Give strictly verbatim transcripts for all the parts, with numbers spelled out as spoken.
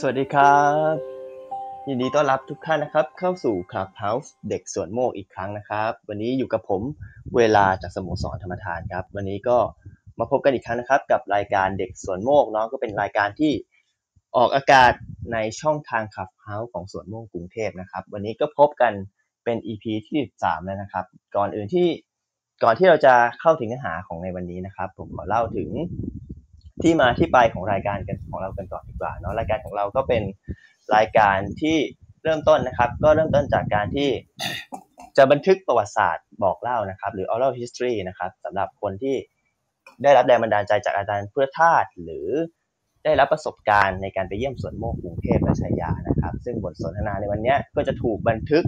สวัสดีครับยินดีต้อนรับทุกท่านนะครับเข้าสู่ Clubhouse เด็กสวนโมกอีกครั้งนะครับวันนี้อยู่กับผมเวลาจากสโมสรธรรมทานครับวันนี้ก็มาพบกันอีกครั้งนะครับกับรายการเด็กสวนโมกเนาะก็เป็นรายการที่ออกอากาศในช่องทาง Clubhouse ของสวนโมกกรุงเทพนะครับวันนี้ก็พบกันเป็น อี พี ที่สิบสามแล้วนะครับก่อนอื่นที่ก่อนที่เราจะเข้าถึงเนื้อหาของในวันนี้นะครับผมขอเล่าถึงที่มาที่ไปของรายการกันของเรากันก่อนดีกว่าเนาะรายการของเราก็เป็นรายการที่เริ่มต้นนะครับก็เริ่มต้นจากการที่จะบันทึกประวัติศาสตร์บอกเล่านะครับหรือ oral history นะครับสำหรับคนที่ได้รับแรงบันดาลใจจากอาจารย์เพื่อธาตุหรือได้รับประสบการณ์ในการไปเยี่ยมสวนโมกกรุงเทพและชัยยานะครับซึ่งบทสนทนาในวันนี้ก็จะถูกบันทึก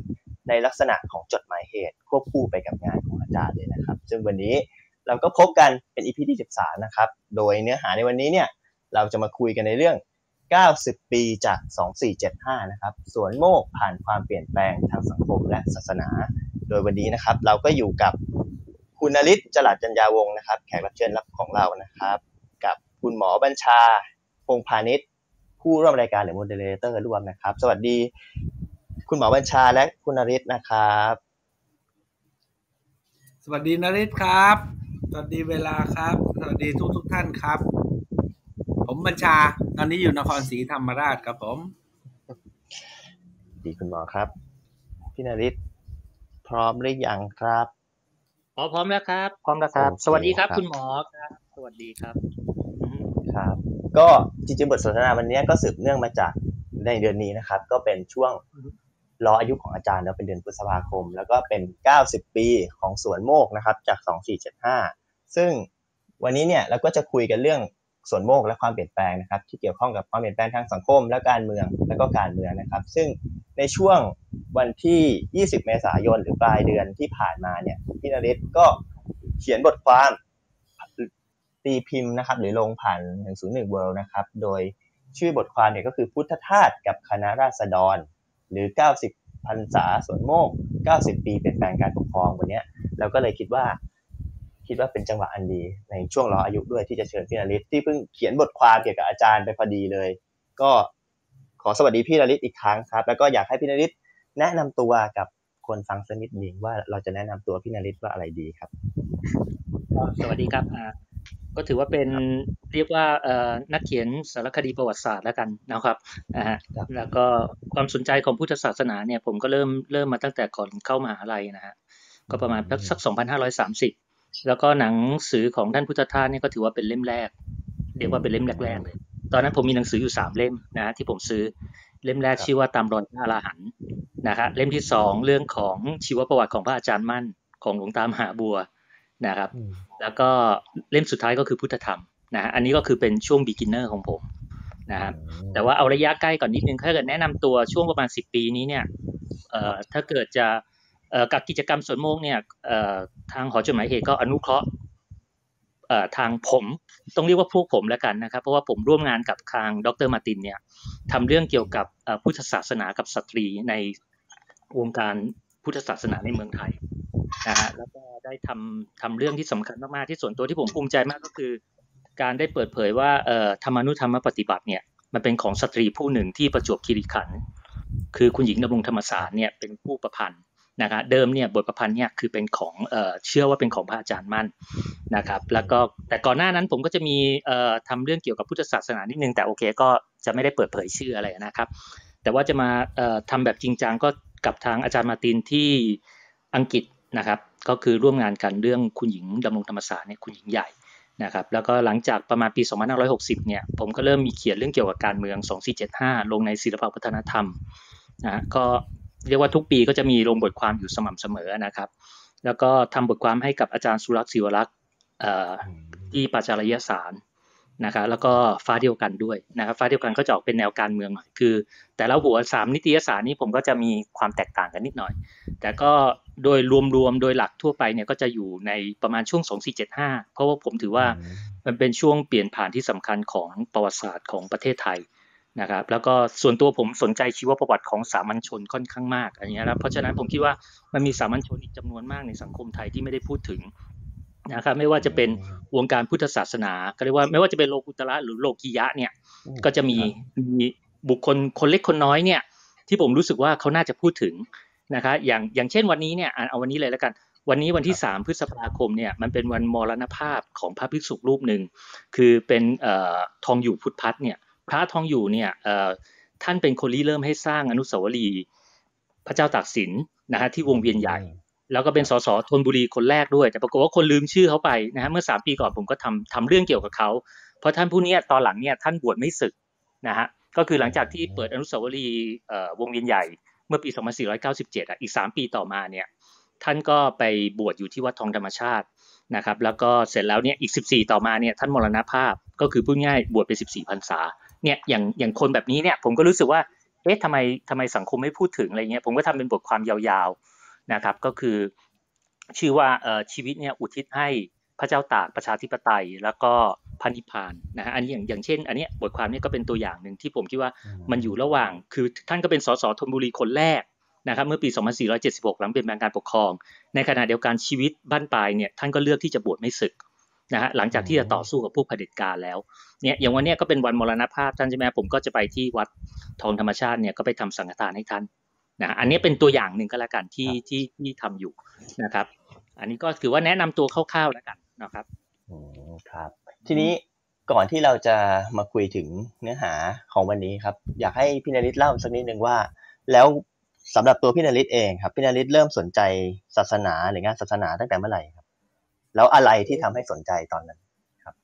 ในลักษณะของจดหมายเหตุควบคู่ไปกับงานของอาจารย์เลยนะครับซึ่งวันนี้เราก็พบกันเป็น อี พี ที่สิบสามนะครับโดยเนื้อหาในวันนี้เนี่ยเราจะมาคุยกันในเรื่องเก้าสิบปีจากสองสี่เจ็ดห้านะครับสวนโมกผ่านความเปลี่ยนแปลงทางสังคมและศาสนาโดยวันนี้นะครับเราก็อยู่กับคุณนฤทธิ์จรัสจัญญาวงศ์นะครับแขกรับเชิญของเรานะครับกับคุณหมอบัญชาพงษ์พานิชผู้ร่วมรายการหรือ moderator ร่วมนะครับสวัสดีคุณหมอบัญชาและคุณนฤทธิ์นะครับสวัสดีนฤทธิ์ครับสวัสดีเวลาครับสวัสดีทุกทุกท่านครับผมบัญชาตอนนี้อยู่นครศรีธรรมราชครับผมดีคุณหมอครับพี่นฤทธิ์พร้อมหรือยังครับอ๋อพร้อมแล้วครับพร้อมแล้วครับสวัสดีครับคุณหมอครับสวัสดีครับครับก็จริงๆบทสนทนาวันนี้ก็สืบเนื่องมาจากในเดือนนี้นะครับก็เป็นช่วงรออายุของอาจารย์แล้วเป็นเดือนพฤษภาคมแล้วก็เป็นเก้าสิบปีของสวนโมกนะครับจากสองสี่เจ็ดห้าซึ่งวันนี้เนี่ยเราก็จะคุยกันเรื่องสวนโมกและความเปลี่ยนแปลงนะครับที่เกี่ยวข้องกับความเปลี่ยนแปลงทางสังคมและการเมืองและก็การเมืองนะครับซึ่งในช่วงวันที่ยี่สิบเมษายนหรือปลายเดือนที่ผ่านมาเนี่ยพี่นฤทธิ์ก็เขียนบทความตีพิมพ์นะครับหรือลงผ่านหนึ่งศูนย์หนึ่ง World นะครับโดยชื่อบทความเนี่ยก็คือพุทธทาสกับคณะราษฎรหรือเก้าสิบพรรษาสวนโมกเก้าสิบปีเปลี่ยนแปลงการปกครองวันนี้เราก็เลยคิดว่าคิดว่าเป็นจังหวะอันดีในช่วงรออายุด้วยที่จะเชิญพี่นฤทธิ์ที่เพิ่งเขียนบทความเกี่ยวกับอาจารย์ไปพอดีเลยก็ขอสวัสดีพี่นฤทธิ์อีกครั้งครับแล้วก็อยากให้พี่นฤทธิ์แนะนำตัวกับคนฟังสักนิดนึงว่าเราจะแนะนำตัวพี่นฤทธิ์ว่าอะไรดีครับสวัสดีครับก็ถือว่าเป็นเรียกว่านักเขียนสารคดีประวัติศาสตร์แล้วกันนะครับแล้วก็ความสนใจของพุทธศาสนาเนี่ยผมก็เริ่มเริ่มมาตั้งแต่ก่อนเข้ามหาลัยนะฮะก็ประมาณสักสองพันห้าร้อยสามสิบแล้วก็หนังสือของท่านพุทธทาสเนี่ยก็ถือว่าเป็นเล่มแรกเรียกว่าเป็นเล่มแรกๆเลยตอนนั้นผมมีหนังสืออยู่สามเล่มนะที่ผมซื้อเล่มแรกชื่อว่าตามรอยพระอรหันต์นะฮะเล่มที่สองเรื่องของชีวประวัติของพระอาจารย์มั่นของหลวงตามหาบัวนะครับแล้วก็เล่มสุดท้ายก็คือพุทธธรรมนะฮะอันนี้ก็คือเป็นช่วง beginner ของผมนะครับแต่ว่าเอาระยะใกล้ก่อนนิดนึงถ้าเกิดแนะนำตัวช่วงประมาณสิบปีนี้เนี่ยเอ่อถ้าเกิดจะเอ่อกับกิจกรรมสวนโมกเนี่ยเอ่อทางหอจดหมายเหตุก็อนุเคราะห์เอ่อทางผมต้องเรียกว่าพวกผมแล้วกันนะครับเพราะว่าผมร่วมงานกับทางดร.มาตินเนี่ยทำเรื่องเกี่ยวกับเอ่อพุทธศาสนากับสตรีในวงการพุทธศาสนาในเมืองไทยนะฮะแล้วก็ได้ทำทำเรื่องที่สำคัญมากๆที่ส่วนตัวที่ผมภูมิใจมากก็คือการได้เปิดเผยว่าเอ่อธรรมานุธรรมปฏิบัติเนี่ยมันเป็นของสตรีผู้หนึ่งที่ประจวบคีรีขันธ์คือคุณหญิงดำรงธรรมสารเนี่ยเป็นผู้ประพันธ์นะครับเดิมเนี่ยบทประพันธ์เนี่ยคือเป็นของเอ่อเชื่อว่าเป็นของพระอาจารย์มั่นนะครับแล้วก็แต่ก่อนหน้านั้นผมก็จะมีเอ่อทำเรื่องเกี่ยวกับพุทธศาสนานิดนึงแต่โอเคก็จะไม่ได้เปิดเผยชื่ออะไรนะครับแต่ว่าจะมาเอ่อทำแบบจริงจังก็กับทางอาจารย์มาตินที่อังกฤษนะครับก็คือร่วมงานกันเรื่องคุณหญิงดำรงธรรมสารเนี่ยคุณหญิงใหญ่นะครับแล้วก็หลังจากประมาณปีสองพันห้าร้อยหกสิบเนี่ยผมก็เริ่มมีเขียนเรื่องเกี่ยวกับการเมืองสองสี่เจ็ดห้าลงในศิลปวัฒนธรรมนะก็เรียกว่าทุกปีก็จะมีลงบทความอยู่สม่ำเสมอนะครับแล้วก็ทำบทความให้กับอาจารย์สุรักษ์ศิวรักษ์ที่ปาจารยสารนะครับแล้วก็ฟ้าเดียวกันด้วยนะครับฟ้าเดียวกันก็จะออกเป็นแนวการเมืองหน่อยคือแต่ละหัวสามนิตยสารนี้ผมก็จะมีความแตกต่างกันนิดหน่อยแต่ก็โดยรวมๆโดยหลักทั่วไปเนี่ยก็จะอยู่ในประมาณช่วงสองสี่เจ็ดห้าเพราะว่าผมถือว่ามันเป็นช่วงเปลี่ยนผ่านที่สำคัญของประวัติศาสตร์ของประเทศไทยนะครับแล้วก็ส่วนตัวผมสนใจชีวประวัติของสามัญชนค่อนข้างมากอะไรเงี้ยนะเพราะฉะนั้นผมคิดว่ามันมีสามัญชนอีกจำนวนมากในสังคมไทยที่ไม่ได้พูดถึงนะครับไม่ว่าจะเป็นวงการพุทธศาสนาก็เรียกว่าไม่ว่าจะเป็นโลกุตระหรือโลกียะเนี่ยก็จะมีมี บุคคลคนเล็กคนน้อยเนี่ยที่ผมรู้สึกว่าเขาน่าจะพูดถึงนะคะอย่างอย่างเช่นวันนี้เนี่ยเอาวันนี้เลยแล้วกันวันนี้วันที่สามพฤษภาคมเนี่ยมันเป็นวันมรณภาพของพระภิกษุรูปหนึ่งคือเป็นเอ่อทองอยู่พุทธพัฒน์เนี่ยพระทองอยู่เนี่ยเอ่อท่านเป็นคนริเริ่มให้สร้างอนุสาวรีย์พระเจ้าตากสินนะฮะที่วงเวียนใหญ่แล้วก็เป็นสสธนบุรีคนแรกด้วยแต่ปรากฏว่าคนลืมชื่อเขาไปนะฮะเมื่อสามปีก่อนผมก็ทำทำเรื่องเกี่ยวกับเขาเพราะท่านผู้นี้ตอนหลังเนี่ยท่านบวชไม่ศึกนะฮะก็คือหลังจากที่เปิดอนุสาวรีย์เอ่อวงเวียนใหญ่เมื่อปีสองพันสี่ร้อยเก้าสิบเจ็ดอ่ะอีกสามปีต่อมาเนี่ยท่านก็ไปบวชอยู่ที่วัดทองธรรมชาตินะครับแล้วก็เสร็จแล้วเนี่ยอีกสิบสี่ต่อมาเนี่ยท่านมรณภาพก็คือพูดง่ายบวชไปสิบสี่พรรษาเนี่ยอย่างอย่างคนแบบนี้เนี่ยผมก็รู้สึกว่าเอ๊ะทำไมทำไมสังคมไม่พูดถึงอะไรเงี้ยผมก็ทำเป็นบทความยาวๆนะครับก็คือชื่อว่าเอ่อชีวิตเนี่ยอุทิศให้พระเจ้าตากประชาธิปไตยแล้วก็พระนิพพานนะฮะอันนี้อย่างอย่างเช่นอันนี้บทความนี้ก็เป็นตัวอย่างหนึ่งที่ผมคิดว่ามันอยู่ระหว่างคือท่านก็เป็นสสธนบุรีคนแรกนะครับเมื่อปีสองพันสี่ร้อยเจ็ดสิบหกหลังเปลี่ยนแปลงการปกครองในขณะเดียวกันชีวิตบ้านปลายเนี่ยท่านก็เลือกที่จะบวชไม่ศึกนะฮะหลังจากที่จะต่อสู้กับพวกเผด็จการแล้วเนี่ยอย่างวันนี้ก็เป็นวันมรณภาพท่านใช่ไหมผมก็จะไปที่วัดทองธรรมชาติเนี่ยก็ไปทำสังฆทานให้ท่านนะอันนี้เป็นตัวอย่างหนึ่งก็แล้วกันที่ที่ที่ทำอยู่นะครับอันนี้ก็ถือว่าแนะนำตัวคร่าวๆแล้วกันนะครับอืมครับทีนี้ก่อนที่เราจะมาคุยถึงเนื้อหาของวันนี้ครับอยากให้พี่นฤทธิ์เล่าสักนิดนึงว่าแล้วสำหรับตัวพี่นฤทธิ์เองครับพี่นฤทธิ์เริ่มสนใจศาสนาหรืองานศาสนาตั้งแต่เมื่อไหร่ครับแล้วอะไรที่ทำให้สนใจตอนนั้นครับ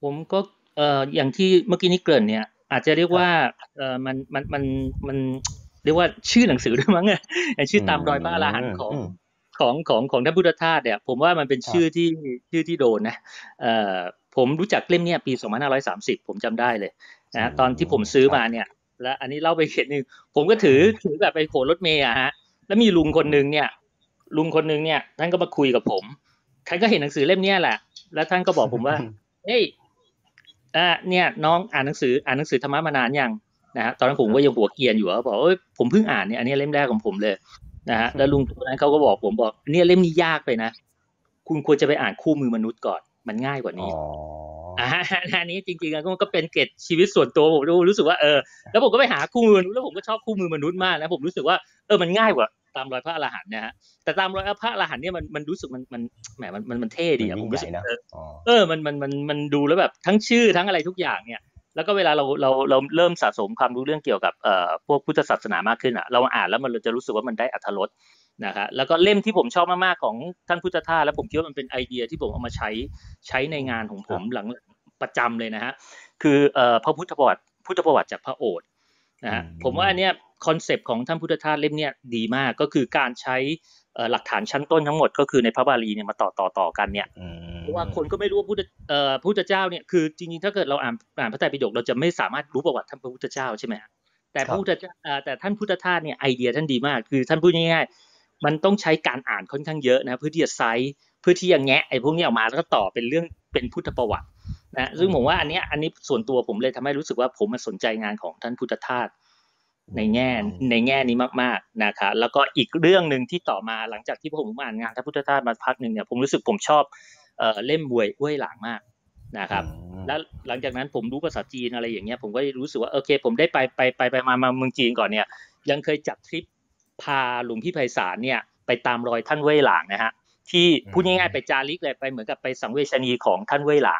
ผมก็เอ่ออย่างที่เมื่อกี้นี้เกริ่นเนี่ยอาจจะเรียกว่าเอ่อมันมันมันมันเรียกว่าชื่อหนังสือด้วยมั้งเนี่ยชื่อตามรอยพระอรหันต์ของของของของท่านพุทธทาสเนี่ยผมว่ามันเป็นชื่อที่ชื่อที่โดนนะเอ่อผมรู้จักเล่มเนี่ยปีสองพันห้าร้อยสามสิบผมจำได้เลยนะตอนที่ผมซื้อมาเนี่ยแล้วอันนี้เล่าไปเขตนึงผมก็ถือถือแบบไปโขนรถเมย์อะฮะแล้วมีลุงคนนึงเนี่ยลุงคนนึงเนี่ยท่านก็มาคุยกับผมท่านก็เห็นหนังสือเล่มเนี้ยแหละแล้วท่านก็บอกผมว่าเฮ้ยอ่ะเนี่ยน้องอ่านหนังสืออ่านหนังสือธรรมะมานานยังนะฮะตอนนั้นผมก็ยังหัวเกียนอยู่ก็บอกเอ้ยผมเพิ่งอ่านเนี่ยอันนี้เล่มแรกของผมเลยนะฮะแล้วลุงคนนั้นเขาก็บอกผมบอกเนี่ยเล่มนี้ยากไปนะคุณควรจะไปอ่านคู่มือมนุษย์ก่อนมันง่ายกว่านี้อ่าอันนี้จริงๆก็ก็เป็นเกร็ดชีวิตส่วนตัวผมรู้สึกว่าเออแล้วผมก็ไปหาคู่มือมนุษย์แล้วผมก็ชอบคู่มือมนุษย์มากนะผมรู้สึกว่าเออมันง่ายกว่าตามรอยพระอรหันต์นะฮะแต่ตามรอยพระอรหันต์เนี่ยมันมันรู้สึกมันมันแหมมันมันเท่ดีอ่ะผมรู้สึกนะเออมันมันมันมันดูแล้วแบบทั้งชื่อทั้งอะไรทุกอย่างเนี่ยแล้วก็เวลาเราเราเราเริ่มสะสมความรู้เรื่องเกี่ยวกับเอ่อพวกพุทธศาสนามากขึ้นอ่ะเราอ่านแล้วมันจะรู้สึกว่ามันได้อรรถรสนะครับแล้วก็เล่มที่ผมชอบมากๆของท่านพุทธทาสแล้วผมคิดว่ามันเป็นไอเดียที่ผมเอามาใช้ใช้ในงานของผมหลังประจำเลยนะฮะคือเอ่อพระพุทธประวัติพุทธประวัติจากพระโอษฐ์นะฮะผมว่าอันเนี้ยคอนเซปต์ของท่านพุทธทาสเล่มเนี้ยดีมากก็คือการใช้เอ่อหลักฐานชั้นต้นทั้งหมดก็คือในพระบาลีเนี่ยมาต่อต่อต่อกันเนี่ยเพราะว่าคนก็ไม่รู้ว่าพุทธเอ่อพุทธเจ้าเนี่ยคือจริงๆถ้าเกิดเราอ่านอ่านพระไตรปิฎกเราจะไม่สามารถรู้ประวัติท่านพระพุทธเจ้าใช่มั้ยฮะแต่พระพุทธเอ่อแต่ท่านพุทธทาสเนี่ยไอเดียท่านดีมากคือท่านพูดง่ายๆมันต้องใช้การอ่านค่อนข้างเยอะนะเพื่อที่จะไซส์เพื่อที่จะแงะไอ้พวกนี้ออกมาแล้วก็ต่อเป็นเรื่องเป็นพุทธประวัตินะซึ่งผมว่าอันนี้อันนี้ส่วนตัวผมเลยทำให้รู้สึกว่าผมสนใจงานของท่านพุทธทาสในแง่ในแง่นี้มากๆนะคะแล้วก็อีกเรื่องนึงที่ต่อมาหลังจากที่ผมอ่านงานท่านพุทธทาสมาพักนึงเนี่ยผมรู้สึกผมชอบเอ่อเล่มบวยอ้วยหลางมากนะครับแล้วหลังจากนั้นผมรู้ภาษาจีนอะไรอย่างเงี้ยผมก็รู้สึกว่าโอเคผมได้ไปไปไปไปมามาเมืองจีนก่อนเนี่ยยังเคยจัดทริปพาหลวงพี่ไพศาลเนี่ยไปตามรอยท่านเว่ยหลางนะฮะที่พูดง่ายๆไปจาริกเลยไปเหมือนกับไปสังเวชนีของท่านเว่ยหลาง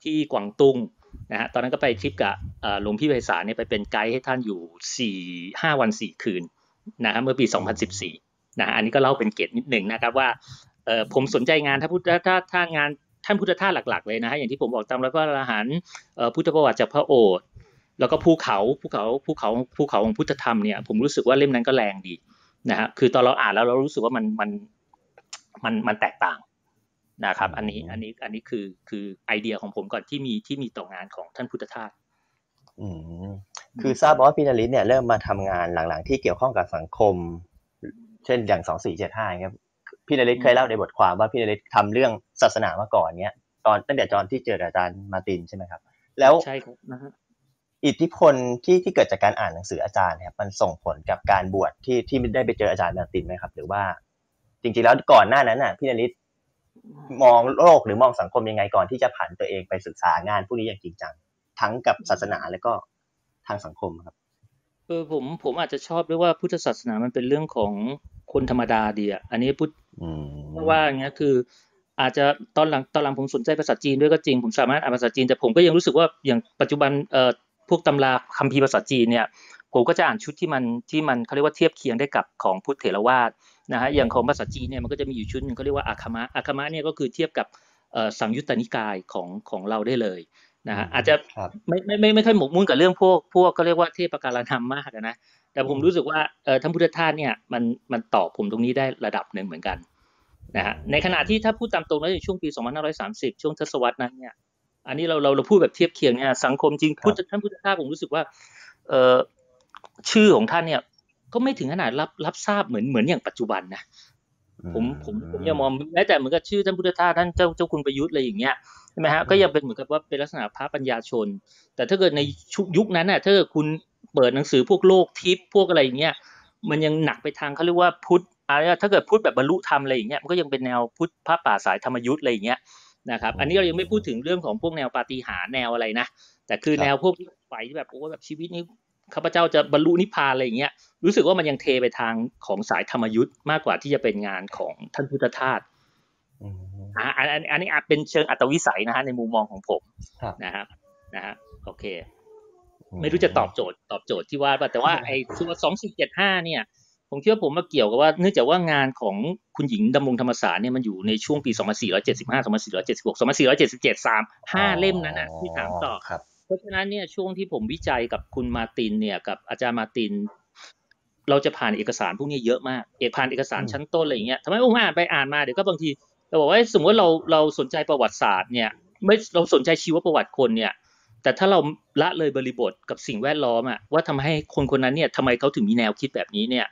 ที่กวางตุ้งนะฮะตอนนั้นก็ไปทริปกับหลวงพี่ไพศาลเนี่ยไปเป็นไกด์ให้ท่านอยู่ สี่ ห้า วัน สี่ คืนนะฮะเมื่อปีสองพันสิบสี่นะฮะอันนี้ก็เล่าเป็นเกร็ดนิดหนึ่งนะครับว่าเอ่อผมสนใจงานท่านพุทธทาสท่านงานท่านพุทธทาสหลักๆเลยนะฮะอย่างที่ผมบอกตามรอยพระอรหันต์เอ่อพุทธประวัติจากพระโอษฐ์แล้วก็ภูเขาภูเขาภูเขาภูเขาของพุทธธรรมเนี่ยผมรู้สึกว่าเล่มนั้นก็แรงดีนะฮะคือตอนเราอ่านแล้วเรารู้สึกว่ามันมันมันมันแตกต่างนะครับอันนี้อันนี้อันนี้คือคือไอเดียของผมก่อนที่มีที่มีต่องานของท่านพุทธทาสอืมคือทราบว่าพี่นฤทธิ์เนี่ยเริ่มมาทำงานหลังๆที่เกี่ยวข้องกับสังคมเช่นอย่างสองสี่เจ็ดห้าครับพี่นฤทธิ์เคยเล่าในบทความว่าพี่นฤทธิ์ทำเรื่องศาสนามาก่อนเนี้ยตอนตั้งแต่ตอนที่เจออาจารย์มาร์ตินใช่ไหมครับแล้วใช่ครับนะฮะอิทธิพลที่ที่เกิดจากการอ่านหนังสืออาจารย์เนี่ยมันส่งผลกับการบวชที่ที่ได้ไปเจออาจารย์มาร์ตินไหมครับหรือว่าจริงๆแล้วก่อนหน้านั้นน่ะพี่นฤทธิ์มองโลกหรือมองสังคมยังไงก่อนที่จะผันตัวเองไปศึกษางานพวกนี้อย่างจริงจังทั้งกับศาสนาแล้วก็ทางสังคมครับ เออผมผมอาจจะชอบด้วยว่าพุทธศาสนามันเป็นเรื่องของคนธรรมดาดีอ่ะอันนี้พุทธเพราะว่าอย่างเงี้ยคืออาจจะตอนหลังตอนหลังผมสนใจภาษาจีนด้วยก็จริงผมสามารถอ่านภาษาจีนแต่ผมก็ยังรู้สึกว่าอย่างปัจจุบันเอ่อพวกตำราคัมภีร์ภาษาจีนเนี่ยผมก็จะอ่านชุดที่มันที่มันเขาเรียกว่าเทียบเคียงได้กับของพุทธเถรวาทนะฮะอย่างของภาษาจีนเนี่ยมันก็จะมีอยู่ชุดนึงเขาเรียกว่าอาคามะอาคามะเนี่ยก็คือเทียบกับสังยุตตนิกายของของเราได้เลยนะฮะอาจจะไม่ไม่ไม่ไม่ค่อยหมกมุ่นกับเรื่องพวกพวกเขาเรียกว่าเทพกาลนามมากนะแต่ผมรู้สึกว่าเอ่อท่านพุทธทาสเนี่ยมันมันตอบผมตรงนี้ได้ระดับนึงเหมือนกันนะฮะในขณะที่ถ้าพูดตามตรงแล้วในช่วงปีสองพันห้าร้อยสามสิบช่วงทศวรรษนั้นเนี่ยอันนี้เราเราเราพูดแบบเทียบเคียงเนี่ยสังคมจริงพุทธท่านพุทธทาสผมรู้สึกว่าเอ่อชื่อของท่านเนี่ยก็ไม่ถึงขนาดรับรับทราบเหมือนเหมือนอย่างปัจจุบันนะผมผมผมยังมองแม้แต่เหมือนกับชื่อท่านพุทธทาสท่านเจ้าเจ้าคุณประยุทธ์อะไรอย่างเงี้ยใช่ไหมฮะก็ยังเป็นเหมือนกับว่าเป็นลักษณะพระปัญญาชนแต่ถ้าเกิดในยุคนั้นน่ะถ้าเกิดคุณเปิดหนังสือพวกโลกทิพย์พวกอะไรอย่างเงี้ยมันยังหนักไปทางเขาเรียกว่าพุทธอะไรถ้าเกิดพุทธแบบบรรลุธรรมอะไรอย่างเงี้ยมันก็ยังเป็นแนวพุทธพระป่าสายธรรมยุทธ์อะไรอย่างเงี้ยนะครับอันนี้เรายังไม่พูดถึงเรื่องของพวกแนวปาฏิหาริย์แนวอะไรนะแต่คือแนวพวกไฟแบบโอ้แบบชีวิตนี้ข้าพเจ้าจะบรรลุนิพพานอะไรอย่างเงี้ยรู้สึกว่ามันยังเทไปทางของสายธรรมยุทธ์มากกว่าที่จะเป็นงานของท่านพุทธทาสอ่าอันอันนี้อาจเป็นเชิงอัตวิสัยนะฮะในมุมมองของผมนะครับนะฮะโอเคไม่รู้จะตอบโจทย์ตอบโจทย์ที่ว่าแต่ว่าไอ้ตัวสองสี่เจ็ดห้าเนี่ยผมคิดว่าผมมาเกี่ยวกับว่าเนื่องจากว่างานของคุณหญิงดำรงธรรมสารเนี่ยมันอยู่ในช่วงปีสองพันสี่ร้อยเจ็ดสิบห้า สองพันสี่ร้อยเจ็ดสิบหก สองพันสี่ร้อยเจ็ดสิบเจ็ด สาม ห้า เล่มนั้นน่ะที่ถามต่อครับเพราะฉะนั้นเนี่ยช่วงที่ผมวิจัยกับคุณมาตินเนี่ยกับอาจารย์มาตินเราจะผ่านเอกสารพวกนี้เยอะมากเอกผ่านเอกสารชั้นต้นอะไรอย่างเงี้ยทำไมผมอ่านไปอ่านมาเดี๋ยวก็บางทีเราบอกว่าสมมติเราเราสนใจประวัติศาสตร์เนี่ยไม่เราสนใจชีวประวัติคนเนี่ยแต่ถ้าเราละเลยบริบทกับสิ่งแวดล้อมอะว่าทำให้คนคนนั้นเนี่ยทำไมเขาถึงมีแนวคิดแบบนี้เนี่ย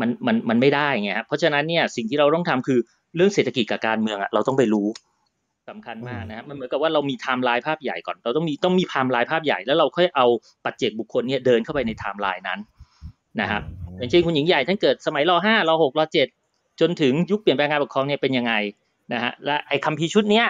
มันมันมันไม่ได้ไงครับเพราะฉะนั้นเนี่ยสิ่งที่เราต้องทำคือเรื่องเศรษฐกิจกับการเมืองอะเราต้องไปรู้สำคัญมากนะครับมันเหมือนกับว่าเรามีไทม์ไลน์ภาพใหญ่ก่อนเราต้องมีต้องมีไทม์ไลน์ภาพใหญ่แล้วเราค่อยเอาปัจเจกบุคคลเนี่ยเดินเข้าไปในไทม์ไลน์นั้นนะครับอย่างเช่นคุณหญิงใหญ่ท่านเกิดสมัยร.ห้าร.หกร.เจ็ดจนถึงยุคเปลี่ยนแปลงการปกครองเนี่ยเป็นยังไงนะฮะและไอ้คัมภีร์ชุดเนี้ย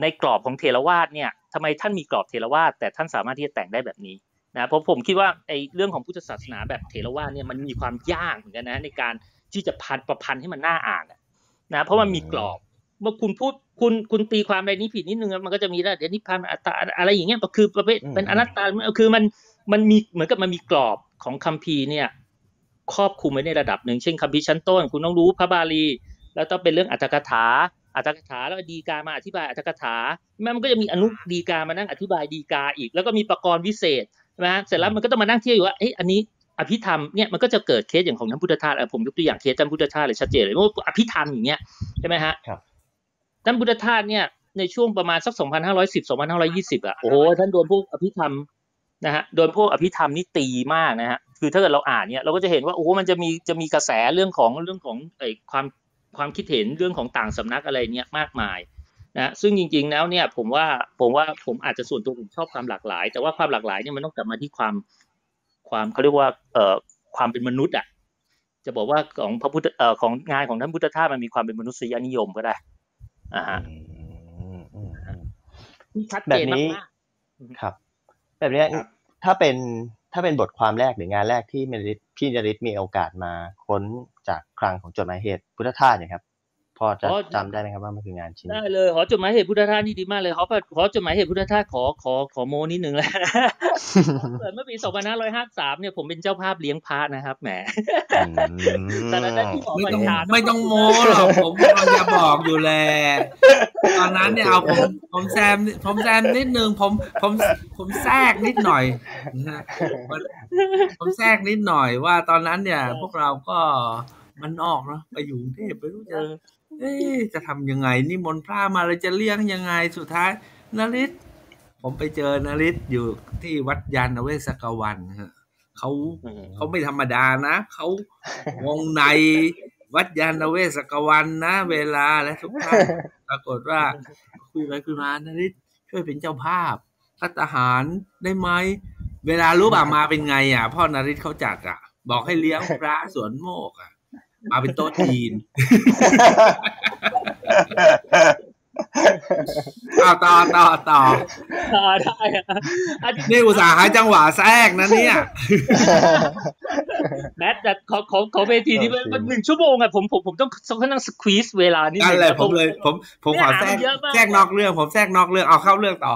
ในกรอบของเถรวาทเนี่ยทำไมท่านมีกรอบเถรวาทแต่ท่านสามารถที่จะแต่งได้แบบนี้นะเพราะผมคิดว่าไอ้เรื่องของพุทธศาสนาแบบเถรวาทเนี่ยมันมีความยากเหมือนกันนะในการที่จะพันประพันธ์ให้มันน่าอ่านนะเพราะมันมีกรอบเมื่อคุณพูดคุณคุณตีความอะไรนี้ผิดนิดนึงมันก็จะมีแล้วเดี๋ยวนิพพานอัตตาอะไรอย่างเงี้ยคือประเภทเป็นอนัตตาคือมันมันมีเหมือนกับมันมีกรอบของคัมภีร์เนี่ยครอบคลุมไว้ในระดับหนึ่งเช่นคัมภีร์ชั้นต้นคุณต้องรู้พระบาลีแล้วต้องเป็นเรื่องอัตถกถาอัตถกถาแล้วดีกามาอธิบายอัตถกถาแล้วมันก็จะมีอนุดีกามานั่งอธิบายดีกาอีกแล้วก็มีประกรณ์วิเศษนะเสร็จแล้วมันก็ต้องมานั่งเทียบอยู่ว่าเอ๊ะอันนี้อภิธรรมเนี่ยมันก็จะเกิดเคสอย่างของท่านพุทธทาสผมยกตัวอย่างเคสท่านพุทธทาสเลยชัดเจนเลยว่าอภิธรรมอย่างเงี้ยใช่มั้ยฮะครับท่านพุทธทาสเนี่ยในช่วงประมาณสัก สองพันห้าร้อยสิบ สองพันห้าร้อยยี่สิบ อ่ะโอ้โหท่านโดนพวกอภิธรรมนะฮะโดนพวกอภิธรรมนี่ตีมากนะฮะคือถ้าเกิดเราอ่านเนี่ยเราก็จะเห็นว่าโอ้โหมันจะมีจะมีกระแสเรื่องของเรื่องของไอ้ความความคิดเห็นเรื่องของต่างสำนักอะไรเนี่ยมากมายนะซึ่งจริงๆแล้วเนี่ยผมว่าผมว่าผมอาจจะส่วนตัวผมชอบความหลากหลายแต่ว่าความหลากหลายเนี่ยมันต้องกลับมาที่ความความเขาเรียกว่าเอ่อความเป็นมนุษย์อ่ะจะบอกว่าของพระพุทธเอ่อของงานของท่านพุทธทาสมันมีความเป็นมนุษยนิยมก็ได้อ่าฮะชัดเจนมากๆครับแบบนี้ถ้าเป็นถ้าเป็นบทความแรกหรืองานแรกที่พี่นฤทธิ์มีโอกาสมาค้นจากคลังของจดหมายเหตุพุทธทาสเนี่ยครับพอจะจำได้ไหมครับว่ามันคืองานชิ้นได้เลยขอจดหมายเหตุพุทธทาสนี่ดีมากเลยขอขอจดหมายเหตุพุทธทาสขอขอขอโมนิดนึงแล้วเกิดเมื่อปีสองพันห้าร้อยห้าสิบสามเนี่ยผมเป็นเจ้าภาพเลี้ยงพระนะครับแหมตอนนั้นที่ขอประธานไม่ต้องโมหรอกผมกำลังจะบอกอยู่แลตอนนั้นเนี่ยเอาผมผมแซมผมแซมนิดนึงผมผมผมแทรกนิดหน่อยผมแทรกนิดหน่อยว่าตอนนั้นเนี่ยพวกเราก็มันออกเนาะไปอยู่กรุงเทพไปรู้เจอเอ๊ะจะทำยังไงนิมนต์พระมาเลยจะเลี้ยงยังไงสุดท้ายนฤทธิ์ผมไปเจอนฤทธิ์อยู่ที่วัดยานเวศกวันฮะเขาเขาไม่ธรรมดานะเขาวงในวัดยานเวศกวันนะเวลาและทุกท่านปรากฏว่าคุยไปคุยมานฤทธิ์ช่วยเป็นเจ้าภาพรัฐทหารได้ไหมเวลารู้บ่ามาเป็นไงอ่ะพ่อนฤทธิ์เขาจัดอ่ะบอกให้เลี้ยงพระสวนโมกอ่ะมาเป็นโต๊ะจีนอ้าวต่อต่อต่อ าได้นี่อุตส่าห์หาจังหวะแทรกนะเนี่ยแมทแต่ขอขอขอเวทีนี้มันหนึ่งชั่วโมงอ่ะผมผมผมต้องนั่งสควีซเวลานี่นั่นแหละผมเลยผมผมขอแทรกแทรกนอกเรื่องผมแทรกนอกเรื่องเอาเข้าเรื่องต่อ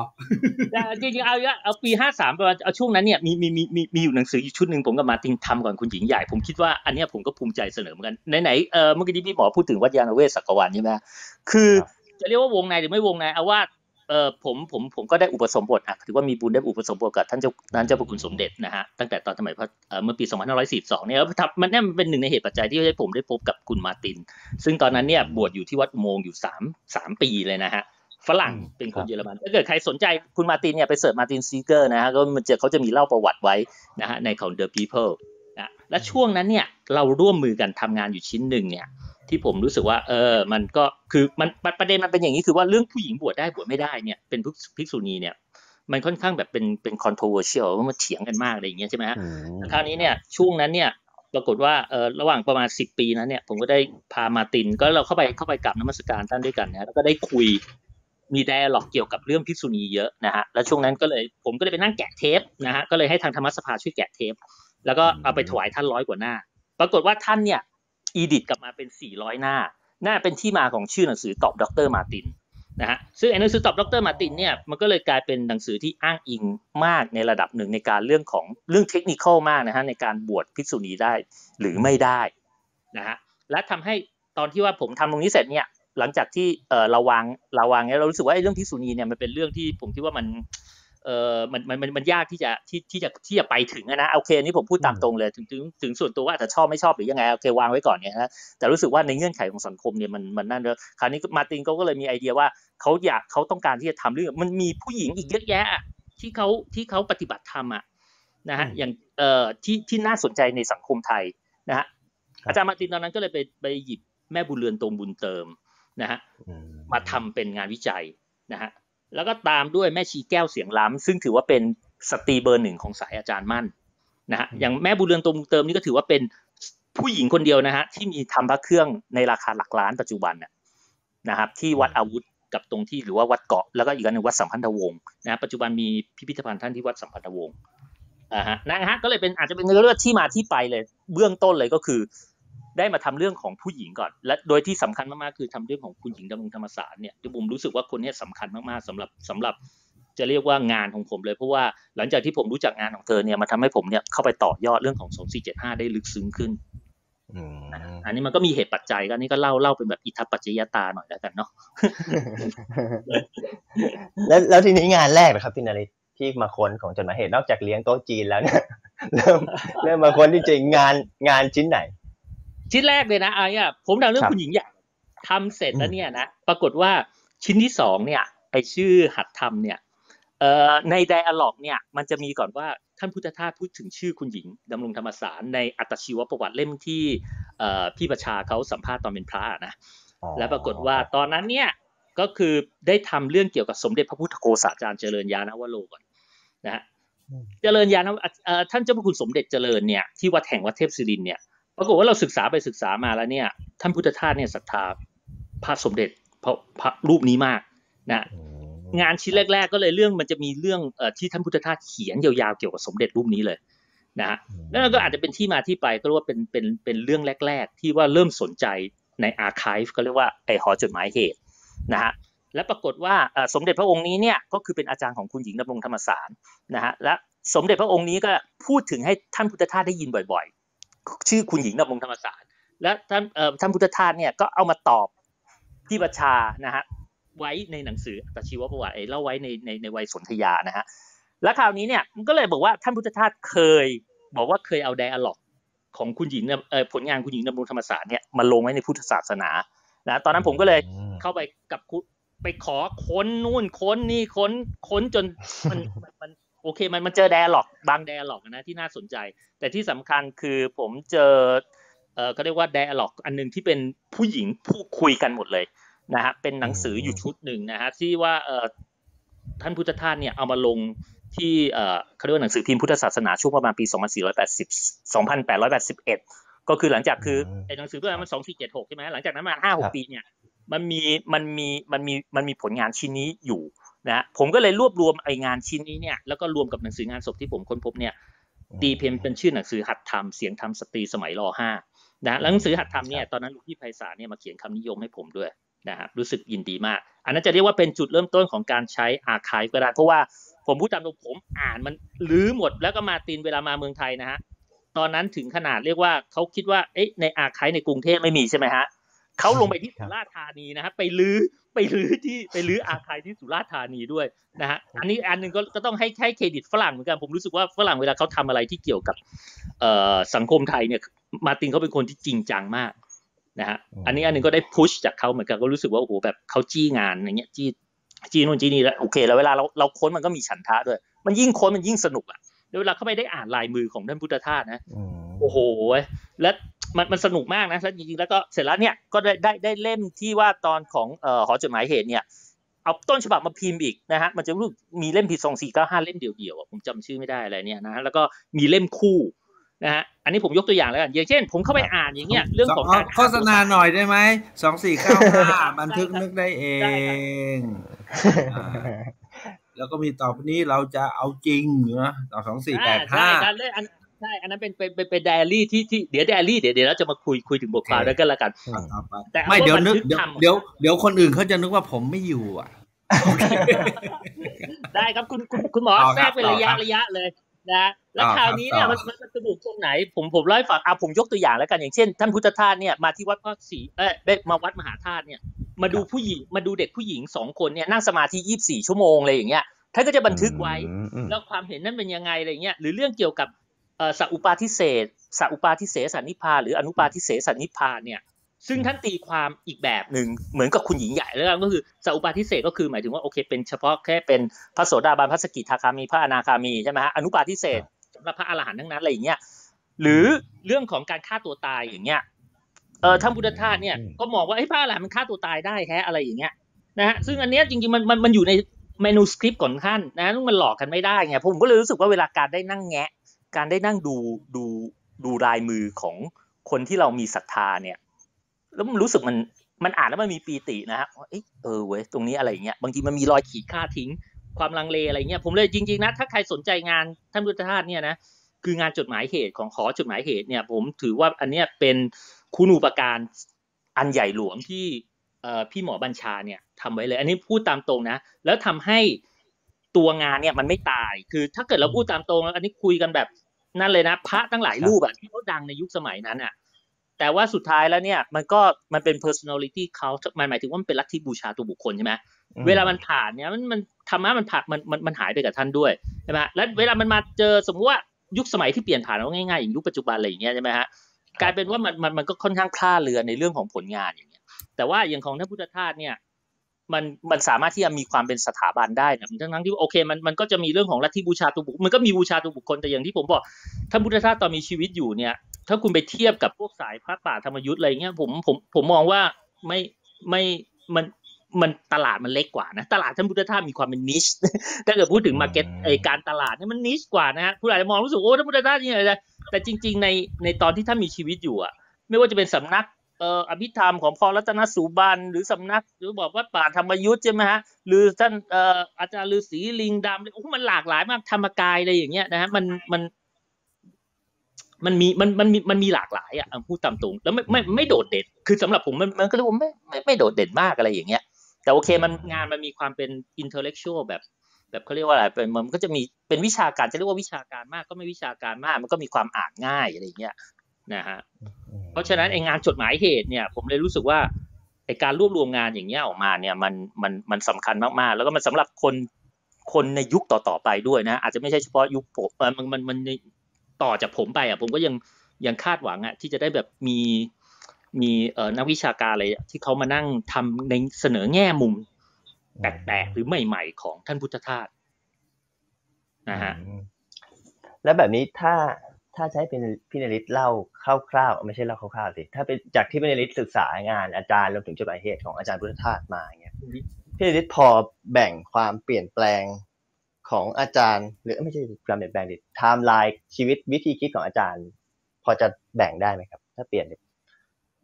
จริงๆเอาเอาปีห้าสามไปเอาช่วงนั้นเนี่ยมีมีมีมีมีอยู่หนังสืออยู่ชุดหนึ่งผมกับมาติงทำก่อนคุณหญิงใหญ่ผมคิดว่าอันเนี้ยผมก็ภูมิใจเสนอเหมือนกันไหนๆเออเมื่อกี้พี่หมอพูดถึงวัดยานเวศสักวันใช่ไหมคือจะเรียกว่าวงในหรือไม่วงในเอาว่าเออผมผมผมก็ได้อุปสมบทอ่ะถือว่ามีบุญได้อุปสมบทกับท่านเจ้าท่านเจ้าพระคุณสมเด็จนะฮะตั้งแต่ตอนสมัยพระเมื่อปีสองพันห้าร้อยสี่สิบสองเนี่ยมันเนี่ยมันเป็นหนึ่งในเหตุปัจจัยที่ให้ผมได้พบกับคุณมาตินซึ่งตอนนั้นเนี่ยบวชอยู่ที่วัดอุโมงค์อยู่3 3ปีเลยนะฮะฝรั่งเป็นคนเยอรมันถ้าเกิดใครสนใจคุณมาตินเนี่ยไปเสิร์ชมาตินซีเกอร์นะฮะก็มันจะเขาจะมีเล่าประวัติไว้นะฮะในของ The People นะและช่วงนั้นเนี่ยเราร่วมมือกันทำงานอยู่ชิ้นนึงเนี่ยที่ผมรู้สึกว่าเออมันก็คือมันประเด็นมันเป็นอย่างนี้คือว่าเรื่องผู้หญิงบวชได้บวชไม่ได้เนี่ยเป็นภิกษุณีเนี่ยมันค่อนข้างแบบเป็นเป็น controversial ว่ามันเถียงกันมากอะไรอย่างเงี้ยใช่ไหมฮะคราวนี้เนี่ยช่วงนั้นเนี่ยปรากฏว่าเออระหว่างประมาณสิบปีนั้นเนี่ยผมก็ได้พามาตินก็เราเข้าไปเข้าไปกราบนมัสการท่านด้วยกันนะแล้วก็ได้คุยมี dialogue เกี่ยวกับเรื่องภิกษุณีเยอะนะฮะแล้วช่วงนั้นก็เลยผมก็เลยไปนั่งแกะเทปนะฮะก็เลยให้ทางธรรมสภาช่วยแกะเทปแล้วก็เอาไปถวายท่านร้อยกว่าหน้าปรากฏว่าท่านเนี่ยอีดิทกลับมาเป็นสี่ร้อยหน้าหน้าเป็นที่มาของชื่อหนังสือตอบดร.มาตินนะฮะซึ่งหนังสือตอบดร.มาตินเนี่ยมันก็เลยกลายเป็นหนังสือที่อ้างอิงมากในระดับหนึ่งในการเรื่องของเรื่องเทคนิคอลมากนะฮะในการบวชภิกษุณีได้หรือไม่ได้นะฮะและทำให้ตอนที่ว่าผมทำตรงนี้เสร็จเนี่ยหลังจากที่เอ่อระวังระวังเนี่ยเรารู้สึกว่าไอ้เรื่องภิกษุณีเนี่ยมันเป็นเรื่องที่ผมคิดว่ามันเออมันมันมันยากที่จะที่ที่จะที่จะไปถึงนะโอเคนี่ผมพูดตามตรงเลยถึงถึงถึงส่วนตัวว่าอาจจะชอบไม่ชอบหรือยังไงโอเควางไว้ก่อนเนี่ยนะแต่รู้สึกว่าในเงื่อนไขของสังคมเนี่ยมันมันนั่นเลยคราวนี้มาตินเขาก็เลยมีไอเดียว่าเขาอยากเขาต้องการที่จะทำเรื่องมันมีผู้หญิงอีกเยอะแยะที่เขาที่เขาปฏิบัติธรรมอ่ะนะฮะอย่างเอ่อที่ที่น่าสนใจในสังคมไทยนะฮะอาจารย์มาตินตอนนั้นก็เลยไปไปหยิบแม่บุญเรือนตรงบุญเติมนะฮะมาทำเป็นงานวิจัยนะฮะแล้วก็ตามด้วยแม่ชีแก้วเสียงล้ำซึ่งถือว่าเป็นสตรีเบอร์หนึ่งของสายอาจารย์มั่นนะฮะอย่างแม่บุญเรือนตรงเติมนี่ก็ถือว่าเป็นผู้หญิงคนเดียวนะฮะที่มีทำพระเครื่องในราคาหลักล้านปัจจุบันน่ะนะครับที่วัดอาวุธกับตรงที่หรือว่าวัดเกาะแล้วก็อีกอันนึงวัดสัมพันธวงศ์นะปัจจุบันมีพิพิธภัณฑ์ท่านที่วัดสัมพันธวงศ์อ่าฮะนะฮะก็เลยเป็นอาจจะเป็นเรื่องที่มาที่ไปเลยเบื้องต้นเลยก็คือได้มาทำเรื่องของผู้หญิงก่อนและโดยที่สำคัญมากๆคือทำเรื่องของคุณหญิงดำรงธรรมศาสตร์เนี่ยที่ผมรู้สึกว่าคนนี้สำคัญมากๆสำหรับสำหรับจะเรียกว่างานของผมเลยเพราะว่าหลังจากที่ผมรู้จักงานของเธอเนี่ยมันทำให้ผมเนี่ยเข้าไปต่อยอดเรื่องของสองสี่เจ็ดห้าได้ลึกซึ้งขึ้นอันนี้มันก็มีเหตุปัจจัยก็นี่ก็เล่าเล่าเป็นแบบอิทัปปัจจยตาหน่อยแล้วกันเนาะ แล้วแล้วทีนี้งานแรกนะครับพี่นฤทธิ์ที่มาค้นของจดหมายเหตุนอกจากเลี้ยงโต๊ะจีนแล้วเนี่ยเริ่มเริ่มมาค้นจริงงานงานชิ้นไหนชิ้นแรกเลยนะไอ้อะผมทำเรื่องคุณหญิงใหญ่ทำเสร็จแล้วเนี่ยนะปรากฏว่าชิ้นที่สองเนี่ยไอชื่อหัดทำเนี่ยเอ่อในไดอะล็อกเนี่ยมันจะมีก่อนว่าท่านพุทธทาสพูดถึงชื่อคุณหญิงดำรงธรรมสารในอัตชีวประวัติเล่มที่เอ่อพี่ประชาเขาสัมภาษณ์ตอนเป็นพระนะและปรากฏว่าตอนนั้นเนี่ยก็คือได้ทำเรื่องเกี่ยวกับสมเด็จพระพุทธโฆษาจารย์เจริญญานวโรก่อนนะฮะเจริญญานวเอ่อท่านเจ้าพระคุณสมเด็จเจริญเนี่ยที่วัดแห่งวัดเทพศิรินเนี่ยปรากฏว่าเราศึกษาไปศึกษามาแล้วเนี่ยท่านพุทธทาสเนี่ยศรัทธาพระสมเด็จพระพระรูปนี้มากนะงานชิ้นแรกๆก็เลยเรื่องมันจะมีเรื่องเอ่อที่ท่านพุทธทาสเขียนยาวๆเกี่ยวกับสมเด็จรูปนี้เลยนะฮะแล้วก็อาจจะเป็นที่มาที่ไปก็เรียกว่าเป็นเป็นเป็นเรื่องแรกๆที่ว่าเริ่มสนใจในอาร์ไคฟ์ก็เรียกว่าไอหอจดหมายเหตุนะฮะและปรากฏว่าเอ่อสมเด็จพระองค์นี้เนี่ยก็คือเป็นอาจารย์ของคุณหญิงดำรงธรรมสารนะฮะและสมเด็จพระองค์นี้ก็พูดถึงให้ท่านพุทธทาสได้ยินบ่อยๆชื่อคุณหญิงดำรงธรรมศาสตร์และท่านเอ่อท่านพุทธทาสเนี่ยก็เอามาตอบที่ประชานะฮะไว้ในหนังสืออัตชีวประวัติเล่าไว้ในในในวัยสนธยานะฮะและคราวนี้เนี่ยมันก็เลยบอกว่าท่านพุทธทาสเคยบอกว่าเคยเอาไดอะล็อกของคุณหญิงเอ่อผลงานคุณหญิงดำรงธรรมศาสตร์เนี่ยมาลงไว้ในพุทธศาสนานะตอนนั้นผมก็เลยเข้าไปกับไปขอค้นนู่นค้นนี่ค้นค้นจนมันมันโอเคมันมันเจอ dialogue บาง dialogue นะที่น่าสนใจแต่ที่สำคัญคือผมเจอเอ่อเขาเรียกว่า dialogue อันนึงที่เป็นผู้หญิงพูดคุยกันหมดเลยนะฮะเป็นหนังสืออยู่ชุดหนึ่งนะฮะที่ว่าเอ่อท่านพุทธทาสเนี่ยเอามาลงที่เอ่อเขาเรียกว่าหนังสือพิมพ์พุทธศาสนาช่วงประมาณปีสองพันสี่ร้อยแปดสิบ สองพันแปดร้อยแปดสิบเอ็ดก็คือหลังจากคือไอ้หนังสือตัวนั้นมันสองสี่เจ็ดหกใช่มั้ยหลังจากนั้นมาห้าหกปีเนี่ยมันมีมันมีมันมีมันมีผลงานชิ้นนี้อยู่ นะผมก็เลยรวบรวมไองานชิ้นนี้เนี่ยแล้วก็รวมกับหนังสืองานศพที่ผมค้นพบเนี่ยตีพิมพ์เป็นชื่อหนังสือหัดทำเสียงทำสตรีสมัยร.ห้านะหนังสือหัดทำเนี่ยตอนนั้นหลวงพี่ไพศาลเนี่ยมาเขียนคำนิยมให้ผมด้วยนะครับรู้สึกยินดีมากอันนั้นจะเรียกว่าเป็นจุดเริ่มต้นของการใช้อาคายก็ได้เพราะว่าผมพูดตามตรงผมอ่านมันลือหมดแล้วก็มาตินเวลามาเมืองไทยนะฮะตอนนั้นถึงขนาดเรียกว่าเขาคิดว่าเอ๊ะในอาคายในกรุงเทพไม่มีใช่ไหมฮะเขาลงไปที่สุราษฎร์ธานีนะฮะไปลื้อไปลื้อที่ไปลื้ออาคายที่สุราษฎร์ธานีด้วยนะฮะอันนี้อันนึงก็ก็ต้องให้ให้เครดิตฝรั่งเหมือนกันผมรู้สึกว่าฝรั่งเวลาเขาทำอะไรที่เกี่ยวกับเอ่อสังคมไทยเนี่ยมาตินเขาเป็นคนที่จริงจังมากนะฮะอันนี้อันนึงก็ได้พุชจากเขาเหมือนกันก็รู้สึกว่าโอ้โหแบบเขาจี้งานอย่างเงี้ยจี้จีนู่นจีนี่แล้วโอเคแล้วเวลาเราเราค้นมันก็มีฉันทะด้วยมันยิ่งค้นมันยิ่งสนุกอ่ะแล้วเวลาเข้าไปได้อ่านลายมือของท่านพุทธทาสนะโอ้โหแล้วมันมันสนุกมากนะแล้วจริงๆแล้วก็เสร็จแล้วเนี่ยก็ได้ได้ได้เล่มที่ว่าตอนของเอ่อหอจดหมายเหตุเนี่ยเอาต้นฉบับมาพิมพ์อีกนะฮะมันจะรู้มีเล่มพิมพ์สองสี่เก้าห้าเล่มเดียวๆอ่ะผมจำชื่อไม่ได้อะไรเนี่ยนะแล้วก็มีเล่มคู่นะฮะอันนี้ผมยกตัวอย่างแล้วกันอย่างเช่นผมเข้าไปอ่านอย่างเงี้ยเรื่องของการโฆษณาหน่อยได้ไหมสองสี่เก้าห้าบันทึกนึกได้เองแล้วก็มีต่อไปนี้เราจะเอาจริงเหรอต่อสองสี่แปดห้าใช่อันนั้นเป็นเป็นเป็นไดอารี่ที่ที่เดี๋ยวไดอารี่เดี๋ยวเดี๋ยวเราจะมาคุยคุยถึงบทความแล้วกันละกันไม่เดี๋ยวนึกเดี๋ยวเดี๋ยวคนอื่นเขาจะนึกว่าผมไม่อยู่อ่ะได้ครับคุณคุณคุณหมอแทรกเป็นระยะระยะเลยนะแล้วคราวนี้เนี่ยมันมันสนุกตรงไหนผมผมเล่าให้ฟังอ่ะผมยกตัวอย่างแล้วกันอย่างเช่นท่านพุทธทาสเนี่ยมาที่วัดพระศรีเอ้ยมาวัดมหาธาตุเนี่ยมาดูผู้หญิงมาดูเด็กผู้หญิงสองคนเนี่ยนั่งสมาธิยี่สิบสี่ชั่วโมงอะไรอย่างเงี้ยท่านก็จะบันทึกไว้แล้วความเห็นนั้นเป็นยังไงอะไรเงี้ยหรือเรื่องเกี่ยวกับเอ่อสัพอุปาทิเสสสัพอุปาทิเสสนิพพานหรืออนุปาทิเสสนิพพานเนี่ยซึ่งท่านตีความอีกแบบหนึ่งเหมือนกับคุณหญิงใหญ่แล้วก็คือสัพอุปาทิเสสก็คือหมายถึงว่าโอเคเป็นเฉพาะแค่เป็นพระโสดาบันพระสกิทาคามีพระอนาคามีใช่ไหมฮะอนุปาทิเสสสำหรับพระอรหันต์ทั้งนั้นอะไรอย่างเงี้ยหรือเรื่องของการฆ่าตัวตายอย่างเงี้ยเอ่อท่านพุทธทาสเนี่ยก็มองว่าไอ้พระอรหันต์มันฆ่าตัวตายได้แฮะอะไรอย่างเงี้ยนะฮะซึ่งอันเนี้ยจริงๆมันมันมันอยู่ในเมนูสคริปต์ก่อนท่านนะมันหลอกกันไม่ได้ไงผมก็เลยรู้สึกว่าเวลาการได้นั่งแงะการได้นั่งดูดูดูลายมือของคนที่เรามีศรัทธาเนี่ยแล้วมันรู้สึกมันมันอ่านแล้วมันมีปีตินะฮะเออเออเว้ยตรงนี้อะไรอย่างเงี้ยบางทีมันมีรอยขีดค่าทิ้งความลังเลอะไรเงี้ยผมเลยจริงๆนะถ้าใครสนใจงานท่านพุทธทาสเนี่ยนะคืองานจดหมายเหตุของหอจดหมายเหตุเนี่ยผมถือว่าอันเนี้ยเป็นคุณูปการอันใหญ่หลวงที่เอ่อพี่หมอบัญชาเนี่ยทำไว้เลยอันนี้พูดตามตรงนะแล้วทำให้ตัวงานเนี่ยมันไม่ตายคือถ้าเกิดเราพูดตามตรงแล้วอันนี้คุยกันแบบนั่นเลยนะพระตั้งหลายรูปอ่ะที่เขาดังในยุคสมัยนั้นอ่ะแต่ว่าสุดท้ายแล้วเนี่ยมันก็มันเป็น personality เขาหมายถึงว่ามันเป็นลัทธิบูชาตัวบุคคลใช่ไหมเวลามันผ่านเนี่ยมันมันธรรมะมันผ่านมันมันมันหายไปกับท่านด้วยใช่ไหมแล้วเวลามันมาเจอสมมติว่ายุคสมัยที่เปลี่ยนผ่านเอาง่ายๆอย่างยุคปัจจุบันอะไรอย่างเงี้ยใช่ไหมฮะกลายเป็นว่ามันมันมันก็ค่อนข้างคลาดเลือนในเรื่องของผลงานอย่างเงี้ยแต่ว่าอย่างของท่านพุทธทาสเนี่ยมันมันสามารถที่จะมีความเป็นสถาบันได้นะทั้งทั้งที่โอเคมันมันก็จะมีเรื่องของลัทธิบูชาตัวบุคคลมันก็มีบูชาตัวบุคคลแต่อย่างที่ผมบอกท่านพุทธทาสตอนมีชีวิตอยู่เนี่ยถ้าคุณไปเทียบกับพวกสายพระป่าธรรมยุทธ์อะไรเงี้ยผมผมผมมองว่าไม่ไม่มันมันตลาดมันเล็กกว่านะตลาดท่านพุทธทาสมีความเป็นนิชถ้าเกิดพูดถึงมาร์เก็ตไอการตลาดเนี่ยมันนิชกว่านะฮะผู้ใดมองรู้สึกโอ้ท่านพุทธทาสนี่อะไรแต่จริงๆในในตอนที่ท่านมีชีวิตอยู่อ่ะไม่ว่าจะเป็นสำนักเอ่ออภิธรรมของพรรัตนสุบันหรือสำนักหรือบอกว่าป่าธรรมยุทธ์ใช่ไหมฮะหรือท่านเอ่ออาจารย์ฤาษีลิงดำโอ้มันหลากหลายมากธรรมกายอะไรอย่างเงี้ยนะฮะมันมันมันมีมันมันมีมันมีหลากหลายอ่ะพูดตามตรงแล้วไม่ไม่ไม่โดดเด่นคือสำหรับผมมันมันก็เรียกว่าไม่ไม่ไม่โดดเด่นมากอะไรอย่างเงี้ยแต่โอเคมันงานมันมีความเป็น intellectual แบบแบบเขาเรียกว่าอะไรเป็นมันก็จะมีเป็นวิชาการจะเรียกว่าวิชาการมากก็ไม่วิชาการมากมันก็มีความอ่านง่ายอะไรอย่างเงี้ยนะฮะเพราะฉะนั้นไอ้งานจดหมายเหตุเนี่ยผมเลยรู้สึกว่าไอ้การรวบรวมงานอย่างเงี้ยออกมาเนี่ยมันมันมันสำคัญมากๆแล้วก็มันสำหรับคนคนในยุคต่อๆไปด้วยนะอาจจะไม่ใช่เฉพาะยุคผมมันมันมันต่อจากผมไปอ่ะผมก็ยังยังคาดหวังอ่ะที่จะได้แบบมีมีเอ่อนักวิชาการอะไรที่เขามานั่งทำในเสนอแง่มุมแปลกๆหรือใหม่ๆของท่านพุทธทาสนะฮะแล้วแบบนี้ถ้าถ้าใช้เป็นพี่นฤทธิ์เล่าคร่าวๆไม่ใช่เล่าคร่าวๆสิถ้าเป็นจากที่พี่นฤทธิ์ศึกษางานอาจารย์รวมถึงจดหมายเหตุของอาจารย์พุทธทาสมาอย่างเงี้ยพี่นฤทธิ์พอแบ่งความเปลี่ยนแปลงของอาจารย์หรือไม่ใช่ความเปลี่ยนแปลงดิไทม์ไลน์ชีวิตวิธีคิดของอาจารย์พอจะแบ่งได้ไหมครับถ้าเปลี่ยน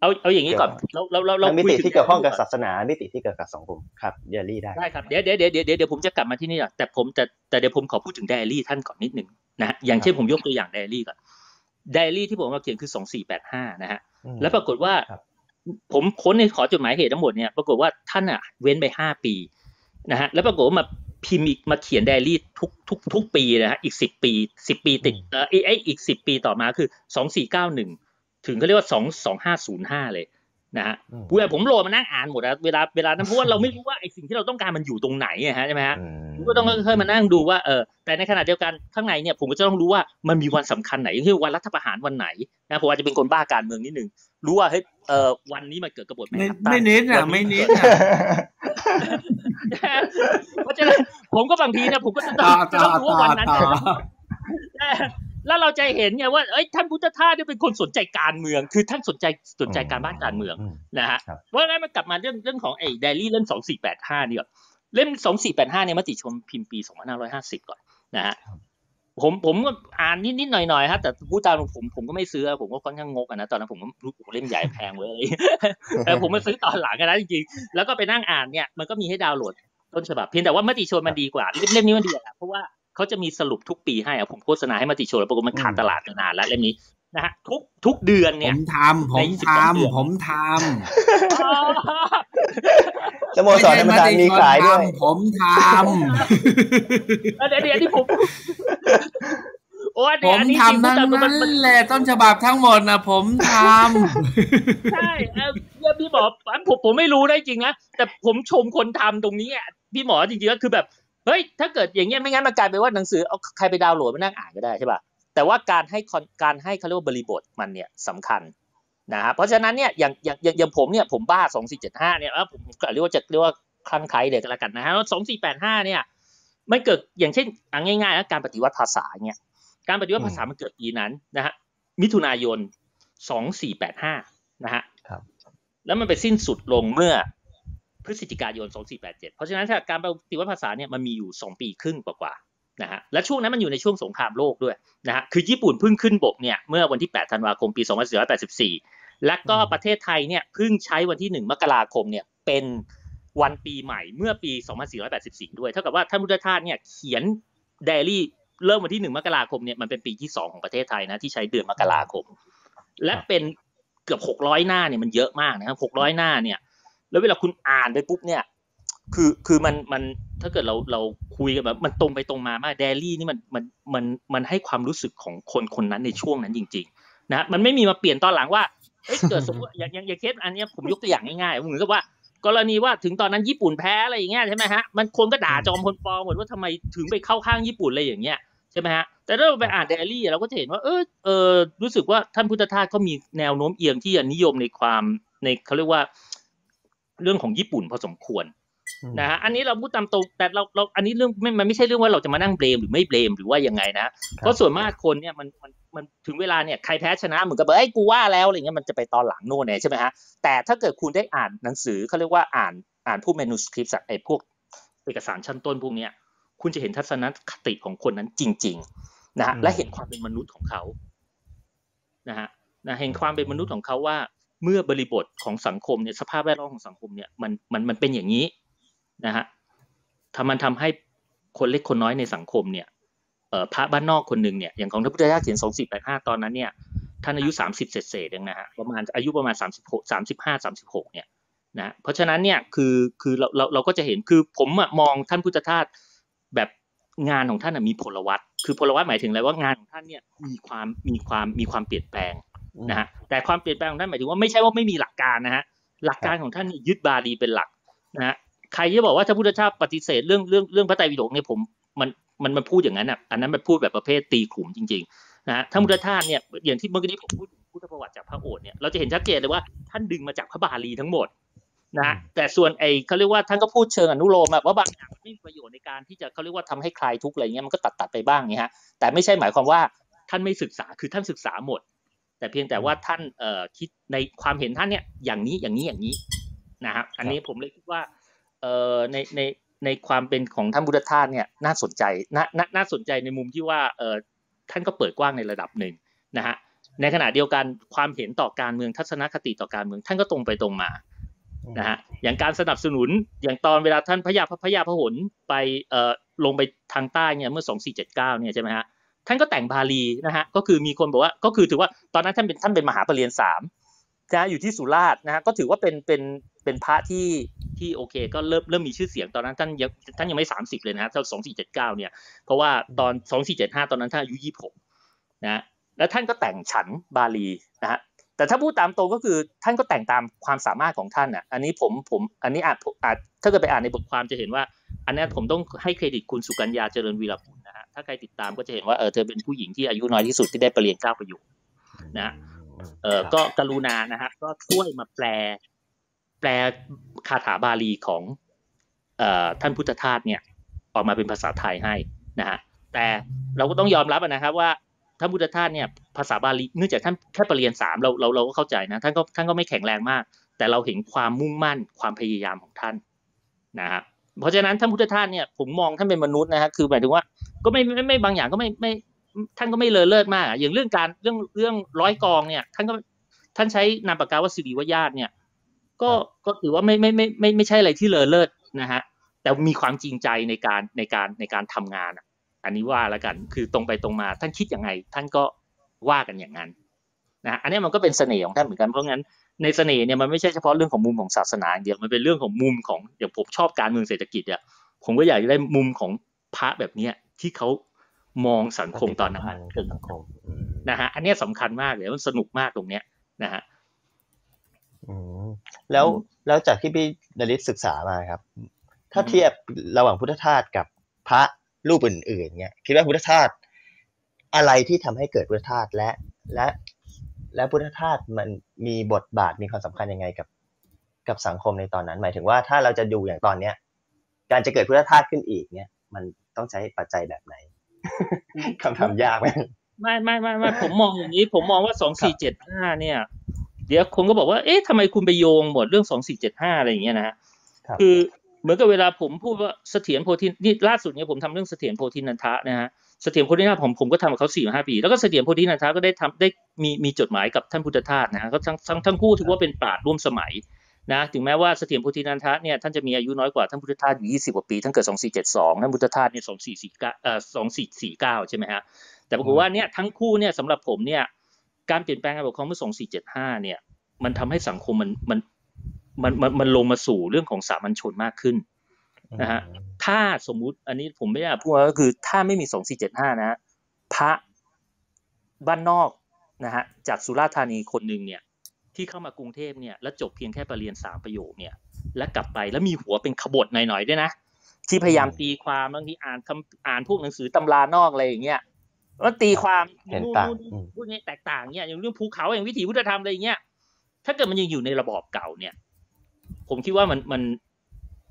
เอาเอาอย่างนี้ก่อนเราเราเรามิติที่เกี่ยวข้องกับศาสนามิติที่เกี่ยวกับสังคมครับเดลี่ได้ได้ครับเดี๋ยวเดี๋ยวเดี๋ยวเดี๋ยวผมจะกลับมาที่นี่อ่ะแต่ผมแต่แต่เดี๋ยวผมขอพูดถึงไดอารี่ท่านก่อนนิดนึงนะฮะอย่างเช่นผมยกตัวอย่างไดอารี่ก่อนไดอารี่ที่ผมมาเขียนคือสองสี่แปดห้านะฮะแล้วปรากฏว่าผมค้นในขอจดหมายเหตุทั้งหมดเนี่ยปรากฏว่าท่านอ่ะเว้นไปห้าปีนะฮะแล้วปรากฏว่ามาพิมพ์อีกมาเขียนไดอารี่ทุกทุกทุกปีนะฮะอีกสิบปีสิบปีติดเอ่อไอ้อีกสิบปีต่อมาคือสองสี่เก้าหนึ่งถึงเขาเรียกว่าสอง สองห้าศูนย์ห้าเลยนะฮะกูเนี่ยผมโหลดมานั่งอ่านหมดนะเวลาเวลานั้นเพราะว่าเราไม่รู้ว่าไอ้สิ่งที่เราต้องการมันอยู่ตรงไหนอ่ะฮะใช่ไหมฮะกูก็ต้องค่อยๆมานั่งดูว่าเออแต่ในขณะเดียวกันข้างในเนี่ยผมก็จะต้องรู้ว่ามันมีวันสำคัญไหนอย่างเช่นวันรัฐประหารวันไหนนะผมอาจจะเป็นคนบ้าการเมืองนิดนึงรู้ว่าเฮ้ยเออวันนี้มันเกิดกบฏไหมครับไม่เน้นอ่ะไม่เน้นอ่ะเพราะฉะนั้นผมก็บางทีเนี่ยผมก็จะต้องรู้ว่าวันนั้นแล้วเราจะเห็นไงว่าเอ้ยท่านพุทธทาสเนี่ยเป็นคนสนใจการเมืองคือท่านสนใจสนใจการบ้านการเมืองนะฮะเพราะงั้นมันกลับมาเรื่องเรื่องของไอ้ไดอารี่เล่มสองสี่แปดห้านี่ก่อนเล่มสองสี่แปดห้าเนี่ยมติชนพิมพ์ปีสองพันห้าร้อยห้าสิบก่อนนะฮะผมผมก็อ่านนิดๆหน่อยๆฮะแต่พูดตามผมผมก็ไม่ซื้อผมก็ค่อนข้างงกอ่ะนะตอนนั้นผมรู้เล่มใหญ่แพงเว้ยแต่ผมมาซื้อตอนหลังกันนะจริงๆแล้วก็ไปนั่งอ่านเนี่ยมันก็มีให้ดาวน์โหลดต้นฉบับเพียงแต่ว่ามติชนมันดีกว่าเล่มนี้มันดีอ่ะเพราะว่าเขาจะมีสรุปทุกปีให้อ่ะผมโฆษณาให้มติชนแล้วปรากฏมันขาดตลาดนานแล้วเล่มนี้นะฮะทุกทุกเดือนเนี่ยผมทำผมทำผมทำสโมสรธรรมศาสตร์มีขายด้วยผมทำแล้วเดี๋ยวเดี๋ยวที่ผมโอ้เดี๋ยวผมทำนั้นแหละต้นฉบับทั้งหมดนะผมทำใช่พี่หมอผมผมไม่รู้ได้จริงนะแต่ผมชมคนทำตรงนี้อ่ะพี่หมอจริงๆก็คือแบบเฮ้ยถ้าเกิดอย่างเงี้ยไม่งั้นมันกลายเป็นว่าหนังสือเอาใครไปดาวน์โหลดมานั่งอ่านก็ได้ใช่ป่ะแต่ว่าการให้การให้เขาเรียกว่าบริบทมันเนี่ยสำคัญนะฮะเพราะฉะนั้นเนี่ยอย่างอย่างอย่างผมเนี่ยผมบ้าสองสี่เจ็ดห้าเนี่ยผมเรียกว่าจะเรียกว่าคลั่งไคล้เดี๋ยวกันละกันนะฮะสองสี่แปดห้าเนี่ยมันเกิดอย่างเช่นง่ายๆนะการปฏิวัติภาษาเนี่ยการปฏิวัติภาษามันเกิดปีนั้นนะฮะมิถุนายนสองสี่แปดห้านะฮะครับแล้วมันไปสิ้นสุดลงเมื่อพฤศจิกายนสองสี่แปดเจ็ดเพราะฉะนั้นการปฏิวัติภาษาเนี่ยมันมีอยู่สองปีครึ่งกว่าๆนะฮะและช่วงนั้นมันอยู่ในช่วงสงครามโลกด้วยนะฮะคือญี่ปุ่นเพิ่งขึ้นบกเนี่ยเมื่อวันที่แปดธันวาคมปีสองพันสี่ร้อยแปดสิบสี่และก็ประเทศไทยเนี่ยเพิ่งใช้วันที่หนึ่งมกราคมเนี่ยเป็นวันปีใหม่เมื่อปีสองพันสี่ร้อยแปดสิบสี่ด้วยเท่ากับว่าท่านพุทธทาสเนี่ยเขียนไดอารี่เริ่มวันที่หนึ่งมกราคมเนี่ยมันเป็นปีที่สองของประเทศไทยนะที่ใช้เดือนมกราคมและเป็นเกือบหกร้อยหน้าเนี่ยมันเยอะมากนะครับหกร้อยหน้าเนี่ยแล้วเวลาคุณอ่านไปปุ๊บเนี่ยคือคือมันมันถ้าเกิดเราเราคุยกันแบบมันตรงไปตรงมามากไดอารี่นี่มันมันมันมันให้ความรู้สึกของคนคนนั้นในช่วงนั้นจริงๆนะมันไม่มีมาเปลี่ยนตอนหลังว่าเอ้ยเกิดสมมติอย่างอย่างอย่างเคสอันนี้ผมยกตัวอย่างง่ายๆเหมือนกับว่ากรณีว่าถึงตอนนั้นญี่ปุ่นแพ้อะไรอย่างเงี้ยใช่ไหมฮะมันคนก็ด่าจอมพลปอหมดว่าทำไมถึงไปเข้าข้างญี่ปุ่นอะไรอย่างเงี้ยใช่ไหมฮะแต่ถ้าเราไปอ่านไดอารี่เราก็จะเห็นว่าเออเออรู้สึกว่าท่านพุทธทาสเขามีแนวโน้มเอียงที่จะนิยมในความในเขาเรียกว่าเรื่องของญี่ปุ่นพอสมควรนะฮะอันนี้เราพูดตามตรงแต่เราเราอันนี้เรื่องมันไม่ใช่เรื่องว่าเราจะมานั่งเบลมหรือไม่เบลมหรือว่ายังไงนะเพราะส่วนมากคนเนี่ยมันมันมันถึงเวลาเนี่ยใครแพ้ชนะเหมือนกับเอ้ยกูว่าแล้วอะไรเงี้ยมันจะไปตอนหลังโน่นเนี่ยใช่ไหมฮะแต่ถ้าเกิดคุณได้อ่านหนังสือเขาเรียกว่าอ่านอ่านพวกเมนูสคริปต์ไอ้พวกเอกสารชั้นต้นพวกเนี้ยคุณจะเห็นทัศนคติของคนนั้นจริงๆนะฮะและเห็นความเป็นมนุษย์ของเขานะฮะนะเห็นความเป็นมนุษย์ของเขาว่าเมื่อบริบทของสังคมเนี่ยสภาพแวดล้อมของสังคมเนี่ยมันมันมันเป็นอย่างนี้นะฮะทำมันทำให้คนเล็กคนน้อยในสังคมเนี่ยเอ่อพระบ้านนอกคนหนึ่งเนี่ยอย่างของท่านพุทธทาสเขียนสองสี่แปดห้าตอนนั้นเนี่ยท่านอายุสามสิบเศษๆเองนะฮะประมาณอายุประมาณสามสิบหก สามสิบห้า สามสิบหกเนี่ยนะเพราะฉะนั้นเนี่ยคือคือเราเราเราก็จะเห็นคือผมมองท่านพุทธทาสแบบงานของท่านมีพลวัตคือพลวัตหมายถึงอะไรว่างานของท่านเนี่ยมีความมีความมีความเปลี่ยนแปลงนะฮะแต่ความเปลี่ยนแปลงของท่านหมายถึงว่าไม่ใช่ว่าไม่มีหลักการนะฮะหลักการของท่านยึดบาลีเป็นหลักนะฮะใครจะบอกว่าถ้าพุทธเจ้าปฏิเสธเรื่องเรื่องเรื่องพระไตรปิฎกเนี่ยผมมันมันมาพูดอย่างนั้นอ่ะอันนั้นมันพูดแบบประเภทตีขุมจริงๆนะฮะถ้าพุทธเจ้าเนี่ยอย่างที่เมื่อกี้ผมพูดพุทธประวัติจากพระโอษฐ์เนี่ยเราจะเห็นชัดเจนเลยว่าท่านดึงมาจากพระบาลีทั้งหมดนะแต่ส่วนไอ้เขาเรียกว่าท่านก็พูดเชิงอนุโลมว่าบางอย่างไม่มีประโยชน์ในการที่จะเขาเรียกว่าทำให้คลายทุกข์อะไรเงี้ยมันก็ตัดตัดไปบ้างเงี้ยฮะแต่ไม่ใช่หมายความว่าท่านไม่ศึกษาคือท่านศึกษาหมดแต่เพียงแต่ว่าท่านเอ่อคิดในความเห็นท่านเนี่ยอย่างนี้อย่างนี้อย่างนี้นะครับอันนี้ผมเลยคิดว่าเอ่อในในในความเป็นของท่านพุทธทาสเนี่ยน่าสนใจน่าน่าสนใจในมุมที่ว่าเอ่อท่านก็เปิดกว้างในระดับหนึ่งนะฮะ ในขณะเดียวกันความเห็นต่อการเมืองทัศนคติต่อการเมืองท่านก็ตรงไปตรงมานะฮะอย่างการสนับสนุนอย่างตอนเวลาท่านพระยาพระยาพหลไปเอ่อลงไปทางใต้เนี่ยเมื่อสองสี่เจ็ดเก้าเนี่ยใช่มั้ยฮะท่านก็แต่งบาลีนะฮะก็คือมีคนบอกว่าก็คือถือว่าตอนนั้นท่านเป็นท่านเป็นมหาปริญญาสามนะอยู่ที่สุราษฎร์นะฮะก็ถือว่าเป็นเป็นเป็นพระที่ที่โอเคก็เริ่มเริ่มมีชื่อเสียงตอนนั้นท่านยังท่านยังไม่สามสิบเลยนะฮะสองสี่เจ็ดเก้าเนี่ยเพราะว่าตอนสองสี่เจ็ดห้าตอนนั้นท่านอายุยี่สิบหกนะแล้วท่านก็แต่งฉันบาลีนะฮะแต่ถ้าพูดตามตรงก็คือท่านก็แต่งตามความสามารถของท่านน่ะอันนี้ผมผมอันนี้อาจอาจถ้าเกิดไปอ่านในบทความจะเห็นว่าอันนี้ผมต้องให้เครดิตคุณสุกัญญาเจริญวีรกุลนะฮะถ้าใครติดตามก็จะเห็นว่าเออเธอเป็นผู้หญิงที่อายุน้อยที่สุดที่ได้ประเรียนเก้าประโยคนะเออก็กรุณานะฮะก็ช่วยมาแปลแปลคาถาบาลีของเอ่อท่านพุทธทาสเนี่ยออกมาเป็นภาษาไทยให้นะฮะแต่เราก็ต้องยอมรับนะครับว่าท่านพุทธทาสเนี่ยภาษาบาลีเนื่องจากท่านแค่ประเรียนสามเราเราเราก็เข้าใจนะท่านก็ท่านก็ไม่แข็งแรงมากแต่เราเห็นความมุ่งมั่นความพยายามของท่านนะครับเพราะฉะนั้นท่านพุทธทาสเนี่ยผมมองท่านเป็นมนุษย์นะฮะคือหมายถึงว่าก็ไม่ไม่ไม่บางอย่างก็ไม่ไม่ท่านก็ไม่เลอะเลิศมากอย่างเรื่องการเรื่องเรื่องร้อยกองเนี่ยท่านก็ท่านใช้นามปากกาว่าสิริวญาติเนี่ยก็ก็ถือว่าไม่ไม่ไม่ไม่ไม่ใช่อะไรที่เลอะเลิศนะฮะแต่มีความจริงใจในการในการในการทำงานอันนี้ว่าละกันคือตรงไปตรงมาท่านคิดยังไงท่านก็ว่ากันอย่างนั้นนะอันนี้มันก็เป็นเสน่ห์ของท่านเหมือนกันเพราะงั้นในเสน่ห์เนี่ยมันไม่ใช่เฉพาะเรื่องของมุมของศาสนาอย่างเดียวมันเป็นเรื่องของมุมของอย่างผมชอบการเมืองเศรษฐกิจเนี่ยผมก็อยากจะได้มุมของพระแบบนี้ที่เขามองสังคมตอนนั้นสังคมนะฮะอันนี้สำคัญมากเลยมันสนุกมากตรงเนี้ยนะฮะแล้วแล้วจากที่พี่นฤทธิ์ศึกษามาครับถ้าเทียบระหว่างพุทธทาสกับพระรูปอื่นๆเนี่ยคิดว่าพุทธทาสอะไรที่ทำให้เกิดพุทธทาสและและและพุทธทาสมันมีบทบาทมีความสำคัญยังไงกับกับสังคมในตอนนั้นหมายถึงว่าถ้าเราจะดูอย่างตอนเนี้ยการจะเกิดพุทธทาสขึ้นอีกเนี่ยมันต้องใช้ปัจจัยแบบไหน คำถามยากไหมไม่ไม่ไม่ไม่ผมมองอย่างนี้ผมมองว่าสองสี่เจ็ดห้าเนี่ยเดี๋ยวคนก็บอกว่าเอ๊ะทำไมคุณไปโยงหมดเรื่องสองสี่เจ็ดห้าอะไรอย่างเงี้ยนะคือเหมือนกับเวลาผมพูดว่าเสถียรโพธินี่ล่าสุดเนี่ยผมทำเรื่องเสถียรโพธินันทะนะฮะเสถียรโพธินันทะผมผมก็ทำกับเขาสี่ห้าปีแล้วก็เสถียรโพธินันทะก็ได้ทำได้มีมีจดหมายกับท่านพุทธทาสนะฮะก็ทั้งทั้งทั้งคู่ถือว่าเป็นปราชญ์ร่วมสมัยนะถึงแม้ว่าเสถียรโพธินันทะเนี่ยท่านจะมีอายุน้อยกว่าท่านพุทธทาสอยู่ยี่สิบกว่าปีท่านเกิดสองสี่เจ็ดสองท่านพุทธทาสเนี่ยสองสี่สี่เก้าเอ่อสองสี่สี่เก้าใช่ไหมฮะแต่ปรากฏว่าเนี่ยทั้งคู่เนี่ยสำหรับผมเนี่ยการเปลี่ยนแปลงการปกครองเมื่อสองสี่เจ็ดห้าเนี่ยมันทำให้สังคมมันมันมันมันมันลงมาสู่เรื่องของสามัญชนมากขึ้นนะฮะถ้าสมมุติอันนี้ผมไม่ได้พูดก็คือถ้าไม่มีสองสี่เจ็ดห้านะฮะพระบ้านนอกนะฮะจากสุราษฎร์ธานีคนนึงเนี่ยที่เข้ามากรุงเทพเนี่ยแล้วจบเพียงแค่ประเรียนสามประโยคเนี่ยแล้วกลับไปแล้วมีหัวเป็นขบถหน่อยๆด้วยนะที่พยายามตีความบางทีอ่านอ่านพวกหนังสือตำรานอกอะไรอย่างเงี้ยแล้วตีความนู่นๆพวกนี้แตกต่างเนี่ยอย่างเรื่องภูเขาอย่างวิถีพุทธธรรมอะไรอย่างเงี้ยถ้าเกิดมันยังอยู่ในระบอบเก่าเนี่ยผมคิดว่ามันมัน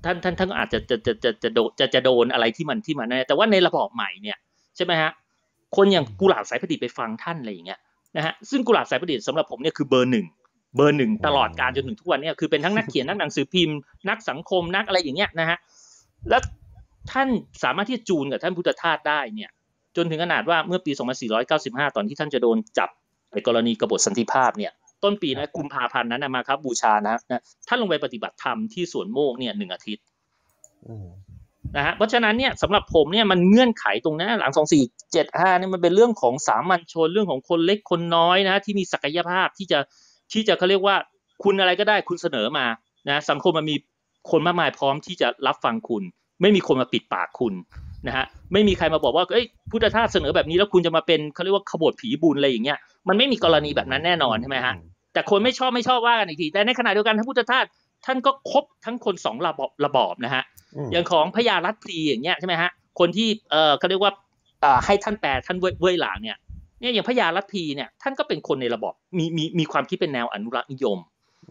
ท่านท่านท่านอาจจะจะจะจะจะโดนจะจะโดนอะไรที่มันที่มันนะแต่ว่าในระบอบใหม่เนี่ยใช่ไหมฮะคนอย่างกุหลาบสายประดิษฐ์ไปฟังท่านอะไรอย่างเงี้ยนะฮะซึ่งกุหลาบสายประดิษฐ์สำหรับผมเนี่ยคือเบอร์หนึ่งเบอร์หนึ่งตลอดการจนถึงทุกวันเนี่ยคือเป็นทั้งนักเขียนนักหนังสือพิมพ์นักสังคมนักอะไรอย่างเงี้ยนะฮะแล้วท่านสามารถที่จะจูนกับท่านพุทธทาสได้เนี่ยจนถึงขนาดว่าเมื่อปีสองพันสี่ร้อยเก้าสิบห้าตอนที่ท่านจะโดนจับในกรณีกบฏสันติภาพเนี่ยต้นปีนะกุมภาพันธ์นั้นมาครับบูชานะนะท่านลงไปปฏิบัติธรรมที่สวนโมกเนี่ยหนึ่งอาทิตย์นะฮะเพราะฉะนั้นเนี่ยสำหรับผมเนี่ยมันเงื่อนไขตรงนั้นหลังสองสี่เจ็ดห้าเนี่ยมันเป็นเรื่องของสามัญชนเรื่องของคนเล็กคนน้อยนะที่มีศักยภาพที่จะที่จะเค้าเรียกว่าคุณอะไรก็ได้คุณเสนอมานะสังคมมันมีคนมากมายพร้อมที่จะรับฟังคุณไม่มีคนมาปิดปากคุณนะฮะไม่มีใครมาบอกว่าเอ้ยพุทธทาสเสนอแบบนี้แล้วคุณจะมาเป็นเค้าเรียกว่าขบฏผีบุญอะไรอย่างเงี้ยมันไม่มีกรณีแบบนั้นแน่นอนใช่มั้ยฮะแต่คนไม่ชอบไม่ชอบว่ากันอีกทีแต่ในขณะเดียวกันท่านพุทธทาสท่านก็ครบทั้งคนสองระบอบระบอบนะฮะอย่างของพญารัตพลีอย่างเงี้ยใช่มั้ยฮะคนที่เอ่อเค้าเรียกว่าเอ่อให้ท่านแปลท่านเว้ยหลางเนี่ยเนี่ยอย่างพญารัตพลีเนี่ยท่านก็เป็นคนในระบอบมีมีมีความคิดเป็นแนวอนุรักษ์นิยม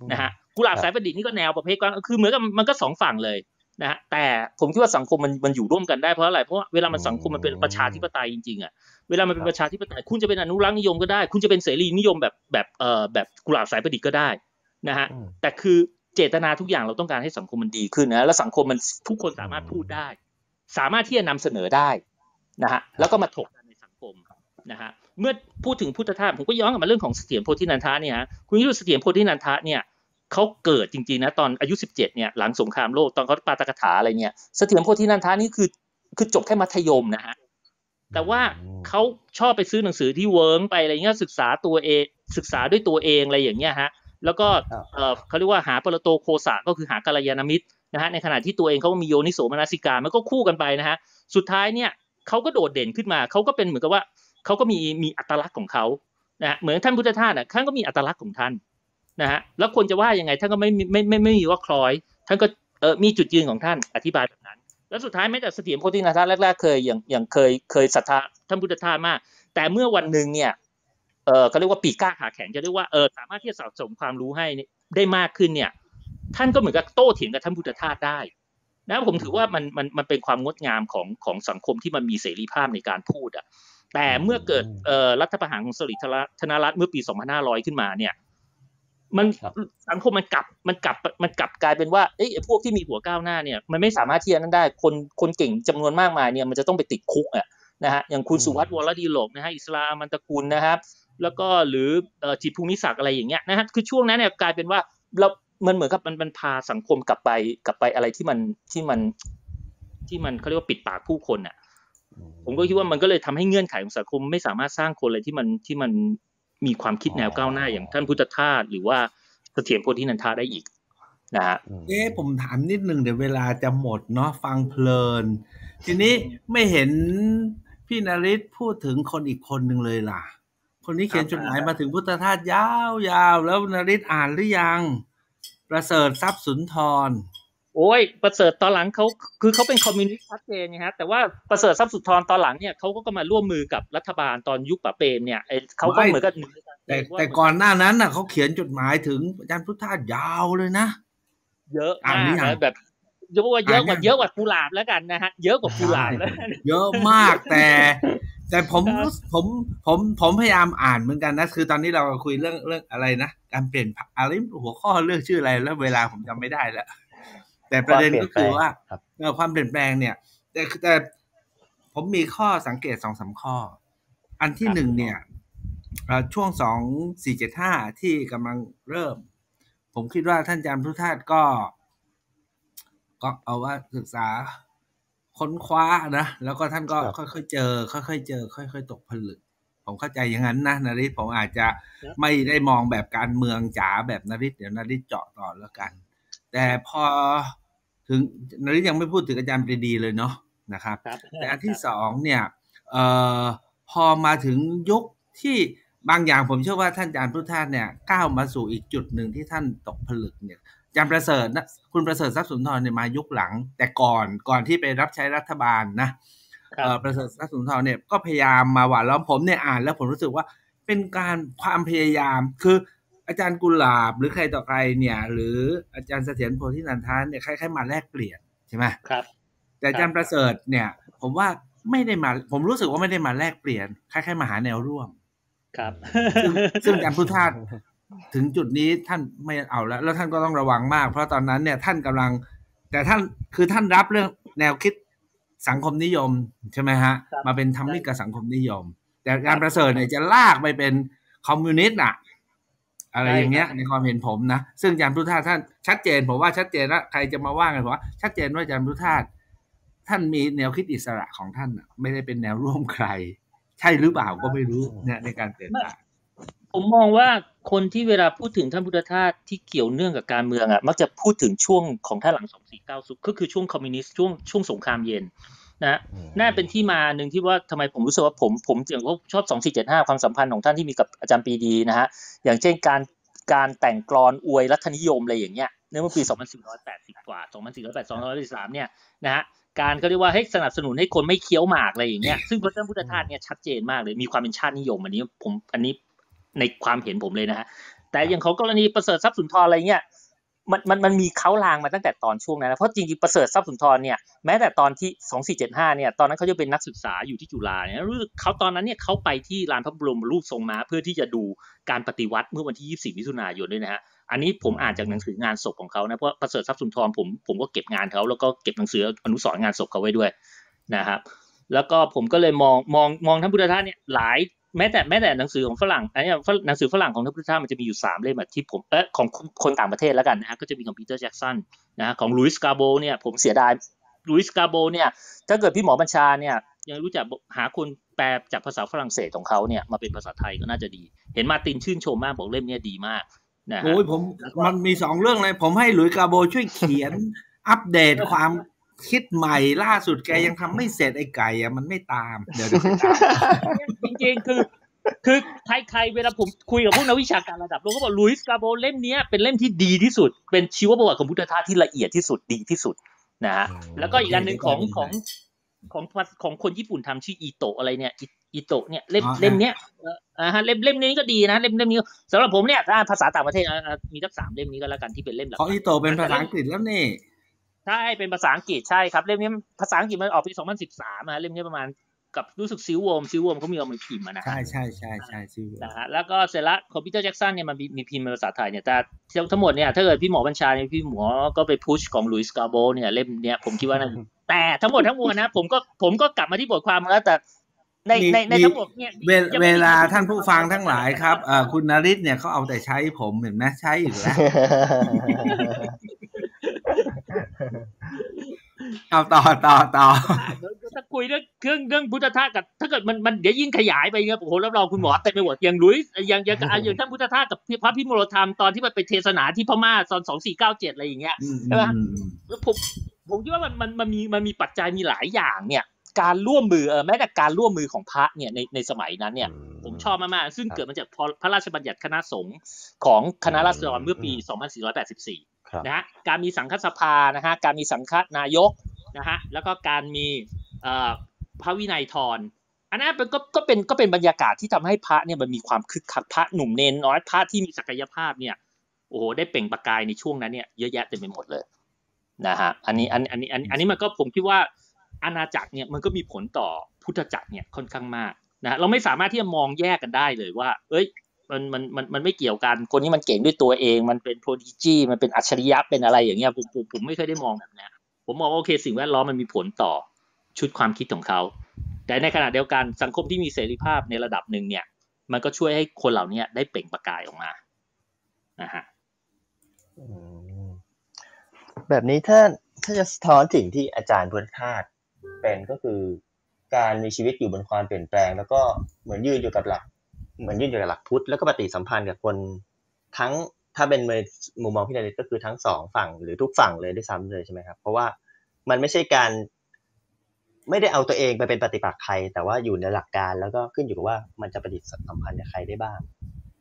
นะฮะกุหลาบสายประดิษฐ์นี่ก็แนวประเภทกว้างคือเหมือนกับมันก็สองฝั่งเลยนะฮะแต่ผมคิดว่าสังคมมันมันอยู่ร่วมกันได้เพราะอะไรเพราะว่าเวลามันสังคมมันเป็นประชาธิปไตยจริงๆอ่ะเวลามันเป็นประชาธิปไตยคุณจะเป็นอนุรักษ์นิยมก็ได้คุณจะเป็นเสรีนิยมแบบแบบเอ่อแบบกุหลาบสายประดิษฐ์ก็ได้นะฮะแต่คือเจตนาทุกอย่างเราต้องการให้สังคมมันดีขึ้นนะและสังคมมันทุกคนสามารถพูดได้สามารถที่จะนำเสนอได้นะฮะแล้วก็มาถกกันในสังคมนะฮะ เมื่อพูดถึงพุทธทาสผมก็ย้อนกลับมาเรื่องของเสถียรโพธินันทะเนี่ยฮะคุณวิรุฬห์เสถียรโพธินันทะเนี่ยเขาเกิดจริงๆนะตอนอายุสิบเจ็ดเนี่ยหลังสงครามโลกตอนเขาปาฐกถาอะไรเนี่ยเสถียรโพธินันทะนี่คือคือจบแค่มัธยมนะฮะแต่ว่าเขาชอบไปซื้อหนังสือที่เวิร์งไปอะไรเงี้ยศึกษาตัวเองศึกษาด้วยตัวเองอะไรอย่างเงี้ยฮะแล้วก็เออเขาเรียกว่าหาปรโตโคสะก็คือหากัลยาณมิตรนะฮะในขณะที่ตัวเองเขามีโยนิโสมนสิการมันก็คู่กันไปนะฮะสุดท้ายเนี่ยเขาก็โดดเด่นขึ้นมาเขาก็เป็นเหมือนกับว่าเขาก็มีมีอัตลักษณ์ของเขานะฮะเหมือนท่านพุทธทาสอ่ะท่านก็มีอัตลักษณ์ของท่านนะฮะแล้วคนจะว่ายังไงท่านก็ไม่ไม่ไม่ไม่มีว่าคล้อยท่านก็เออมีจุดยืนของท่านอธิบายแบบนั้นแล้วสุดท้ายแม้แต่เสถียรโพธินันทะแรกๆเคยอย่างอย่างเคยเคยศรัทธาท่านพุทธทาสมากแต่เมื่อวันหนึ่งเนี่ยเออเขาเรียกว่าปีกกล้าขาแข็งจะเรียกว่าเออสามารถที่จะสะสมความรู้ให้ได้มากขึ้นเนี่ยท่านก็เหมือนกับโต้เถียงกับท่านพุทธทาสได้นะผมถือว่ามันมันมันเป็นความงดงามของของสังคมที่มันมีเสรีภาพในการพูดอ่ะแต่เมื่อเกิดเอ่อรัฐประหารของสฤษดิ์ธนรัตน์เมื่อปีสองพันห้าร้อยขึ้นมาเนี่ยมันสังคมมันกลับมันกลับมันกลับกลายเป็นว่าเอ้ยพวกที่มีหัวก้าวหน้าเนี่ยมันไม่สามารถที่จะนั่นได้คนคนเก่งจำนวนมากมายเนี่ยมันจะต้องไปติดคุกอ่ะนะฮะอย่างคุณสุวัฒน์วรดีโลกนะฮะอิสรามันตกุลนะครับแล้วก็หรือเอ่อจิตภูมิศักดิ์อะไรอย่างเงี้ยนะฮะคือช่วงนั้นเนี่ยกลายเป็นว่าเรามันเหมือนกับมันมันพาสังคมกลับไปกลับไปอะไรที่มันที่มันที่มันเขาเรียกว่าปิดปากผู้คนอ่ะผมก็คิดว่ามันก็เลยทำให้เงื่อนไขของสังคมไม่สามารถสร้างคนเลยที่มันที่มันมีความคิดแนวก้าวหน้าอย่างท่านพุทธทาสหรือว่าเสถียรโพธินันทะได้อีกนะฮะเอ๊ะผมถามนิดนึงเดี๋ยวเวลาจะหมดเนาะฟังเพลินทีนี้ไม่เห็นพี่นฤทธิ์พูดถึงคนอีกคนหนึ่งเลยล่ะคนนี้เขียนจดหมายมาถึงพุทธทาสยาวๆแล้วนฤทธิ์อ่านหรือยังประเสริฐทรัพย์สุนทรโอ้ยประเสริฐตอนหลังเขาคือเขาเป็นคอมมิวนิสต์ชัดเจนนะฮะแต่ว่าประเสริฐทรัพย์สุนทรตอนหลังเนี่ยเขาก็มาร่วมมือกับรัฐบาลตอนยุคป่าเปรมเนี่ยเขาก็เหมือนกันแต่แต่ก่อนหน้านั้นน่ะเขาเขียนจดหมายถึงอาจารย์พุทธทาสยาวเลยนะเยอะอ่านแบบเยอะกว่าเยอะกว่าเยอะกว่ากุหลาบแล้วกันนะฮะเยอะกว่ากุหลาบแล้วเยอะมากแต่แต่ผมผมผมผมพยายามอ่านเหมือนกันนะคือตอนนี้เราคุยเรื่องเรื่องอะไรนะการเปลี่ยนอะไรหัวข้อเรื่องชื่ออะไรแล้วเวลาผมจำไม่ได้แล้วแต่ประเด็นก็คือว่าความเปลี่ยนแปลงเนี่ยแต่แต่ผมมีข้อสังเกตสองสามข้ออันที่หนึ่งเนี่ยช่วงสองสี่เจ็ดห้าที่กำลังเริ่มผมคิดว่าท่านอาจารย์พุทธทาสก็ก็เอาว่าศึกษาค้นคว้านะแล้วก็ท่านก็ค่อยๆเจอค่อยๆเจอค่อยๆตกผลึกผมเข้าใจอย่างนั้นนะนฤทธิ์ผมอาจจะไม่ได้มองแบบการเมืองจ๋าแบบนฤทธิ์เดี๋ยวนฤทธิ์เจาะต่อแล้วกันแต่พอถึงนฤทธิ์ยังไม่พูดถึงอาจารย์ปรีดีเลยเนาะนะครับแต่อันที่สองเนี่ยเอ่อพอมาถึงยุคที่บางอย่างผมเชื่อว่าท่านอาจารย์พุทธทาสเนี่ยก้าวมาสู่อีกจุดหนึ่งที่ท่านตกผลึกเนี่ยอาจารย์ประเสริฐนะคุณประเสริฐทรัพย์สุนทรเนี่ยมายุคหลังแต่ก่อนก่อนที่ไปรับใช้รัฐบาลนะประเสริฐทรัพย์สุนทรเนี่ยก็พยายามมาหว่านล้อมผมเนี่ยอ่านแล้วผมรู้สึกว่าเป็นการความพยายามคืออาจารย์กุหลาบหรือใครต่อใครเนี่ยหรืออาจารย์เสถียรโพธินันทะเนี่ยคล้ายๆมาแลกเปลี่ยนใช่ไหมครับแต่อาจารย์ประเสริฐเนี่ยผมว่าไม่ได้มาผมรู้สึกว่าไม่ได้มาแลกเปลี่ยนคล้ายๆมาหาแนวร่วมครับซึ่งอาจารย์พุทธทาสถึงจุดนี้ท่านไม่เอาแล้วแล้วท่านก็ต้องระวังมากเพราะตอนนั้นเนี่ยท่านกำลังแต่ท่านคือท่านรับเรื่องแนวคิดสังคมนิยมใช่ไหมฮะมาเป็นธรรมิกกับสังคมนิยมแต่การประเสริฐเนี่ยจะลากไปเป็นคอมมิวนิสต์อะอะไรอย่างเงี้ยในความเห็นผมนะซึ่งอาจารย์พุทธทาสท่านชัดเจนผมว่าชัดเจนแล้วใครจะมาว่าไงผมว่าชัดเจนว่าอาจารย์พุทธทาสท่านมีแนวคิดอิสระของท่านไม่ได้เป็นแนวร่วมใครใช่หรือเปล่าก็ไม่รู้เนี่ยในการเปลี่ยนแปลงผมมองว่าคนที่เวลาพูดถึงท่านพุทธทาสที่เกี่ยวเนื่องกับการเมืองอ่ะมักจะพูดถึงช่วงของท่านหลังสองสี่เก้าก็คือช่วงคอมมิวนิสต์ช่วงช่วงสงครามเย็นนะน่าเป็นที่มาหนึ่งที่ว่าทำไมผมรู้สึกว่าผมผมอย่างก็ชอบสองสี่เจ็ดห้าความสัมพันธ์ของท่านที่มีกับอาจารย์ปรีดีนะฮะอย่างเช่นการการแต่งกลอนอวยรัฐนิยมอะไรอย่างเงี้ยเมื่อปีสองพันสี่ร้อยแปดสิบกว่าสองพันสี่ร้อยแปดสิบ สองพันสี่ร้อยสิบสามเนี่ยนะฮะการเขาเรียกว่าให้สนับสนุนให้คนไม่เคี้ยวหมากอะไรอย่างเงี้ยซึ่งพระท่านพุทธทาสเนี่ยชัดเจนมากเลยมีความเป็นชาตินิยมอันนี้ผมอันนี้ในความเห็นผมเลยนะฮะแต่อย่างของกรณีประเสริฐทรัพย์สุนทรอะไรเงี้ยมันมันมันมีเค้าลางมาตั้งแต่ตอนช่วงนั้นนะเพราะจริงๆประเสริฐทรัพย์สุนทรเนี่ยแม้แต่ตอนที่สองสี่เจ็ดห้าเนี่ยตอนนั้นเขาจะเป็นนักศึกษาอยู่ที่จุฬาเนี่ยรู้สึกเขาตอนนั้นเนี่ยเขาไปที่ลานพระบรมรูปทรงม้าเพื่อที่จะดูการปฏิวัติเมื่อวันที่ยี่สิบสี่มิถุนายนด้วยนะฮะอันนี้ผมอ่านจากหนังสืองานศพของเขานะเพราะประเสริฐทรัพย์สุนทรผมผมก็เก็บงานเขาแล้วก็เก็บหนังสืออนุสรณ์งานศพเขาไว้ด้วยนะครับแล้วก็ผมก็เลยมองมองมองท่านพุทธทาสเนี่ยหลาย แม้แต่แม้แต่หนังสือของฝรั่งอันนี้หนังสือฝรั่งของพระพุทธเจ้ามันจะมีอยู่สามเล่มที่ผมเออของคนต่างประเทศแล้วกันนะฮะก็จะมีของปีเตอร์แจ็กสันนะของลุยส์กาโบเนี่ยผมเสียดายลุยส์กาโบเนี่ยถ้าเกิดพี่หมอบัญชาเนี่ยยังรู้จักหาคนแปลจากภาษาฝรั่งเศสของเขาเนี่ยมาเป็นภาษาไทยก็น่าจะดีเห็นมาตินชื่นชมมากบอกเล่มนี้ดีมากนะโอ้ยผมมันมีสองเรื่องเลยผมให้ลุยส์กาโบช่วยเขียนอัปเดตความคิดใหม่ล่าสุดแกยังทำไม่เสร็จไอ้ไก่อะมันไม่ตามเดี๋ยวจริงๆคือคือใครๆเวลาผมคุยกับพวกนักวิชาการระดับโลกก็บอกลุยส์กาโบเล่มนี้เป็นเล่มที่ดีที่สุดเป็นชีวประวัติของพุทธทาสที่ละเอียดที่สุดดีที่สุดนะฮะแล้วก็อีกอันหนึ่งของของของของคนญี่ปุ่นทำชื่ออิโตะอะไรเนี่ยอิโตะเนี่ยเล่มเล่มเนี้ยอ่าฮะเล่มเล่มนี้ก็ดีนะเล่มเล่มนี้สำหรับผมเนี่ยภาษาต่างประเทศมีทั้งสามเล่มนี้ก็แล้วกันที่เป็นเล่มหลักของอิโตะเป็นภาษาอังกฤษแล้วนี่ใช่เป็นภาษาอังกฤษใช่ครับเล่มนี้ภาษาอังกฤษมันออกปีสองพันสิบสามนะเล่มนี้ประมาณกับรู้สึกซิวโวมซิวโวมเขามีเอามาพิมพ์นะใช่ใช่ใช่ใช่ซิวโวมนะฮะแล้วก็เซละของปีเตอร์แจ็กสันเนี่ยมันมีพิมพ์เป็นภาษาไทยเนี่ยแต่ทั้งหมดเนี่ยถ้าเกิดพี่หมอบัญชาเนี่ยพี่หมอก็ไปพุชของลุยส์กาโบเนี่ยเล่มเนี่ยผมคิดว่านั่นแต่ทั้งหมดทั้งมวลนะผมก็ผมก็กลับมาที่บทความแล้วแต่ในในในทั้งหมดเนี่ยเวลาท่านผู้ฟังทั้งหลายครับเอ่อคุณนฤทธิ์เนี่ยเขาเอาแต่ใช้ผมเห็นไหมใช้อีกแล้วเอาต่อต่อต่อถ้าคุยเรื่องเครื่องเรื่องพุทธทาสกับถ้าเกิดมันมันเดี๋ยวยิ่งขยายไปเนี่ยโอ้โหรับรองคุณหมอเต็มไปหมดอย่างลุยอย่างอย่างอย่างท่านพุทธทาสกับพระพิโมโลธรรมตอนที่มันไปเทศนาที่พม่าตอนสองพันสี่ร้อยเก้าสิบเจ็ดอะไรอย่างเงี้ยใช่ป่ะผมผมคิดว่ามันมันมันมีมันมีปัจจัยมีหลายอย่างเนี่ยการร่วมมือเออแม้แต่การร่วมมือของพระเนี่ยในในสมัยนั้นเนี่ยผมชอบมากๆซึ่งเกิดมาจากพระราชบัญญัติคณะสงฆ์ของคณะราษฎรเมื่อปีสองพันสี่ร้อยแปดสิบสี่นะฮะการมีสังฆสภานะฮะการมีสังฆนายกนะฮะแล้วก็การมีพระวินัยทรอันนั้นก็ก็เป็นก็เป็นบรรยากาศที่ทำให้พระเนี่ยมันมีความคึกคักพระหนุ่มเนนน้อยพระที่มีศักยภาพเนี่ยโอ้โหได้เปล่งประกายในช่วงนั้นเนี่ยเยอะแยะเต็มไปหมดเลยนะฮะอันนี้อันอันนี้อันนี้มันก็ผมคิดว่าอาณาจักรเนี่ยมันก็มีผลต่อพุทธจักรเนี่ยค่อนข้างมากนะเราไม่สามารถที่จะมองแยกกันได้เลยว่าเอ้ยมันมันมันมันไม่เกี่ยวกันคนนี้มันเก่งด้วยตัวเองมันเป็นโปรดิจี้มันเป็นอัจฉริยะเป็นอะไรอย่างเงี้ยผมผมผมไม่เคยได้มองแบบนี้ผมมองว่าโอเคสิ่งแวดล้อมมันมีผลต่อชุดความคิดของเขาแต่ในขณะเดียวกันสังคมที่มีเสรีภาพในระดับหนึ่งเนี่ยมันก็ช่วยให้คนเหล่านี้ได้เปล่งประกายออกมานะฮะแบบนี้ถ้าถ้าจะสะท้อนถึงที่อาจารย์พุทธทาสเป็นก็คือการมีชีวิตอยู่บนความเปลี่ยนแปลงแล้วก็เหมือนยืนอยู่กับหลักเหมือนยืนอยู่กับหลักพุทธแล้วก็ปฏิสัมพันธ์กับคนทั้งถ้าเป็นมุมมองพี่นฤทธิ์ก็คือทั้งสองฝั่งหรือทุกฝั่งเลยด้วยซ้ำเลยใช่ไหมครับเพราะว่ามันไม่ใช่การไม่ได้เอาตัวเองไปเป็นปฏิปักษ์ใครแต่ว่าอยู่ในหลักการแล้วก็ขึ้นอยู่กับว่ามันจะปฏิสัมพันธ์กับใครได้บ้าง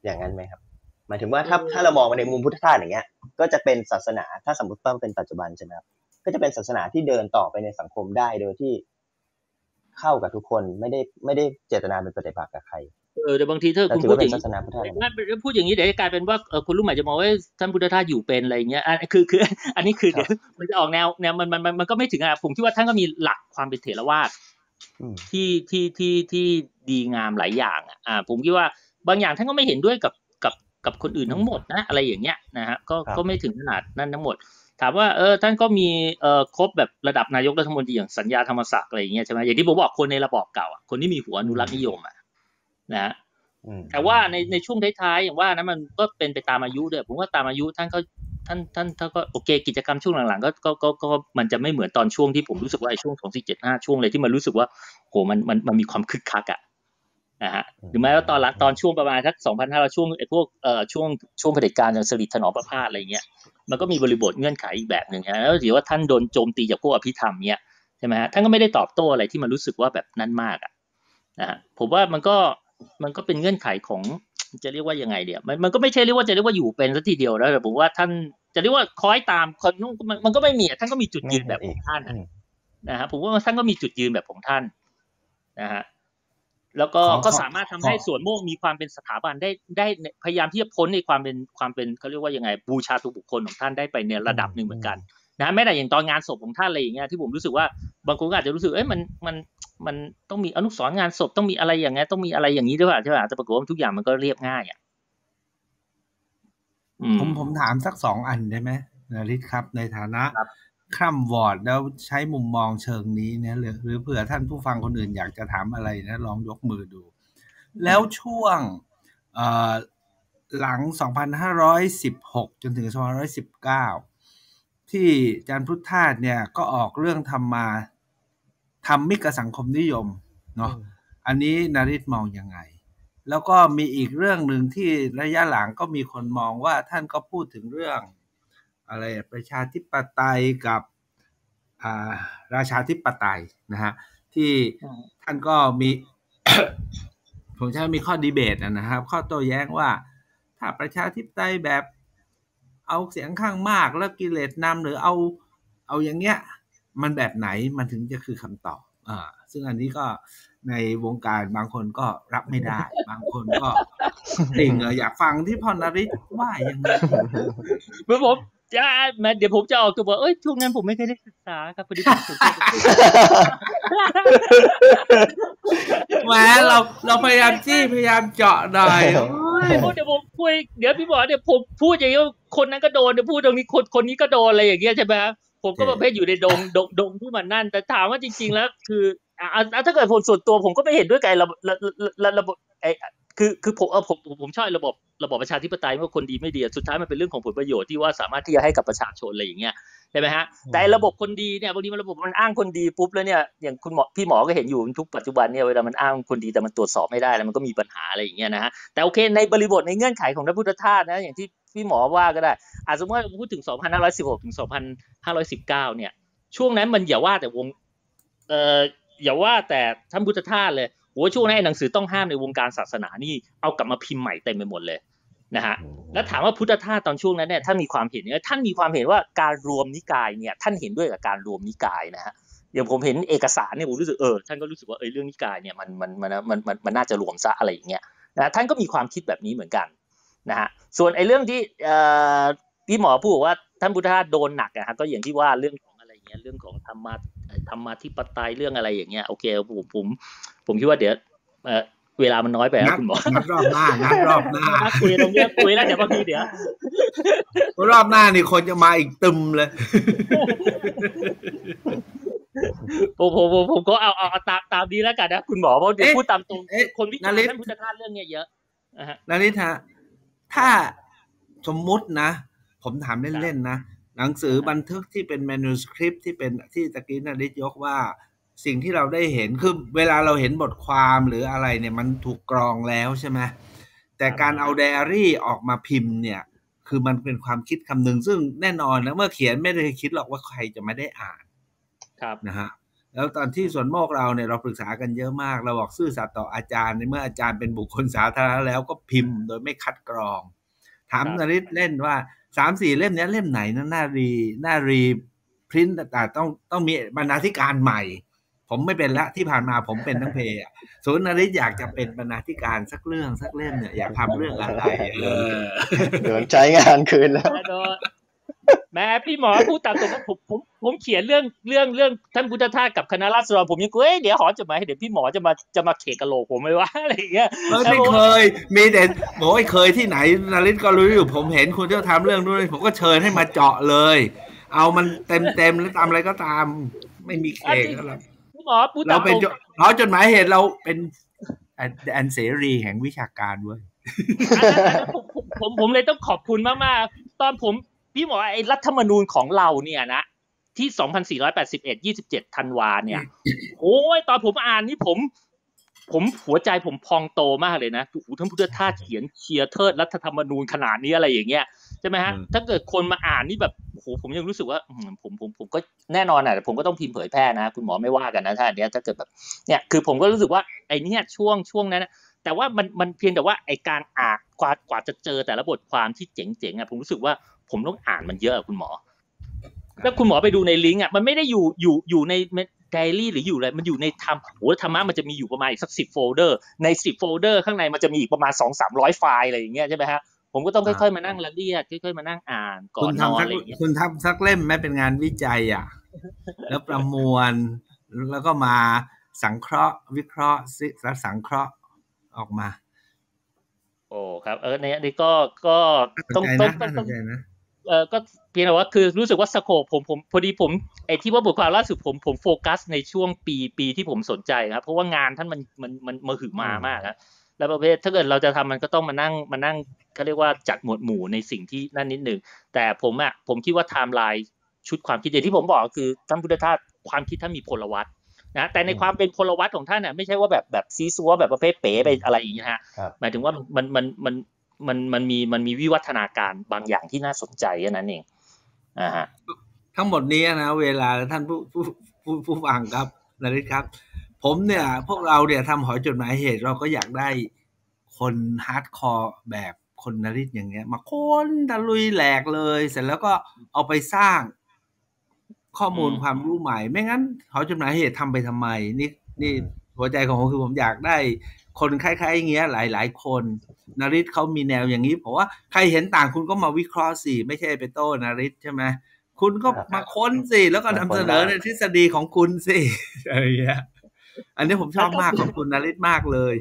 อย่างนั้นไหมครับหมายถึงว่าถ้าถ้าเรามองในมุมพุทธทาสอย่างเงี้ยก็จะเป็นศาสนาถ้าสมมติว่าเป็นปัจจุบันใช่ไหมครับก็จะเป็นศาสนาที่เดินต่อไปในสังคมได้โดยที่เข้ากับทุกคนไม่ได้ไม่ได้เจตนาเป็นปฏิปักษ์กับใครเออเดี๋ยวบางทีถ้าคุณพูดอย่างนี้พูดอย่างนี้เดี๋ยวจะกลายเป็นว่าเออคนรุ่นใหม่จะมองว่าท่านพุทธทาสอยู่เป็นอะไรอย่างเงี้ยอันคือคืออันนี้คือเดี๋ยวมันจะออกแนวแนวมันมันมันก็ไม่ถึงอ่ะผมคิดว่าท่านก็มีหลักความเป็นเถรวาทที่ที่ที่ที่ดีงามหลายอย่างอ่ะอ่าผมคิดว่าบางอย่างท่านก็ไม่เห็นด้วยกับกับกับคนอื่นทั้งหมดนะอะไรอย่างเงี้ยนะฮะก็ก็ไม่ถึงขนาดนั้นทั้งหมดถามว่าเออท่านก็มีเอ่อครบแบบระดับนายกรัฐมนตรีอย่างสัญญาธรรมศักดิ์อะไรอย่างเงี้ยใช่มั้ยอย่างที่ผมบอกคนในระบอบเก่าอ่ะคนที่มีหัวอนุรักษ์นิยมอ่ะนะแต่ว่าในในช่วงท้ายๆอย่างว่านะมันก็เป็นไปตามอายุด้วยผมว่าตามอายุท่านก็ท่านท่านท่านก็โอเคกิจกรรมช่วงหลังๆก็ก็ก็มันจะไม่เหมือนตอนช่วงที่ผมรู้สึกว่าไอ้ช่วงสองพันสี่ร้อยเจ็ดสิบห้าช่วงเลยที่มันรู้สึกว่าโหมันมันมันมีความคึกคักอ่ะนะฮะหรือแม้ว่าตอนหลังตอนช่วงประมาณสักสองพันห้าร้อยช่วงไอ้พวกเอ่อช่วงช่วงเผด็จการอย่างสฤษดิ์ถนอมประภาสอะไรเงี้ยมันก็มีบริบทเงื่อนไขอีกแบบนึงฮะแล้วถือว่าท่านโดนโจมตีจากพวกอภิธรรมเงี้ยใช่มั้ยฮะท่านก็ไม่ได้ตอบโต้อะไรที่มันรู้สึกว่าแบบนั้นมากอ่ะนะฮะผมว่ามันก็มันก็เป็นเงื่อนไขของจะเรียกว่ายังไงเดี๋ยวมันมันก็ไม่ใช่เรียกว่าจะเรียกว่าอยู่เป็นซะทีเดียวแล้วแต่ผมว่าท่านจะเรียกว่าคอยตามคนมันก็ไม่มีท่านก็มีจุดยืนแบบของท่านนะฮะผมว่าท่านก็มีจุดยืนแบบของท่านนะฮะแล้วก็ก็สามารถทำให้ส่วนโมกมีความเป็นสถาบันได้ได้พยายามที่จะพ้นในความเป็นความเป็นเขาเรียกว่ายังไงบูชาตัวบุคคลของท่านได้ไปในระดับหนึ่งเหมือนกันนะแม้แต่อย่างตอนงานศพของท่านอะไรอย่างเงี้ยที่ผมรู้สึกว่าบางคนอาจจะรู้สึกเอ้ยมันมันมันต้องมีอนุสรณ์งานศพต้องมีอะไรอย่างเงี้ยต้องมีอะไรอย่างนี้ด้วยป่ะใช่ป่ะแต่ปรากฏว่าทุกอย่างมันก็เรียบง่ายอ่ะผมผมถามสักสองอันได้ไหมนฤทธิ์ครับในฐานะคร่ำวอร์ดแล้วใช้มุมมองเชิงนี้นะหรือเผื่อท่านผู้ฟังคนอื่นอยากจะถามอะไรนะลองยกมือดู แล้วช่วงหลังสองพันห้าร้อยสิบหกจนถึงสองพันห้าร้อยสิบเก้าที่อาจารย์พุทธาสเนี่ยก็ออกเรื่องทำมาทำมิตรกับสังคมนิยมเนาะอันนี้นาริศมองยังไงแล้วก็มีอีกเรื่องหนึ่งที่ระยะหลังก็มีคนมองว่าท่านก็พูดถึงเรื่องอะไรประชาธิปไตยกับราชาธิปไตยนะฮะที่ท่านก็มี ผมใช้มีข้อดีเบตนะครับข้อโต้แย้งว่าถ้าประชาธิปไตยแบบเอาเสียงข้างมากแล้วกิเลสนำหรือเอาเอาอย่างเงี้ยมันแบบไหนมันถึงจะคือคำตอบอ่าซึ่งอันนี้ก็ในวงการบางคนก็รับไม่ได้บางคนก็ติ่งอยากฟังที่พรณฤทธิ์ว่ายังไงเมื่อผมจะเดี๋ยวผมจะออกตัวว่าเอ้ยช่วงนั้นผมไม่เคยได้ศึกษาครับพอดีผมศึกษาแหมเราเราพยายามจี้พยายามเจาะหน่อยเดี๋ยวผมคุยเดี๋ยวพี่บอกเดี๋ยวผมพูดอย่างนี้คนนั้นก็โดนเดี๋ยวพูดตรงนี้คนคนนี้ก็โดนอะไรอย่างเงี้ยใช่ไหมครับผมก็ประเภทอยู่ในดงดงดงที่มันนั่นแต่ถามว่าจริงๆแล้วคือถ้าเกิดผมส่วนตัวผมก็ไม่เห็นด้วยกับระบบระบบไอ้คือคือผมเออผมผมชอบระบบระบบประชาธิปไตยว่าคนดีไม่ดีสุดท้ายมันเป็นเรื่องของผลประโยชน์ที่ว่าสามารถที่จะให้กับประชาชนอะไรอย่างเงี้ยใช่ไหมฮะแต่ระบบคนดีเนี่ยบางทีมันระบบมันอ้างคนดีปุ๊บแล้วเนี่ยอย่างคุณหมอพี่หมอก็เห็นอยู่ทุกปัจจุบันเนี่ยเวลามันอ้างคนดีแต่มันตรวจสอบไม่ได้แล้วมันก็มีปัญหาอะไรอย่างเงี้ยนะฮะแต่โอเคในบริบทในเงื่อนไขของพระพุทธทาสนะอย่างที่พี่หมอว่าก็ได้อาจสมมติว่าพูดถึงสองพันห้าร้อยสิบหกถึงสองพันห้าร้อยสิบเก้าเนี่ยช่วงนั้นมันอย่าว่าแต่วงเอ่ออย่าว่าแต่ท่านพุทธทาสเลยโอ้ช่วงนั้นหนังสือต้องห้ามในวงการศาสนานี่เอากลับมาพิมพ์ใหม่เต็มไปหมดเลยนะฮะแล้วถามว่าพุทธทาสตอนช่วงนั้นเนี่ยท่านมีความเห็นเนี่ยท่านมีความเห็นว่าการรวมนิกายเนี่ยท่านเห็นด้วยกับการรวมนิกายนะฮะอย่างผมเห็นเอกสารเนี่ยผมรู้สึกเออท่านก็รู้สึกว่าเออเรื่องนิกายเนี่ยมันมันมันมันมันน่าจะรวมซะอะไรอย่างเงี้ยนะท่านก็มีความคิดแบบนี้เหมือนกันนะฮะส่วนไอ้เรื่องที่เอ่อพี่หมอพูดว่าท่านพุทธทาสโดนหนักนะฮะก็อย่างที่ว่าเรื่องของอะไรอย่างเงี้ยเรื่องของธรรมะธรรมาธิปไตยเรื่องอะไรอย่างเงี้ยโอเคผมผมผมคิดว่าเดี๋ยวเวลามันน้อยไปครับคุณหมอนัดรอบหน้านัดรอบหน้าคุยตรงเนี้ยคุยแล้วเดี๋ยวบางทีเดี๋ยวรอบหน้านี่คนจะมาอีกตึมเลยผมผมผมก็เอาเอาตามตามดีแล้วกันนะคุณหมอเพราะเดี๋ยวพูดตามตรงคนวิจารณ์ท่านพุทธทาสเรื่องเนี้ยเยอะนาริศฮะถ้าสมมุตินะผมถามเล่นๆนะหนังสือบันทึกที่เป็น manuscript ที่เป็นที่ตะกี้นาริศยกว่าสิ่งที่เราได้เห็นคือเวลาเราเห็นบทความหรืออะไรเนี่ยมันถูกกรองแล้วใช่ไหมแต่การเอาไดอารี่ออกมาพิมพ์เนี่ยคือมันเป็นความคิดคำหนึ่งซึ่งแน่นอนแล้วเมื่อเขียนไม่ได้คิดหรอกว่าใครจะไม่ได้อ่านครับนะฮะแล้วตอนที่สวนโมกเราเนี่ยเราปรึกษากันเยอะมากเราบอกซื่อสัตย์ต่ออาจารย์ในเมื่ออาจารย์เป็นบุคคลสาธารณะแล้วก็พิมพ์โดยไม่คัดกรองถามนาริศเล่นว่าสามสี่เล่มนี้เล่มไหนนะน่ารีน่ารีพริ้นแต่ต้องต้องมีบรรณาธิการใหม่ผมไม่เป็นละที่ผ่านมาผมเป็นทั้งเพย์ศูนย์นาริศอยากจะเป็นบรรณาธิการสักเรื่องสักเล่มเนี่ยอยากทำเรื่องอะไรเออเดี๋ยวใช้งานคืนแล้วแม่พี่หมอพูดตามตรงผมผมผมเขียนเรื่องเรื่องเรื่องท่านพุทธทาสกับคณะราษฎรผมยังเอ้ยเดี๋ยวขอจดหมายให้เดี๋ยวพี่หมอจะมาจะมาเขกกะโหลกผมไม่ว่าอะไรอย่างเงี้ยไม่เคยมีแต่โอ้ยเคยที่ไหนนาริศก็รู้อยู่ผมเห็นคุณเที่ยวทำเรื่องนู้นผมก็เชิญให้มาเจาะเลยเอามันเต็มเต็มแล้วตามอะไรก็ตามไม่มีเขกแล้วเราเป็นเราจดหมายเหตุเราเป็นอันเสรีแห่งวิชาการเว้ยผมผมเลยต้องขอบคุณมากๆตอนผมพี่หมอไอ้รัฐธรรมนูญของเราเนี่ยนะที่สองพันสี่ร้อยแปดสิบเอ็ด ยี่สิบเจ็ดธันวาเนี่ยโอ้ยตอนผมอ่านนี่ผมผมหัวใจผมพองโตมากเลยนะโอ้โหท่านพุทธทาสเขียนเชียร์เทิดรัฐธรรมนูญขนาดนี้อะไรอย่างเงี้ยใช่ไหมฮะถ้าเกิดคนมาอ่านนี่แบบโอ้โหผมยังรู้สึกว่าผมผมผมก็แน่นอนอ่ะแต่ผมก็ต้องพิมพ์เผยแพร่นะคุณหมอไม่ว่ากันนะถ้าอันเนี้ยถ้าเกิดแบบเนี่ยคือผมก็รู้สึกว่าไอ้นี่ช่วงช่วงนั้นแต่ว่ามันมันเพียงแต่ว่าไอ้การอ่านกว่ากว่าจะเจอแต่ละบทความที่เจ๋งๆอ่ะผมรู้สึกว่าผมต้องอ่านมันเยอะคุณหมอแล้วคุณหมอไปดูในลิงก์อ่ะมันไม่ได้อยู่อยู่อยู่ในไดอารี่หรืออยู่อะไรมันอยู่ในธรรมโหธรรมะมันจะมีอยู่ประมาณสักสิบโฟลเดอร์ในสิบโฟลเดอร์ข้างในมันจะมีอีกประมาณ สองถึงสามร้อย ไฟล์อะไรอย่างเงี้ยใช่มั้ยฮะผมก็ต้องค่อยๆมานั่งละเอียดค่อยๆมานั่งอ่านก่อนนอนอะไรอย่างเงี้ยคุณทำสักเล่มไหมเป็นงานวิจัยอ่ะแล้วประมวลแล้วก็มาสังเคราะห์วิเคราะห์สังเคราะห์ออกมาโอ้ครับเออในนี้ก็ก็ต้องต้องต้องเออก็เพียงแต่ว่าคือรู้สึกว่าสโคปผมผมพอดีผมไอ้ที่ว่าบทความล่าสุดผมผมโฟกัสในช่วงปีปีที่ผมสนใจครับเพราะว่างานท่านมันมันมันมหึมามากนะ และประเภทถ้าเกิดเราจะทำมันก็ต้องมานั่งมานั่งเขาเรียกว่าจัดหมวดหมู่ในสิ่งที่นั่นนิดหนึ่งแต่ผมอ่ะผมคิดว่าไทม์ไลน์ชุดความคิดอย่างที่ผมบอกคือท่านพุทธทาสความคิดท่านมีพลวัตนะแต่ในความเป็นพลวัตของท่านเนี่ยไม่ใช่ว่าแบบแบบซีซัวแบบประเภทเป๋ไปอะไรอย่างเงี้ยฮะหมายถึงว่ามันมันมันมันมันมีมันมีวิวัฒนาการบางอย่างที่น่าสนใจแค่นั้นเองอ่าฮะทั้งหมดนี้นะเวลาท่านผู้ผู้ผู้ผู้ฟังครับนฤทธิ์ครับผมเนี่ยพวกเราเนี่ยทำหอจดหมายเหตุเราก็อยากได้คนฮาร์ดคอร์แบบคนนฤทธิ์อย่างเงี้ยมาค้นตะลุยแหลกเลยเสร็จแล้วก็เอาไปสร้างข้อมูลความรู้ใหม่ไม่งั้นหอจดหมายเหตุทำไปทำไมนี่นี่หัวใจของผมคือผมอยากได้คนคล้ายๆอย่างเงี้ยหลายๆคนนฤทธิ์เขามีแนวอย่างนี้ผมว่าใครเห็นต่างคุณก็มาวิเคราะห์สิไม่ใช่ไปโต้นฤทธิ์ใช่ไหมคุณก็มาค้นสิแล้วก็นำเสนอในทฤษฎีของคุณสิอะไรอย่างเงี้ยอันนี้ผมชอบมากขอบคุณนฤทธิ์มากเลย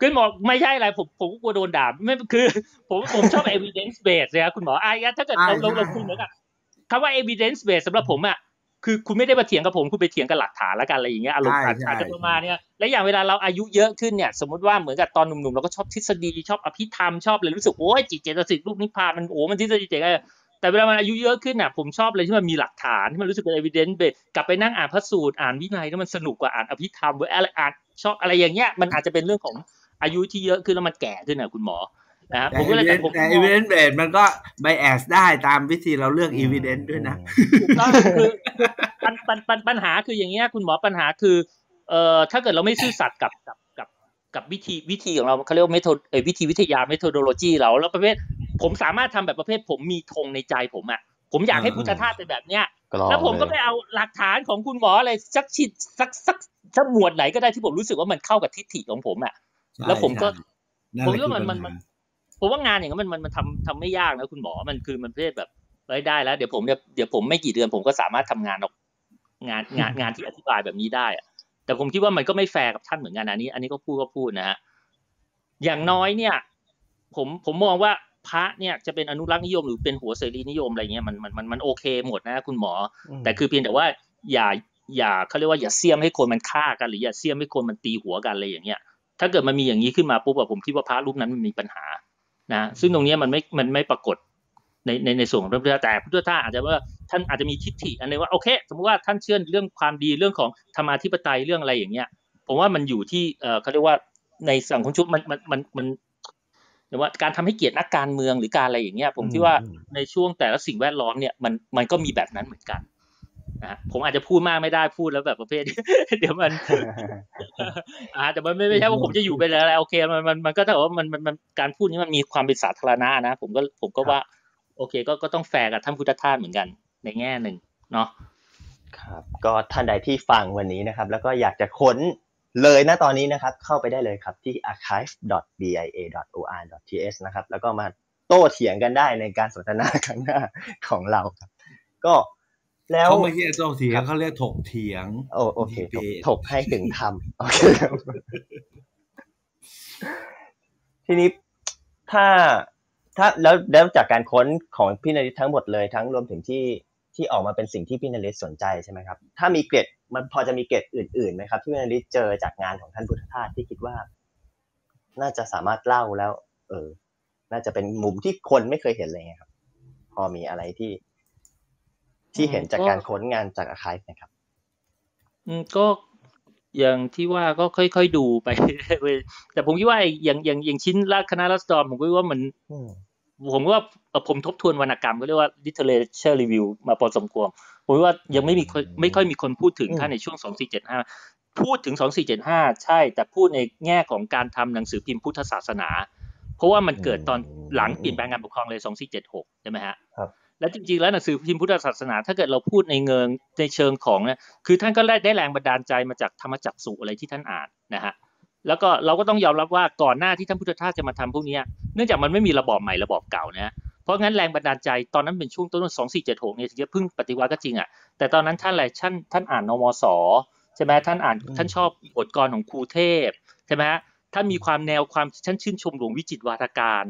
คุณหมอไม่ใช่อะไรผมผมกลัวโดนด่าไม่คือผมผมชอบ evidence based นะครับคุณหมอไอ้ถ้าเกิดเราเราคุยเหมือนกับคำว่า evidence based สำหรับผมอ่ะคือคุณไม่ได้มาเถียงกับผมคุณไปเถียงกับหลักฐานแล้วกันอะไรอย่างเงี้ยอารมณ์อาจจะประมาณเนี้ยและอย่างเวลาเราอายุเยอะขึ้นเนี่ยสมมติว่าเหมือนกับตอนหนุ่มๆเราก็ชอบทฤษฎีชอบอภิธรรมชอบเลยรู้สึกโอ้ยจิตเจตสิกรูปนิพพานมันโอ้มันทฤษฎีเจ๋งเลยแต่เวลามันอายุเยอะขึ้นน่ะผมชอบเลยที่มันมีหลักฐานที่มันรู้สึกเป็น evidence based กลับไปนั่งอ่านพระสูตรอ่านวินัยแล้วมันสนุกกว่าอ่านอภิธรรมเว้ยอะไรอ่านชอบอะไรอย่างเงี้ยมันอาจจะเป็นเรื่องของอายุที่เยอะขึ้นแล้วมันแก่ขึ้นน่ะคุณหมอนะผมก็เลยแต่ผม evidence based มันก็ bias ได้ตามวิธีเราเลือก evidence ด้วยนะคือปัญปัญหาคืออย่างเงี้ยคุณหมอปัญหาคือเอ่อถ้าเกิดเราไม่ซื่อสัตย์กับกับกับกับวิธีวิธีของเราเขาเรียกว่า method เอ่อวิธีวิทยา methodology เราแล้วประเภทผมสามารถทำแบบประเภทผมมีธงในใจผมอ่ะผมอยากให้พุทธทาสเป็นแบบเนี้ยแล้วผมก็ไปเอาหลักฐานของคุณหมออะไรสักชิดสักสักสักหมวดไหนก็ได้ที่ผมรู้สึกว่ามันเข้ากับทิฏฐิของผมอ่ะแล้วผมก็ผมว่ามันมันผมว่างานอย่างนั้นมันมันมันทำทำไม่ยากนะคุณหมอมันคือมันประเภทแบบได้แล้วเดี๋ยวผมเดี๋ยวผมไม่กี่เดือนผมก็สามารถทำงานออกงานงานงานที่อธิบายแบบนี้ได้อ่ะแต่ผมคิดว่ามันก็ไม่แฟร์กับท่านเหมือนกันอันนี้อันนี้ก็พูดก็พูดนะฮะอย่างน้อยเนี่ยผมผมมองว่าพระเนี่ยจะเป็นอนุรักษ์นิยมหรือเป็นหัวเสรีนิยมอะไรเงี้ยมันมันมันโอเคหมดนะคุณหมอแต่คือเพียงแต่ว่าอย่าอย่าเขาเรียกว่าอย่าเสี่ยมให้คนมันฆ่ากันหรืออย่าเสี่ยมให้คนมันตีหัวกันอะไรอย่างเงี้ยถ้าเกิดมันมีอย่างนี้ขึ้นมาปุ๊บอะผมคิดว่าพระรูปนั้นมันมีปัญหานะซึ่งตรงนี้มันไม่มันไม่ปรากฏในในในส่วนของพระพุทธแต่พระพุทธท่านอาจจะว่าท่านอาจจะมีทิฏฐิอันนึงว่าโอเคสมมติว่าท่านเชื่อเรื่องความดีเรื่องของธรรมาธิปไตยเรื่องอะไรอย่างเงี้ยผมว่ามันอยู่ที่เออเขาเรียกว่าในสังคมชุดมันมันมันมันแต่ว่าการทำให้เกียรตินักการเมืองหรือการอะไรอย่างเงี้ยผมคิดว่าในช่วงแต่ละสิ่งแวดล้อมเนี่ยมันมันก็มีแบบนั้นเหมือนกันนะผมอาจจะพูดมากไม่ได้พูดแล้วแบบประเภทเดี๋ยวมันอ่าแต่มันไม่ไม่ใช่ว่าผมจะอยู่เป็นอะไรโอเคมันมันมันก็แต่ว่ามันมันการพูดนี้มันมีความเป็นสาธารณะนะผมก็ผมก็ว่าโอเคก็ก็ต้องแฟร์กับท่านพุทธทาสเหมือนกันในแง่หนึ่งเนาะครับก็ท่านใดที่ฟังวันนี้นะครับแล้วก็อยากจะค้นเลยนะตอนนี้นะครับเข้าไปได้เลยครับที่ อาร์ไคฟ์ ดอท บีไอเอ ดอท โออาร์ ดอท ทีเอช นะครับแล้วก็มาโต้เถียงกันได้ในการสนทนาครั้งหน้าของเราครับก็แล้วเขาไม่ใช่โต้เถียงเขาเรียกถกเถียงโอโอเคถกให้ถึงธรรมโอเคทีนี้ถ้าถ้าแล้วแล้วจากการค้นของพี่นฤทธิ์ทั้งหมดเลยทั้งรวมถึงที่ที่ออกมาเป็นสิ่งที่พี่นฤทธิ์สนใจใช่ไหมครับถ้ามีเกร็ดมันพอจะมีเกร็ดอื่นๆไหมครับที่พี่นฤทธิ์เจอจากงานของท่านพุทธทาสที่คิดว่าน่าจะสามารถเล่าแล้วเออน่าจะเป็นมุมที่คนไม่เคยเห็นเลยครับพอมีอะไรที่ที่เห็นจากการค้นงานจากอาร์ไคฟ์ไหมครับอืมก็อย่างที่ว่าก็ค่อยๆดูไปแต่ผมคิดว่าอย่างอย่างอย่างชิ้นราชคณะราษฎรผมก็ว่ามันผมว่าผมทบทวนวรรณกรรมก็เรียกว่า literature review มาพอสมควรผมว่ายังไม่มีไม่ค่อยมีคนพูดถึงท่านในช่วงสองสี่เจ็ดห้าพูดถึงสองสี่เจ็ดห้าใช่แต่พูดในแง่ของการทำหนังสือพิมพ์พุทธศาสนาเพราะว่ามันเกิดตอนหลังเปลี่ยนแปลงการปกครองเลยสองสี่เจ็ดหกใช่ไหมฮะครับและจริงๆแล้วหนังสือพิมพ์พุทธศาสนาถ้าเกิดเราพูดในเงิงในเชิงของนะคือท่านก็ได้แรงบันดาลใจมาจากธรรมจักสุอะไรที่ท่านอ่านนะฮะแล้วก็เราก็ต้องยอมรับว่าก่อนหน้าที่ท่านพุทธทาสจะมาทำพวกนี้เนื่องจากมันไม่มีระบอบใหม่ระบอบเก่านะเพราะงั้นแรงบันดาลใจตอนนั้นเป็นช่วงต้นสองสี่เจ็ดหกเนี่ยถึงจะพึ่งปฏิวัติก็จริงอ่ะแต่ตอนนั้นท่านอะไรท่านท่านอ่านนมส.ใช่ไหมท่านอ่านท่านชอบบทกรของครูเทพใช่ไหมท่านมีความแนวความท่านชื่นชมหลวงวิจิตรวาทการ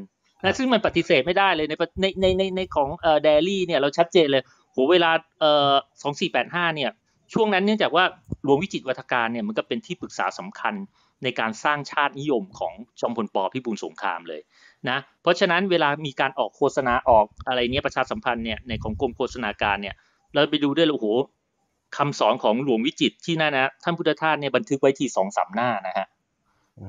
นะซึ่งมันปฏิเสธไม่ได้เลยในในในในในของเอ่อเดลี่เนี่ยเราชัดเจนเลยโหเวลาเอ่อสองสี่แปดห้าเนี่ยช่วงนั้นเนื่องจากว่าหลวงวิจิตรวาทการเนี่ยมันก็เป็นที่ปรึกษาสำคัญ ในการสร้างชาตินิยมของจอมพลป.พิบูลสงครามเลยนะเพราะฉะนั้นเวลามีการออกโฆษณาออกอะไรเนี้ยประชาสัมพันธ์เนี่ยในของกรมโฆษณาการเนี่ยเราไปดูได้เลยโอ้โหคำสอนของหลวงวิจิตรที่นั่นนะท่านพุทธทาสเนี่ยบันทึกไว้ที่สองสามหน้านะฮะ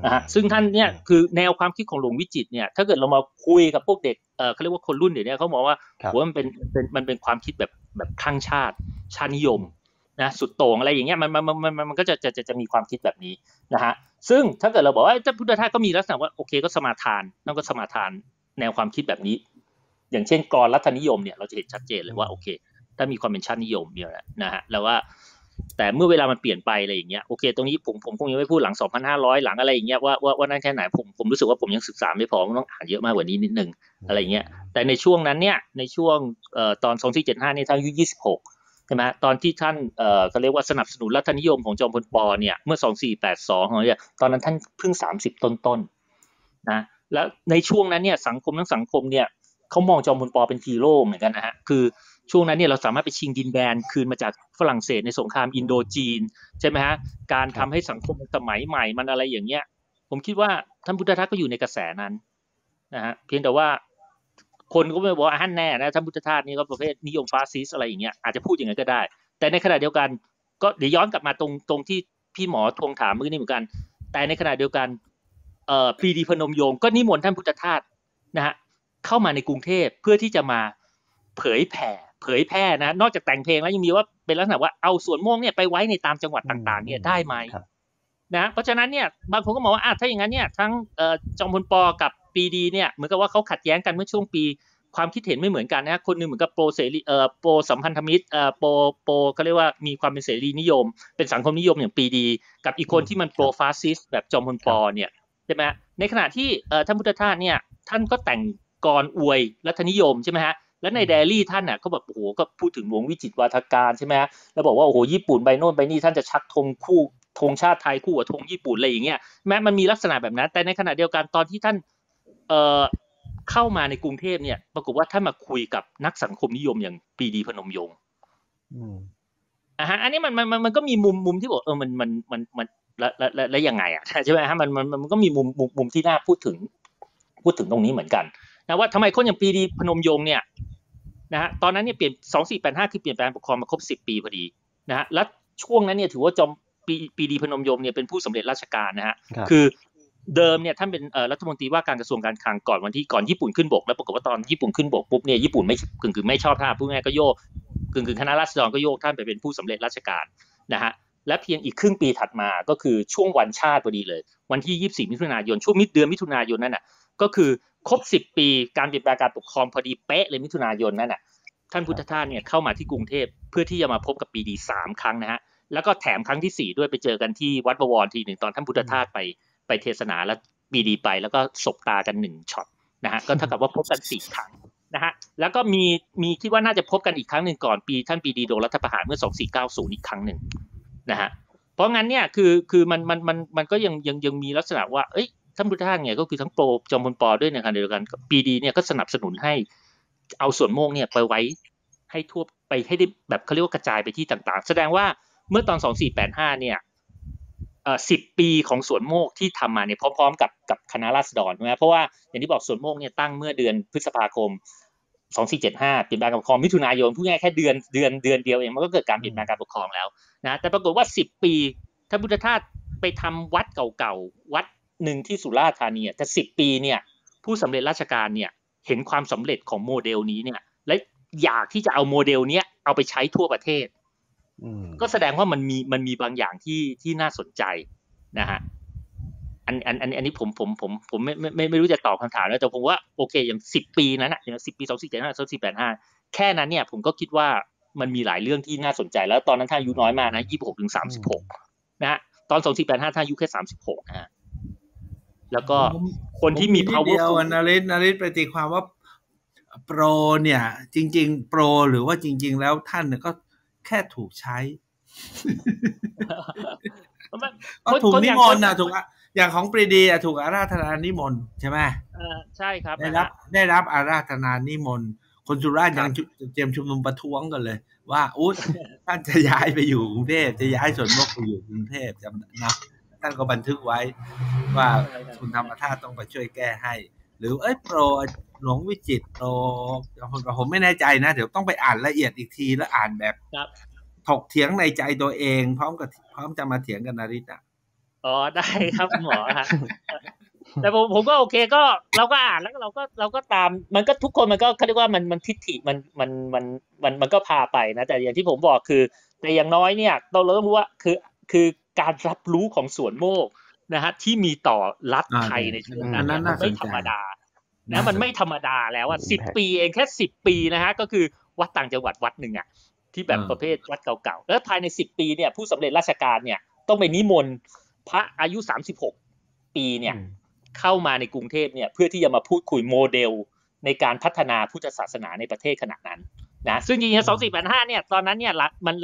นะฮะซึ่งท่านเนี่ยคือแนวความคิดของหลวงวิจิตรเนี่ยถ้าเกิดเรามาคุยกับพวกเด็กเออเขาเรียกว่าคนรุ่นเดี๋ยวนี้เขาบอกว่าโหมันเป็นมันเป็นความคิดแบบแบบข้างชาติชาตินิยมนะสุดโต่งอะไรอย่างเงี้ยมันมันมันมันก็จะจะจะจะมีความคิดแบบนี้นะฮะซึ่งถ้าเกิดเราบอกว่าท่านพุทธทาสก็มีลักษณะว่าโอเคก็สมาทานนั่นก็สมาทานแนวความคิดแบบนี้อย่างเช่นกรรัฐนิยมเนี่ยเราจะเห็นชัดเจนเลยว่าโอเคถ้ามีความเป็นชาตินิยมเดียวนะฮะแล้วว่าแต่เมื่อเวลามันเปลี่ยนไปอะไรอย่างเงี้ยโอเคตรงนี้ผมผมคงยังไม่พูดหลัง สองพันห้าร้อย หลังอะไรอย่างเงี้ยว่าว่าว่านั่นแค่ไหนผมผมรู้สึกว่าผมยังศึกษาไม่พอต้องอ่านเยอะมากกว่านี้นิดนึงอะไรเงี้ยแต่ในช่วงนั้นเนี่ยในช่วงเอ่อตอนสองพันสี่ร้อยเจ็ดสิบห้าเนี่ยท่านอายุยี่สิบหกใช่ไหมตอนที่ท่านเอ่อเขาเรียกว่าสนับสนุนรัฐนิยมของจอมพลป.เนี่ยเมื่อสองพันสี่ร้อยแปดสิบสองเนี่ยตอนนั้นท่านเพิ่งสามสิบต้นๆ น, นะแล้วในช่วงนั้นเนี่ยสังคมทั้งสังคมเนี่ยเขามองจอมพลป.เป็นฮีโร่เหมือนกันนะฮะคือช่วงนั้นเนี่ยเราสามารถไปชิงดินแดนคืนมาจากฝรั่งเศสในสงครามอินโดจีนใช่ไหมฮะการทำให้สังคมสมัยใหม่มันอะไรอย่างเงี้ยผมคิดว่าท่านพุทธทาสก็อยู่ในกระแสนั้นนะฮะเพียงแต่ว่าคนก็ไม่บอกว่าฮั่นแน่นะท่านพุทธทาสนี่ก็ประเภทนิยมฟาสซิสอะไรอย่างเงี้ยอาจจะพูดอย่างนั้นก็ได้แต่ในขณะเดียวกันก็เดี๋ยวย้อนกลับมาตรงตรงที่พี่หมอทวงถามเมื่อนี้เหมือนกันแต่ในขณะเดียวกันเอ่อปรีดีพนมยงค์ก็นิมนต์ท่านพุทธทาสนะฮะเข้ามาในกรุงเทพเพื่อที่จะมาเผยแผ่เผยแพร่นะนอกจากแต่งเพลงแล้วยังมีว่าเป็นลักษณะว่าเอาสวนม่วงเนี่ยไปไว้ในตามจังหวัดต่างๆเนี่ยได้ไหมนะเพราะฉะนั้นเนี่ยบางคนก็มองว่าถ้าอย่างนั้นเนี่ยทั้งจอมพลป.กับปรีดีเนี่ยเหมือนกับว่าเขาขัดแย้งกันเมื่อช่วงปีความคิดเห็นไม่เหมือนกันนะคนนึงเหมือนกับโปรเสรีเอ่อโปรสัมพันธมิตรเอ่อโปรโปรเขาเรียกว่ามีความเป็นเสรีนิยมเป็นสังคมนิยมอย่างปรีดีกับอีกคนที่มันโปรฟาสซิสต์แบบจอมพลป.เนี่ยใช่ไหมในขณะที่ท่านพุทธทาสเนี่ยท่านก็แต่งกรอวยรัฐนิยมใช่ไหมฮะแล้วในไดอารี่ท่านน่ะเขาแบบโอ้โหก็พูดถึงหลวงวิจิตรวาทการใช่ไหมฮะแล้วบอกว่าโอ้โหญี่ปุ่นไปโน่นไปนี่ท่านจะชักธงคู่ธงชาติไทยคู่กับธงญี่ปุ่นอะไรอย่างเงี้ยแม้มันมีลักษณะแบบนั้นแต่ในขณะเดียวกันตอนที่ท่านเอ่อเข้ามาในกรุงเทพเนี่ยปรากฏว่าท่านมาคุยกับนักสังคมนิยมอย่างปรีดีพนมยงค์อ่าฮะอันนี้มันมันมันก็มีมุมมุมที่บอกเออมันมันมันมันและและและยังไงอ่ะใช่ไหมฮะมันมันมันก็มีมุมมุมมุมที่น่าพูดถึงพูดถึงตรงนี้เหมือนกันนะว่าทำไมคนอย่างปรีดีพนมยงค์เนี่ยนะฮะตอนนั้นเนี่ยเปลี่ยนสองพันสี่ร้อยแปดสิบห้าคือเปลี่ยนแปลงปกครองมาครบสิบปีพอดีนะฮะและช่วงนั้นเนี่ยถือว่าจอมปรีดีพนมยงค์เนี่ยเป็นผู้สำเร็จราชการนะฮะคือเดิมเนี่ยท่านเป็นเอ่อรัฐมนตรีว่าการกระทรวงการคลังก่อนวันที่ก่อนญี่ปุ่นขึ้นบกแล้วปรากฏว่าตอนญี่ปุ่นขึ้นบกปุ๊บเนี่ยญี่ปุ่นไม่กึ่งกึ่งไม่ชอบท่าผู้ง่ายก็โยกกึ่งกึ่งคณะราษฎรก็โยกท่านไปเป็นผู้สำเร็จราชการนะฮะและเพียงอีกครึ่งปีถัดมาก็คือช่วงวันชาติพอดีเลยวันที่ยี่สิบสี่มิถุนายนช่วงมิดเดือนมิถุนายนนั่นน่ะก็คือครบสิบปีการเปลี่ยนแปลงการปกครองพอดีเป๊ะเลยมิถุนายนนั่นน่ะท่านพุทธทาสเนี่ยเข้ามาที่กรุงเทพเพื่อที่จะมาพบกับปรีดีสามครั้งนะฮะแล้วก็แถมครั้งที่สี่ด้วยไปเจอกันที่วัดบวรทีหนึ่งตอนท่านพุทธทาสไปไปเทศนาแล้วปรีดีไปแล้วก็สบตากันหนึ่งช็อตนะฮะก็เท่ากับว่าพบกันสี่ครั้งนะฮะแล้วก็มีมีคิดว่าน่าจะพบกันอีกครั้งนึงก่อนปีท่านปรีดีโดนรัฐประหารเมื่อสองพันสี่ร้อยเก้าสิบอีกครั้งนึงนะฮะเพราะงั้นเนี่ยคือคือมันมันมันมันก็ยังยังยังมีลักษณะว่าเอ้ยท่านพุทธทาสเนี่ยก็คือทั้งโปรจอมพลป.ด้วยในขณะเดียวกันปรีดีเนี่ยก็สนับสนุนให้เอาสวนโมกเนี่ยไปไว้ให้ทั่วไปให้ได้แบบเขาเรียกว่ากระจายไปที่ต่างๆแสดงว่าเมื่อตอนสองพันสี่ร้อยแปดสิบห้าเนี่ยเอ่อสิบปีของสวนโมกที่ทำมาเนี่ยพร้อมๆกับกับคณะราษฎรใช่ไหมเพราะว่าอย่างที่บอกสวนโมกเนี่ยตั้งเมื่อเดือนพฤษภาคมสองพันสี่ร้อยเจ็ดสิบห้าเปลี่ยนแปลงการปกครองมิถุนายนพูดง่ายแค่เดือนเดือนเดือนเดียวเองมันก็เกิดการเปลี่ยนแปลงการปกครองแล้วนะแต่ปรากฏว่าสิบปีท่านพุทธทาสไปทำวัดเก่าๆวัดหนึ่งที่สุราษฎร์ธานีแต่สิบปีเนี่ยผู้สำเร็จราชการเนี่ยเห็นความสำเร็จของโมเดลนี้เนี่ยและอยากที่จะเอาโมเดลนี้เอาไปใช้ทั่วประเทศก็แสดงว่ามันมีมันมีบางอย่างที่ที่น่าสนใจนะฮะอันอันอันอันนี้ผมผมผมผมไม่ไม่ไม่รู้จะตอบคำถามแล้วแต่ผมว่าโอเคอย่างสิบปีนั้นนะอย่างสิบปีสองพันสี่ร้อยเจ็ดสิบห้า สองพันสี่ร้อยแปดสิบห้าแค่นั้นเนี่ยผมก็คิดว่ามันมีหลายเรื่องที่น่าสนใจแล้วตอนนั้นท่านอายุน้อยมากนะยี่สิบหกถึงสามสิบหกนะฮะตอนสองพันสี่ร้อยแปดสิบห้าท่านอายุแค่สามสิบหกนะฮะแล้วก็คนที่มี power นาริศนาริศไปตีความว่าโปรเนี่ยจริงๆโปรหรือว่าจริงๆแล้วท่านเนี่ยก็แค่ถูกใช้ก็ถูกนิมนต์นะถูกอะอย่างของปรีดีถูกอาราธนานิมนต์ใช่ไหมใช่ครับได้รับได้รับอาราธนานิมนต์คนสุราษฎร์ยังเตรียมชุมนุมประท้วงกันเลยว่าอุ๊ยท่านจะย้ายไปอยู่กรุงเทพจะย้ายสวนโมกไปอยู่กรุงเทพจำนะ ท่านก็บันทึกไว้ว่าคุณธรรมธาตุต้องไปช่วยแก้ให้หรือเอ้ยโปรหลวงวิจิตรโปรผมไม่แน่ใจนะเดี๋ยวต้องไปอ่านละเอียดอีกทีแล้วอ่านแบบถกเถียงในใจตัวเองพร้อมกับพร้อมจะมาเถียงกันนริตะอ๋อได้ครับหมอครับแต่ผมผมก็โอเคก็เราก็อ่านแล้วเราก็เราก็ตามมันก็ทุกคนมันก็เขาเรียกว่ามันมันทิฏฐิมันมันมันมันมันก็พาไปนะแต่อย่างที่ผมบอกคือแต่อย่างน้อยเนี่ยเราเราต้องรู้ว่าคือคือการรับรู้ของส่วนโมกข์นะฮะที่มีต่อรัฐไทยในช่วงนั้นมันไม่ธรรมดานะมันไม่ธรรมดาแล้วอ่ะสิบปีเองแค่สิบปีนะฮะก็คือวัดต่างจังหวัดวัดหนึ่งอ่ะที่แบบประเภทวัดเก่าๆแล้วภายในสิบปีเนี่ยผู้สำเร็จราชการเนี่ยต้องไปนิมนต์พระอายุสามสิบหกปีเนี่ยเข้ามาในกรุงเทพเนี่ยเพื่อที่จะมาพูดคุยโมเดลในการพัฒนาพุทธศาสนาในประเทศขณะนั้นนะซึ่งจริงๆ สองพันสี่ร้อยแปดสิบห้า เนี่ยตอนนั้นเนี่ยมัน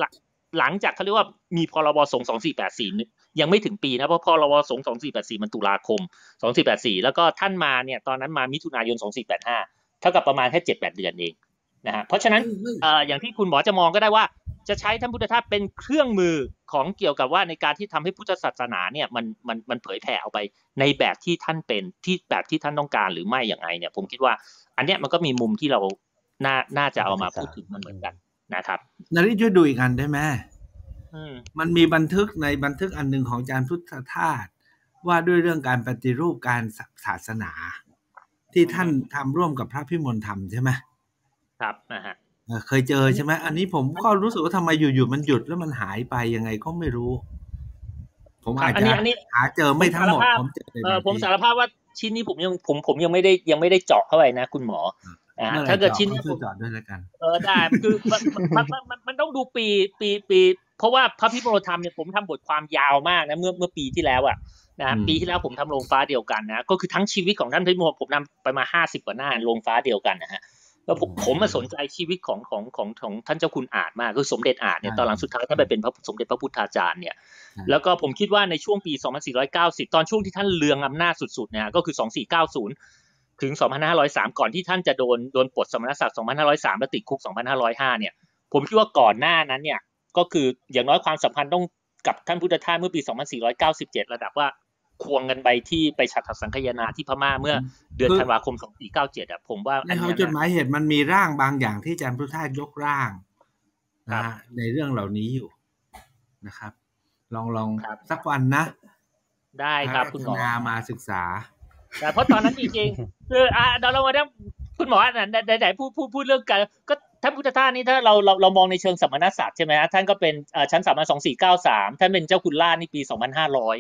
หลังจากเขาเรียกว่ามีพรบสงฆ์สองพันสี่ร้อยแปดสิบสี่ยังไม่ถึงปีนะเพราะพรบสงฆ์สองพันสี่ร้อยแปดสิบสี่มันตุลาคมสองพันสี่ร้อยแปดสิบสี่แล้วก็ท่านมาเนี่ยตอนนั้นมามิถุนายนสองพันสี่ร้อยแปดสิบห้าเท่ากับประมาณแค่ เจ็ดแปดเดือนเองนะฮะเพราะฉะนั้นเอ่ออย่างที่คุณหมอจะมองก็ได้ว่าจะใช้ท่านพุทธทาสเป็นเครื่องมือของเกี่ยวกับว่าในการที่ทำให้พุทธศาสนาเนี่ยมันมันมันเผยแผ่ออกไปในแบบที่ท่านเป็นที่แบบที่ท่านต้องการหรือไม่อย่างไรเนี่ยผมคิดว่าอันเนี้ยมันก็มีมุมที่เราน่าน่าจะเอามาพูดถึงมันเหมือนกันนะครับนาริช่วยดูอีกอันได้ไหมมันมีบันทึกในบันทึกอันหนึ่งของอาจารย์พุทธทาสว่าด้วยเรื่องการปฏิรูปการศาสนาที่ท่านทำร่วมกับพระพิมลธรรมใช่ไหมครับนะฮะเคยเจอใช่ไหมอันนี้ผมก็รู้สึกว่าทำไมอยู่ๆมันหยุดแล้วมันหายไปยังไงก็ไม่รู้ผมอาจจะหาเจอไม่ทั้งหมดผมเจอเออผมสารภาพว่าชิ้นนี้ผมยังผมผมยังไม่ได้ยังไม่ได้เจาะเข้าไปนะคุณหมออ่าถ้าเกิดชิ้นนี้ผมเจาะด้วยแล้วกันเออได้คือมันมันมันต้องดูปีปีปีเพราะว่าพระพิมลธรรมเนี่ยผมทำบทความยาวมากนะเมื่อเมื่อปีที่แล้วอ่ะนะปีที่แล้วผมทำโรงฟ้าเดียวกันนะก็คือทั้งชีวิตของท่านพิมลผมนำไปมาห้าสิบกว่าหน้าโรงฟ้าเดียวกันนะฮะแล้วผมผมมาสนใจชีวิตของของของของท่านเจ้าคุณอาจมากคือสมเด็จอาจเนี่ยตอนหลังสุดท้ายท่านไปเป็นพระสมเด็จพระพุทธาจารย์เนี่ยแล้วก็ผมคิดว่าในช่วงปีสองพันสี่ร้อยเก้าสิบตอนช่วงที่ท่านเลืองอำนาจสุดๆเนี่ยก็คือสองพันสี่ร้อยเก้าสิบถึงสองพันห้าร้อยสามก่อนที่ท่านจะโดนโดนปลดสมณศักดิ์สองพันห้าร้อยสามและติดคุกสองพันห้าร้อยห้าเนี่ยผมคิดว่าก่อนหน้านั้นเนี่ยก็คืออย่างน้อยความสัมพันธ์ต้องกับท่านพุทธทาสเมื่อปีสองพันสี่ร้อยเก้าสิบเจ็ดระดับว่าควงกันไปที่ไปฉัตรสังฆยนาที่พม่าเมื่อเดือนธันวาคมสองพันสี่ร้อยเก้าสิบเจ็ดอ่ะผมว่าในข้อจดหมายเหตุมันมีร่างบางอย่างที่อาจารย์พุทธทาสยกร่างนะในเรื่องเหล่านี้อยู่นะครับลองลองสักวันนะได้ครับคุณหมอมาศึกษาแต่เพราะตอนนั้นจริงๆคืออ่ะเดี๋ยวเรามาได้คุณหมอน่ะไหนๆพูดพูดพูดเรื่องกันก็ท่านพุทธทาสนี่ถ้าเราเราเรามองในเชิงสมณศักดิ์ใช่มั้ยฮะท่านก็เป็นเอ่อชั้นสามัญสองพันสี่ร้อยเก้าสิบสามท่านเป็นเจ้าคุณล่านี่ปีสองพันห้าร้อย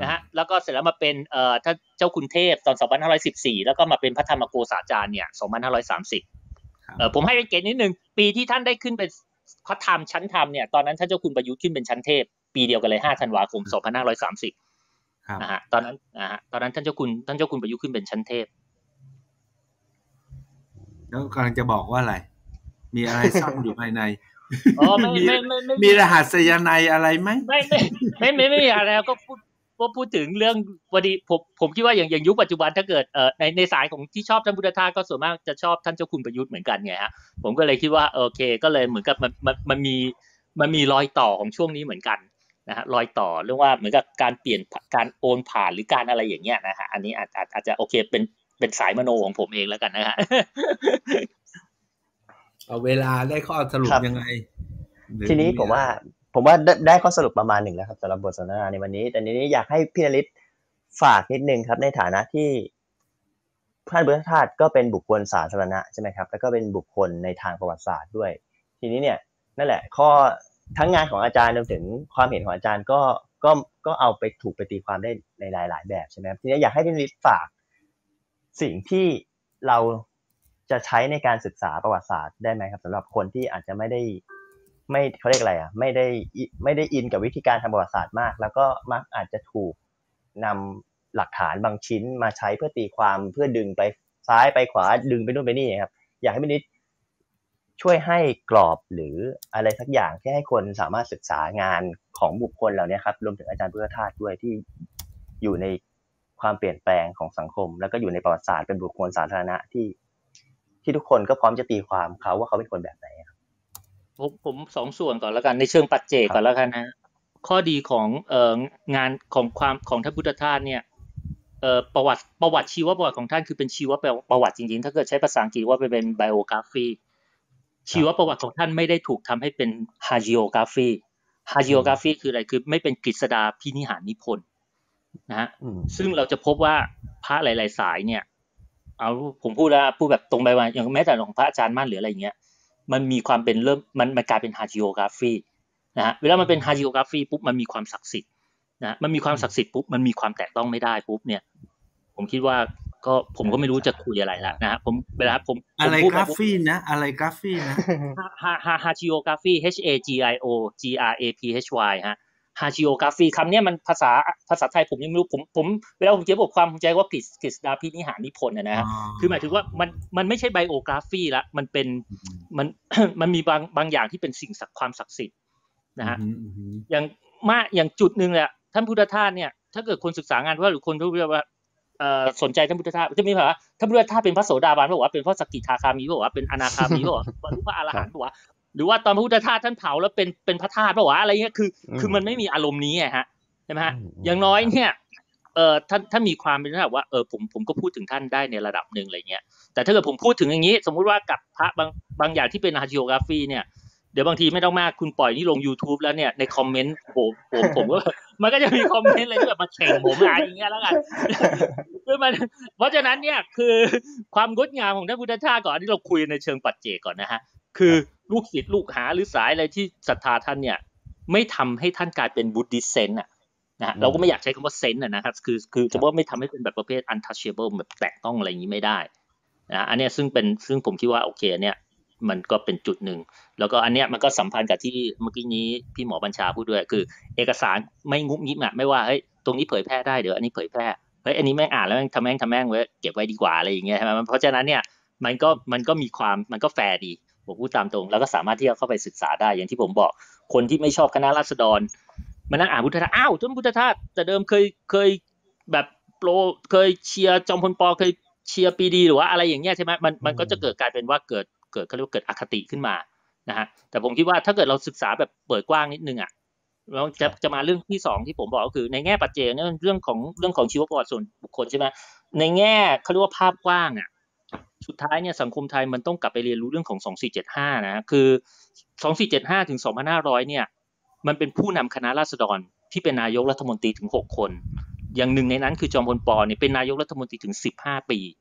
นะฮะแล้วก็เสร็จแล้วมาเป็นเอ่อท่านเจ้าคุณเทพตอนสองพันห้าร้อยสิบสี่แล้วก็มาเป็นพระธรรมโกษาจารย์เนี่ยสองพันห้าร้อยสามสิบเอ่อผมให้เป็นเกณฑ์นิดนึงปีที่ท่านได้ขึ้นเป็นพระธรรมชั้นธรรมเนี่ยตอนนั้นท่านเจ้าคุณประยุทธ์ขึ้นเป็นชั้นเทพปีเดียวกันเลยห้าธันวาคมสองพันห้าร้อยสามสิบครับนะฮะตอนนั้นนะฮะตอนนั้นท่านเจ้าคุณท่านเจ้าคุณประยุทธ์ขึ้นเป็นชั้นเทพแล้วกำลังจะบอกว่าอะไรมีอะไรซ่อนอยู่ภายในอ๋อไม่ไม่ไม่มีรหัสยานายอะไรมั้ยไม่ไม่ไม่ไม่อะไรก็พูดก็พูดถึงเรื่องพอดีผมผมคิดว่าอย่างอย่างยุคปัจจุบันถ้าเกิดเอ่อในในสายของที่ชอบท่านพุทธทาสก็ส่วนมากจะชอบท่านเจ้าคุณประยุทธ์เหมือนกันไงฮะผมก็เลยคิดว่าโอเคก็เลยเหมือนกับมันมันมันมีมันมีรอยต่อของช่วงนี้เหมือนกันนะฮะรอยต่อเรื่องว่าเหมือนกับการเปลี่ยนการโอนผ่านหรือการอะไรอย่างเงี้ยนะฮะอันนี้อาจอาจจะโอเคเป็นเป็นสายมโนของผมเองแล้วกันนะฮะเอาเวลาได้ข้อสรุปยังไงทีนี้ผมว่าผมว่าได้ข้อสรุปประมาณหนึ่งแล้วครับสำหรับบทสนทนาในวันนี้แต่นี้อยากให้พี่นฤทธิ์ฝากนิดนึงครับในฐานะที่ท่านพุทธทาสก็เป็นบุคคลสาธารณะใช่ไหมครับแล้วก็เป็นบุคคลในทางประวัติศาสตร์ด้วยทีนี้เนี่ยนั่นแหละข้อทั้งงานของอาจารย์รวมถึงความเห็นของอาจารย์ก็ก็ก็เอาไปถูกไปตีความได้ในหลายๆแบบใช่ไหมครับทีนี้อยากให้พี่นฤทธิ์ฝากสิ่งที่เราจะใช้ในการศึกษาประวัติศาสตร์ได้ไหมครับสำหรับคนที่อาจจะไม่ได้ไม่เขาเรียกอะไรอ่ะไม่ได้ไม่ได้อินกับวิธีการทำประวัติศาสตร์มากแล้วก็มักอาจจะถูกนำหลักฐานบางชิ้นมาใช้เพื่อตีความเพื่อดึงไปซ้ายไปขวาดึงไปนู่นไปนี่ครับอยากให้พี่นิดช่วยให้กรอบหรืออะไรสักอย่างที่ให้คนสามารถศึกษางานของบุคคลเหล่านี้ครับรวมถึงอาจารย์พุทธทาสด้วยที่อยู่ในความเปลี่ยนแปลงของสังคมแล้วก็อยู่ในประวัติศาสตร์เป็นบุคคลสาธารณะที่ที่ทุกคนก็พร้อมจะตีความเขาว่าเขาเป็นคนแบบไหนผมผมสองส่วนก่อนแล้วกันในเชิงปัจเจกก่อนแล้วกันนะ ข้อดีของเอ่องานของความของท่านพุทธทาสเนี่ยเอ่อประวัติประวัติชีวประวัติของท่านคือเป็นชีวประวัติจริงๆถ้าเกิดใช้ภาษาอังกฤษว่าเป็น biography ชีวประวัติของท่านไม่ได้ถูกทำให้เป็น hagiography hagiography คืออะไรคือไม่เป็นกฤษฎาพินิหารนิพนธ์นะฮะซึ่งเราจะพบว่าพระหลายๆสายเนี่ยเอาผมพูดแล้วพูดแบบตรงไปว่าอย่างแม้แต่ของพระอาจารย์มั่นหรืออะไรอย่างเงี้ยมันมีความเป็นเริ่มมันมันกลายเป็น hagiography นะฮะเวลามันเป็น hagiography ปุ๊บมันมีความศักดิ์สิทธิ์นะมันมีความศักดิ์สิทธิ์ปุ๊บมันมีความแตะต้องไม่ได้ปุ๊บเนี่ยผมคิดว่าก็ผมก็ไม่รู้จะคุยอะไรละนะฮะผมเวลาผมอะไรกราฟีนะอะไรกราฟีนะฮาฮาฮาจิโอกราฟี H A G I O G R A P H Y ฮะฮาจิโอกราฟีคำนี้มันภาษาภาษาไทยผมยังไม่รู้ผมผมเวลาผมเจอบทความผมใจว่ากฤษกฤษฎาพินิหารนิพนธ์นะฮะคือหมายถึงว่ามันมันไม่ใช่ไบโอกราฟีละมันเป็นมันมันมีบางบางอย่างที่เป็นสิ่งศักดิ์ความศักดิ์สิทธิ์นะฮะอย่างมาอย่างจุดนึงแหละท่านพุทธทาสเนี่ยถ้าเกิดคนศึกษางานว่าหรือคนรู้ว่าเอ่อสนใจท่านพุทธทาสจะมีแบบว่าท่านพุทธทาสเป็นพระโสดาบันบอกว่าเป็นพระสกิทาคามีบอกว่าเป็นอนาคามีบอกว่ารู้ว่าอรหันต์บอกว่าหรือว่าตอนพระพุทธทาสท่านเผาแล้วเป็นเป็นพระธาตุบอกว่าอะไรเงี้ยคือคือมันไม่มีอารมณ์นี้ไงฮะใช่มั้ยฮะอย่างน้อยเนี่ยเอ่อท่านท่านมีความเป็นแบบว่าเออผมผมก็พูดถึงท่านได้ในระดับนึงอะไรเงี้ยแต่ถ้าเกิดผมพูดถึงอย่างงี้สมมุติว่ากับพระบางบางอย่างที่เป็นอาร์จิโอกราฟีเนี่ยเดี๋ยวบางทีไม่ต้องมากคุณปล่อยนี่ลง YouTube แล้วเนี่ยในคอมเมนต์ผมผมผมก็มันก็จะมีคอมเมนต์อะไรที่แบบมาแข่งผมอะไรอย่างเงี้ยแล้วกันคือมันเพราะฉะนั้นเนี่ยคือความงดงามของท่านพุทธทาสก่อนอันนี้เราคุยในเชิงปัจเจกก่อนนะฮะคือลูกศิษย์ลูกหาหรือสายอะไรที่ศรัทธาท่านเนี่ยไม่ทำให้ท่านกลายเป็นบุดดิเซนต์อ่ะนะเราก็ไม่อยากใช้คำว่าเซนต์นะครับคือคือจะว่าไม่ทำให้เป็นแบบประเภท untouchable แบบแตะต้องอะไรอย่างนี้ไม่ได้นะอันนี้ซึ่งเป็นซึ่งผมคิดว่าโอเคเนี่ยมันก็เป็นจุดหนึ่งแล้วก็อันเนี้ยมันก็สัมพันธ์กับที่เมื่อกี้นี้พี่หมอบัญชาพูดด้วยคือเอกสารไม่งุบงิบอ่ะไม่ว่าเฮ้ยตรงนี้เผยแพร่ได้เดี๋ยวอันนี้เผยแพร่เฮ้ยอันนี้แม่งอ่านแล้วแม่งทำแม่งทำแม่งไว้เก็บไว้ดีกว่าอะไรอย่างเงี้ยใช่ไหมเพราะฉะนั้นเนี่ยมันก็มันก็มีความมันก็แฟร์ดีผมพูดตามตรงแล้วก็สามารถที่จะเข้าไปศึกษาได้อย่างที่ผมบอกคนที่ไม่ชอบคณะราษฎรมานั่งอ่านพุทธทาสอ้าวท่านพุทธทาสแต่เดิมเคยเคยแบบโปรเคยเชียร์จอมพลป.เคยเชียร์ปรีดีหรือว่าอะไรอย่างเงี้ยใช่ไหมมันมันก็จะเกิดกลายเป็นว่าเกิดเกิดเขาเรียกว่าเกิดอคติขึ้นมานะฮะแต่ผมคิดว่าถ้าเกิดเราศึกษาแบบเปิดกว้างนิดนึงอ่ะเราจะจะมาเรื่องที่สองที่ผมบอกก็คือในแง่ปัจเจกเนี่ยเรื่องของเรื่องของชีวประวัติส่วนบุคคลใช่ไหมในแง่เขาเรียกว่าภาพกว้างอ่ะสุดท้ายเนี่ยสังคมไทยมันต้องกลับไปเรียนรู้เรื่องของสองสี่เจ็ดห้านะคือสองสี่เจ็ดห้าถึงสองพันห้าร้อยเนี่ยมันเป็นผู้นำคณะราษฎรที่เป็นนายกรัฐมนตรีถึงหกคนอย่างหนึ่งในนั้นคือจอมพลป.เนี่ยเป็นนายกรัฐมนตรีถึงสิบห้าปี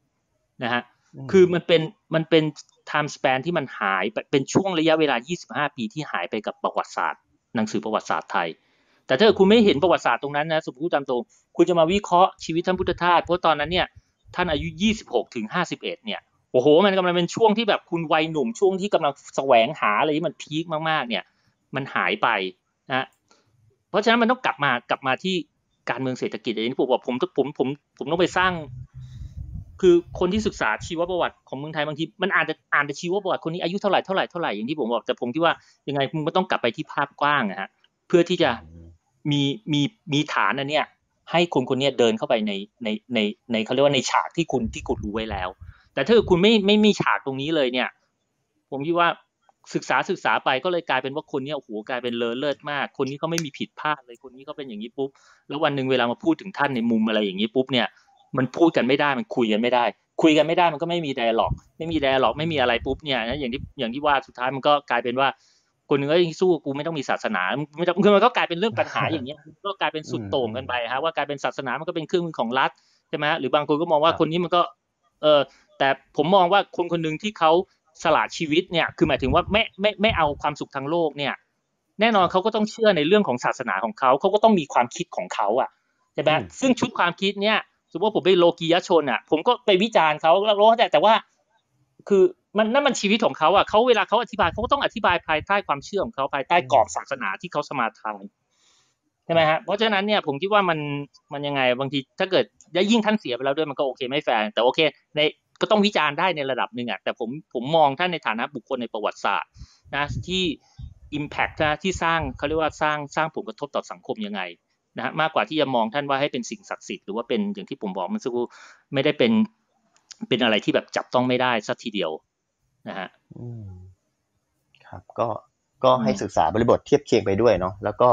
นะฮะคือมันเป็นมันเป็นtime span ที่มันหายเป็นช่วงระยะเวลายี่สิบห้าปีที่หายไปกับประวัติศาสตร์หนังสือประวัติศาสตร์ไทยแต่ถ้าคุณไม่เห็นประวัติศาสตร์ตรงนั้นนะสมมุติตามตรงคุณจะมาวิเคราะห์ชีวิตท่านพุทธทาสเพราะตอนนั้นเนี่ยท่านอายุยี่สิบหกถึงห้าสิบเอ็ดเนี่ยโอ้โหมันกำลังเป็นช่วงที่แบบคุณวัยหนุ่มช่วงที่กำลังแสวงหาอะไรที่มันพีคมากๆเนี่ยมันหายไปนะเพราะฉะนั้นมันต้องกลับมากลับมาที่การเมืองเศรษฐกิจอย่างที่ผมบอกผมผมผมผมต้องไปสร้างคือคนที่ศึกษาชีวประวัติของเมืองไทยบางทีมันอาจจะอ่านแต่ชีวประวัติคนนี้อายุเท่าไหร่เท่าไหร่เท่าไหร่อย่างที่ผมบอกแต่ผมคิดว่ายังไงมันก็ต้องกลับไปที่ภาพกว้างนะฮะเพื่อที่จะมีมีมีฐานอันเนี้ยให้คนคนนี้เดินเข้าไปในในในในเขาเรียกว่าในฉากที่คุณที่คุณรู้ไว้แล้วแต่ถ้าคุณไม่ไม่มีฉากตรงนี้เลยเนี่ยผมคิดว่าศึกษาศึกษาไปก็เลยกลายเป็นว่าคนนี้โอ้โหกลายเป็นเลอะเลิศมากคนนี้เขาไม่มีผิดพลาดเลยคนนี้เขาเป็นอย่างนี้ปุ๊บแล้ววันนึงเวลามาพูดถึงท่านในมุมอะไรอย่างนี้ปุ๊บเนี่ยมันพูดกันไม่ได้มันคุยกันไม่ได้คุยกันไม่ได้มันก็ไม่มี dialog ไม่มี dialog ไม่มีอะไรปุ๊บเนี่ยนะอย่างที่อย่างที่ว่าสุดท้ายมันก็กลายเป็นว่าคนนึงก็ยิ่งสู้กูไม่ต้องมีศาสนาไม่ต้องคือมันก็กลายเป็นเรื่องปัญหาอย่างเงี้ยก็กลายเป็นสุดโต่งกันไปฮะว่ากลายเป็นศาสนามันก็เป็นเครื่องมือของรัฐใช่มั้ยหรือบางคนก็มองว่าคนนี้มันก็เออแต่ผมมองว่าคนคนนึงที่เค้าสละชีวิตเนี่ยคือหมายถึงว่าไม่ไม่ไม่เอาความสุขทางโลกเนี่ยแน่นอนเค้าก็ต้องเชื่อในเรื่องของศาสนาของเค้าเค้าก็ต้องมีความคิดของเค้าอ่ะใช่มั้ยซึ่งชุดความคิดเนี่ยสมมุติว่าผมเป็นโลกียชนอ่ะผมก็ไปวิจารณ์เขาแล้วรู้แต่แต่ว่าคือมันนั่นมันชีวิตของเขาอ่ะเขาเวลาเขาอธิบายเขาก็ต้องอธิบายภายใต้ความเชื่อของเขาภายใต้กรอบศาสนาที่เขาสมาทานใช่ไหมฮะเพราะฉะนั้นเนี่ยผมคิดว่ามันมันยังไงบางทีถ้าเกิดยิ่งท่านเสียไปแล้วด้วยมันก็โอเคไม่แฟร์แต่โอเคในก็ต้องวิจารณ์ได้ในระดับนึงอ่ะแต่ผมผมมองท่านในฐานะบุคคลในประวัติศาสตร์นะที่ impact นะที่สร้างเขาเรียกว่าสร้างสร้างผลกระทบต่อสังคมยังไงนะมากกว่าที่จะมองท่านว่าให้เป็นสิ่งศักดิ์สิทธิ์หรือว่าเป็นอย่างที่ผมบอกมันซึ่งไม่ได้เป็นเป็นอะไรที่แบบจับต้องไม่ได้สักทีเดียวนะฮะครับก็ก็ให้ศึกษาบริบทเทียบเคียงไปด้วยเนาะแล้วก็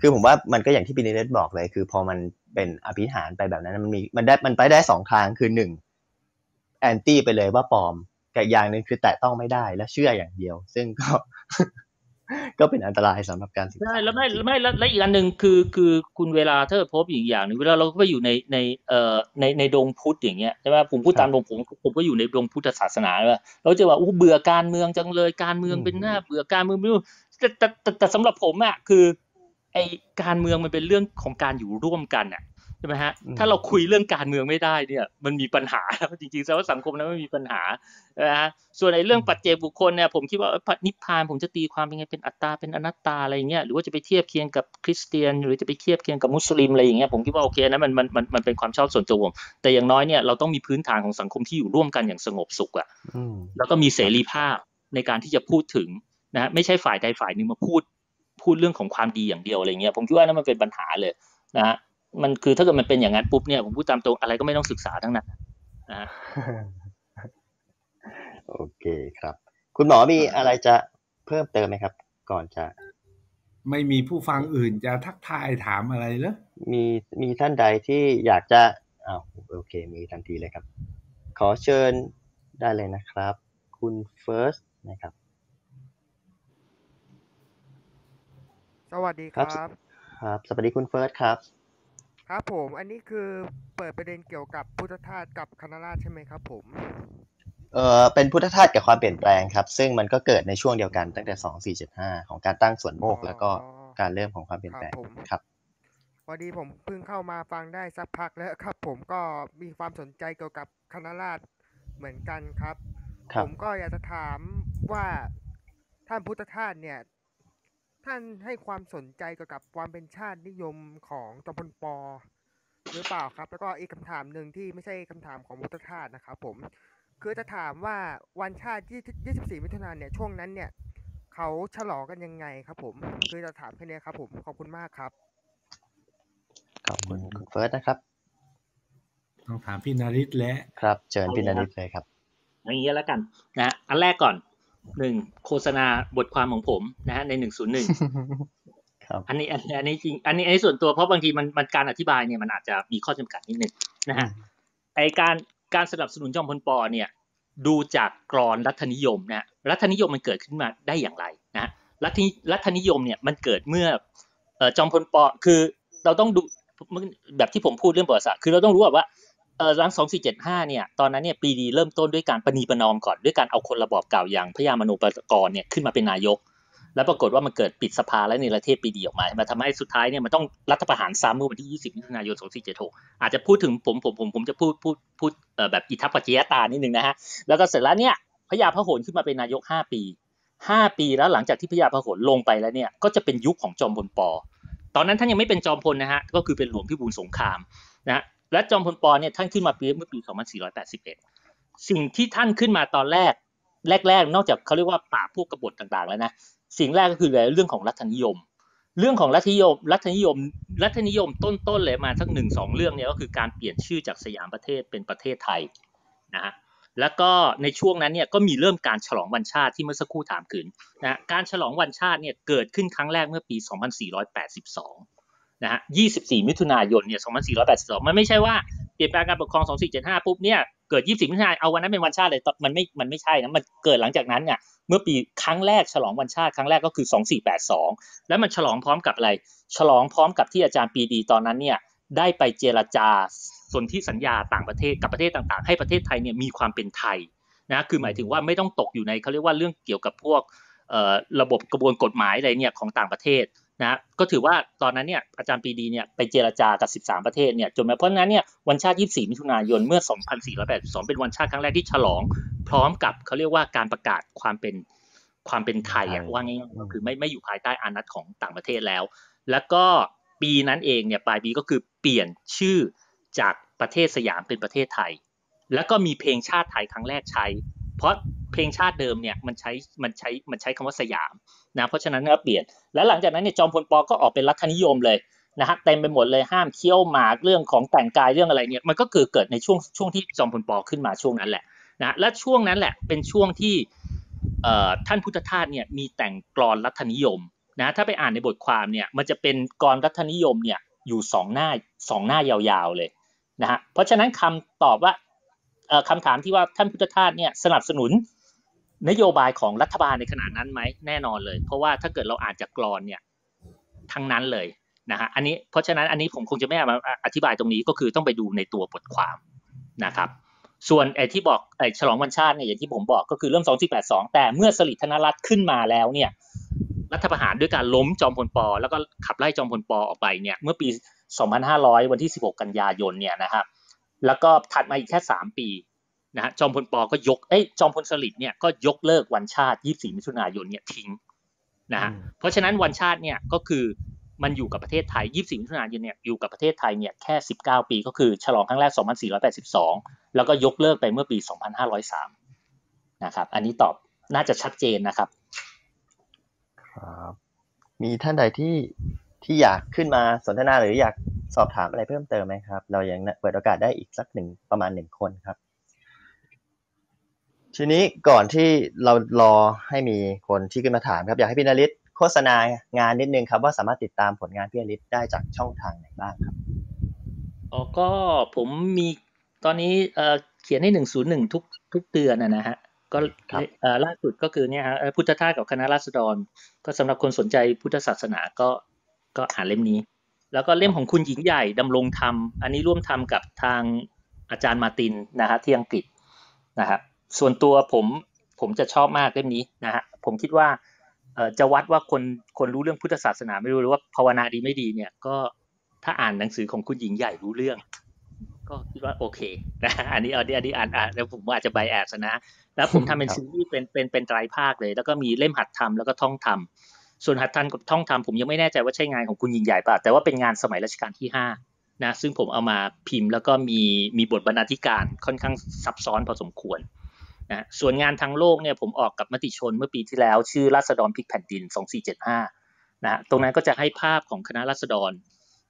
คือผมว่ามันก็อย่างที่ปินิเดชบอกเลยคือพอมันเป็นอภิธานไปแบบนั้นมันมีมันได้มันไปได้สองทางคือหนึ่งแอนตี้ไปเลยว่าปลอมกับอย่างนึงคือแตะต้องไม่ได้และเชื่ออย่างเดียวซึ่งก็ก็เป็นอันตรายสำหรับการศึกษาใช่แล้วไม่ไม่และอีกอันหนึ่งคือคือคุณเวลาเธอพบอีกอย่างหนึ่งเวลาเราก็ไปอยู่ในในเอ่อในในดงพุทธอย่างเงี้ยใช่ไหมผมพูดตามดงผมผมก็อยู่ในดงพุทธศาสนาเลยเราจะว่าอู้เบื่อการเมืองจังเลยการเมืองเป็นหน้าเบื่อการเมืองไม่รู้แต่แต่แต่สำหรับผมอ่ะคือไอการเมืองมันเป็นเรื่องของการอยู่ร่วมกันอ่ะใช่ไหมฮะถ้าเราคุยเรื่องการเมืองไม่ได้เนี่ยมันมีปัญหาแล้วจริงๆแล้วสังคมนั้นมันมีปัญหานะฮะส่วนในเรื่องปัจเจกบุคคลเนี่ยผมคิดว่านิพพานผมจะตีความเป็นไงเป็นอัตตาเป็นอนัตตาอะไรเงี้ยหรือว่าจะไปเทียบเคียงกับคริสเตียนหรือจะไปเทียบเคียงกับมุสลิมอะไรอย่างเงี้ยผมคิดว่าโอเคนะมันมันมันมันเป็นความชอบส่วนตัวผมแต่อย่างน้อยเนี่ยเราต้องมีพื้นฐานของสังคมที่อยู่ร่วมกันอย่างสงบสุขอ่ะแล้วก็มีเสรีภาพในการที่จะพูดถึงนะฮะไม่ใช่ฝ่ายใดฝ่ายหนึ่งมาพูดพูดเรื่องของความดีอย่างเดียวอะไรเงี้ยผมคิดว่านั่นมันเป็นปัญหาเลยนะฮะมันคือถ้าเกิดมันเป็นอย่างนั้นปุ๊บเนี่ยผมพูดตามตรงอะไรก็ไม่ต้องศึกษาทั้งนั้นนะโอเคครับคุณหมอมีอะไรจะเพิ่มเติมไหมครับก่อนจะไม่มีผู้ฟังอื่นจะทักทายถามอะไรเหรอมีมีท่านใดที่อยากจะอ้าวโอเคมีทันทีเลยครับขอเชิญได้เลยนะครับคุณเฟิร์สนะครับสวัสดีครับครับสวัสดีคุณเฟิร์สครับครับผมอันนี้คือเปิดประเด็นเกี่ยวกับพุทธทาสกับคณราชใช่ไหมครับผมเออเป็นพุทธทาสกับความเปลี่ยนแปลงครับซึ่งมันก็เกิดในช่วงเดียวกันตั้งแต่สองสี่เจ็ดห้าของการตั้งสวนโมกข์แล้วก็การเริ่มของความเปลี่ยนแปลงครับพอดีผมเพิ่งเข้ามาฟังได้สักพักแล้วครับผมก็มีความสนใจเกี่ยวกับคณราชเหมือนกันครับผมก็อยากจะถามว่าท่านพุทธทาสเนี่ยท่านให้ความสนใจเกี่ยวกับความเป็นชาตินิยมของจอมพลป.หรือเปล่าครับแล้วก็อีกคำถามหนึ่งที่ไม่ใช่คำถามของพุทธทาสนะครับผมคือจะถามว่าวันชาติยี่สิบสี่มิถุนายนเนี่ยช่วงนั้นเนี่ยเขาฉลองกันยังไงครับผมคือจะถามแค่นี้ครับผมขอบคุณมากครับขอบคุณคุณเฟิร์สนะครับต้องถามพี่นฤทธิ์และครับเชิญพี่นฤทธิ์เลยครับอย่างนี้แล้วกันนะอันแรกก่อนหนึ่งโฆษณาบทความของผมนะฮะในหนึ่งศูนย์หนึ่งครับอันนี้อันนี้จริงอันนี้อันนี้ส่วนตัวเพราะบางทีมันมันการอธิบายเนี่ยมันอาจจะมีข้อจำกัดนิดนึงนะฮะไอการการสนับสนุนจอมพลป.เนี่ยดูจากกรอนรัฐนิยมนะรัฐนิยมมันเกิดขึ้นมาได้อย่างไรนะรัฐรัฐนิยมเนี่ยมันเกิดเมื่อเอ่อจอมพลป.คือเราต้องดูแบบที่ผมพูดเรื่องประวัติศาสตร์คือเราต้องรู้ว่าเอ่อหลังสองสี่เจ็ดห้าเนี่ยตอนนั้นเนี่ยปรีดีเริ่มต้นด้วยการประนีประนอมก่อนด้วยการเอาคนระบอบเก่าอย่างพญามโนปกรณ์เนี่ยขึ้นมาเป็นนายกแล้วปรากฏว่ามันเกิดปิดสภาและเนรเทศปรีดีออกมามาทำให้สุดท้ายเนี่ยมันต้องรัฐประหารซ้ำเมื่อวันที่ยี่สิบมิถุนายนสองสี่เจ็ดหกอาจจะพูดถึงผมผมผมผมจะพูดพูดพูดแบบอิทัปปัจจยตานิดนึงนะฮะแล้วก็เสร็จแล้วเนี่ยพญาพหลขึ้นมาเป็นนายกห้าปีห้าปีแล้วหลังจากที่พญาพหลลงไปแล้วเนี่ยก็จะเป็นยุคของจอมพลป.ตอนนั้นท่านยังไม่เป็นจอมพลนะฮะก็คือเป็นหลวงพิบูลสงครามนะและจอมพลป.เนี่ยท่านขึ้นมาปีเมื่อปีสองพันสี่ร้อยแปดสิบเอ็ดสิ่งที่ท่านขึ้นมาตอนแรกแรกๆนอกจากเขาเรียกว่าปราบพวกกบฏต่างๆแล้วนะสิ่งแรกก็คือเรื่องของรัฐนิยมเรื่องของรัฐนิยมรัฐนิยมรัฐนิยมต้นๆเลยมาสัก หนึ่งถึงสอง เรื่องเนี่ยก็คือการเปลี่ยนชื่อจากสยามประเทศเป็นประเทศไทยนะฮะแล้วก็ในช่วงนั้นเนี่ยก็มีเริ่มการฉลองวันชาติที่เมื่อสักครู่ถามถึงนะการฉลองวันชาติเนี่ยเกิดขึ้นครั้งแรกเมื่อปีสองพันสี่ร้อยแปดสิบสองนะฮะยี่สิบสี่มิถุนายนเนี่ยสองพันสี่ร้อยแปดสิบสองมันไม่ใช่ว่าเปลี่ยนแปลงการปกครองสองสี่เจ็ดห้าปุ๊บเนี่ยเกิดยี่สิบสี่มิถุนายนเอาวันนั้นเป็นวันชาติเลยมันไม่มันไม่ใช่นะมันเกิดหลังจากนั้นเนี่ยเมื่อปีครั้งแรกฉลองวันชาติครั้งแรกก็คือสองสี่แปดสองแล้วมันฉลองพร้อมกับอะไรฉลองพร้อมกับที่อาจารย์ปรีดีตอนนั้นเนี่ยได้ไปเจรจาสนธิสัญญาต่างประเทศกับประเทศต่างๆให้ประเทศไทยเนี่ยมีความเป็นไทยนะคือหมายถึงว่าไม่ต้องตกอยู่ในเขาเรียกว่าเรื่องเกี่ยวกับพวกเอ่อระบบกระบวนกฎหมายอะไรเนี่ยของต่างประเทศนะก็ถือว่าตอนนั้นเนี่ยอาจารย์ปรีดีเนี่ยไปเจรจากับสิบสามประเทศเนี่ยจนมาเพราะฉะนั้นเนี่ยวันชาติยี่สิบสี่มิถุนายนเมื่อสองพันสี่ร้อยแปดสิบสองเป็นวันชาติครั้งแรกที่ฉลองพร้อมกับเขาเรียกว่าการประกาศความเป็นความเป็นไทยอ่ะว่าง่ายๆคือไม่ไม่อยู่ภายใต้อานัตของต่างประเทศแล้วแล้วก็ปีนั้นเองเนี่ยปลายปีก็คือเปลี่ยนชื่อจากประเทศสยามเป็นประเทศไทยแล้วก็มีเพลงชาติไทยครั้งแรกใช้เพราะเพลงชาติเดิมเนี่ยมันใช้มันใช้มันใช้คำว่าสยามนะเพราะฉะนั้นก็เปลี่ยนและหลังจากนั้นเนี่ยจอมพลป.ก็ออกเป็นรัฐนิยมเลยนะฮะเต็มไปหมดเลยห้ามเคี้ยวหมากเรื่องของแต่งกายเรื่องอะไรเนี่ยมันก็เกิดเกิดในช่วงช่วงที่จอมพลป.ขึ้นมาช่วงนั้นแหละนะและช่วงนั้นแหละเป็นช่วงที่ท่านพุทธทาสเนี่ยมีแต่งกลอนรัฐนิยม นะถ้าไปอ่านในบทความเนี่ยมันจะเป็นกรรัฐนิยมเนี่ยอยู่สองหน้าสองหน้ายาวๆเลยนะฮะเพราะฉะนั้นคำตอบว่าเอ่อคำถามที่ว่าท่านพุทธทาสเนี่ยสนับสนุนนโยบายของรัฐบาลในขณะนั้นไหมแน่นอนเลยเพราะว่าถ้าเกิดเราอ่านจากกรอนเนี่ยทั้งนั้นเลยนะฮะอันนี้เพราะฉะนั้นอันนี้ผมคงจะไม่มาอธิบายตรงนี้ก็คือต้องไปดูในตัวบทความนะครับส่วนไอ้ที่บอกไอ้ฉลองวันชาติเนี่ยอย่างที่ผมบอกก็คือเริ่มสองสี่แปดสองแต่เมื่อสฤษดิ์ธนรัตน์ขึ้นมาแล้วเนี่ยรัฐประหารด้วยการล้มจอมพลป.แล้วก็ขับไล่จอมพลป.ออกไปเนี่ยเมื่อปีสองพันห้าร้อยวันที่สิบหกกันยายนเนี่ยนะครับแล้วก็ถัดมาอีกแค่สามปีนะฮะจอมพลป.ก็ยกเอ้ยจอมพลสฤษดิ์เนี่ยก็ยกเลิกวันชาติยี่สิบสี่มิถุนายนเนี่ยทิ้งนะฮะเพราะฉะนั้นวันชาติเนี่ยก็คือมันอยู่กับประเทศไทยยี่สิบสี่มิถุนายนเนี่ยอยู่กับประเทศไทยเนี่ยแค่สิบเก้าปีก็คือฉลองครั้งแรกสองพันสี่ร้อยแปดสิบสองแล้วก็ยกเลิกไปเมื่อปีสองพันห้าร้อยสามนะครับอันนี้ตอบน่าจะชัดเจนนะครับมีท่านใดที่ที่อยากขึ้นมาสนทนาหรืออยากสอบถามอะไรเพิ่มเติมไหมครับเรายังเปิดโอกาสได้อีกสักหนึ่งประมาณหนึ่งคนครับทีนี้ก่อนที่เรารอให้มีคนที่ขึ้นมาถามครับอยากให้พี่นฤทธิ์โฆษณางานนิดนึงครับว่าสามารถติดตามผลงานพี่นฤทธิ์ได้จากช่องทางไหนบ้างครับอ๋อก็ผมมีตอนนี้เอ่อเขียนให้หนึ่งศูนย์หนึ่งทุกทุกเดือนนะฮะก็ล่าสุดก็คือเนี่ยฮะพุทธทาสกับคณะราษฎรก็สำหรับคนสนใจพุทธศาสนาก็ก็อ่านเล่มนี้แล้วก็เล่มของคุณหญิงใหญ่ดำรงธรรมอันนี้ร่วมทำกับทางอาจารย์มาตินนะฮะที่อังกฤษนะฮะส่วนตัวผมผมจะชอบมากเล่มนี้นะฮะผมคิดว่าจะวัดว่าคนคนรู้เรื่องพุทธศาสนาไม่รู้หรือว่าภาวนาดีไม่ดีเนี่ยก็ถ้าอ่านหนังสือของคุณหญิงใหญ่รู้เรื่องก็คิดว่าโอเคนะอันนี้อันนี้อันนี้อ่านอ่านแล้วผมอาจจะไบแอสนะแล้วผมทำเป็นซีรีส์เป็นเป็นเป็นไตรภาคเลยแล้วก็มีเล่มหัดทำแล้วก็ท่องทำส่วนหัดทำกับท่องทำผมยังไม่แน่ใจว่าใช่งานของคุณหญิงใหญ่ป่ะแต่ว่าเป็นงานสมัยรัชกาลที่ห้านะซึ่งผมเอามาพิมพ์แล้วก็มีมีบทบรรณาธิการค่อนข้างซับซ้อนพอสมควรนะส่วนงานทางโลกเนี่ยผมออกกับมติชนเมื่อปีที่แล้วชื่อราษฎรพลิกแผ่นดินสองสี่เจ็ดห้านะตรงนั้นก็จะให้ภาพของคณะราษฎร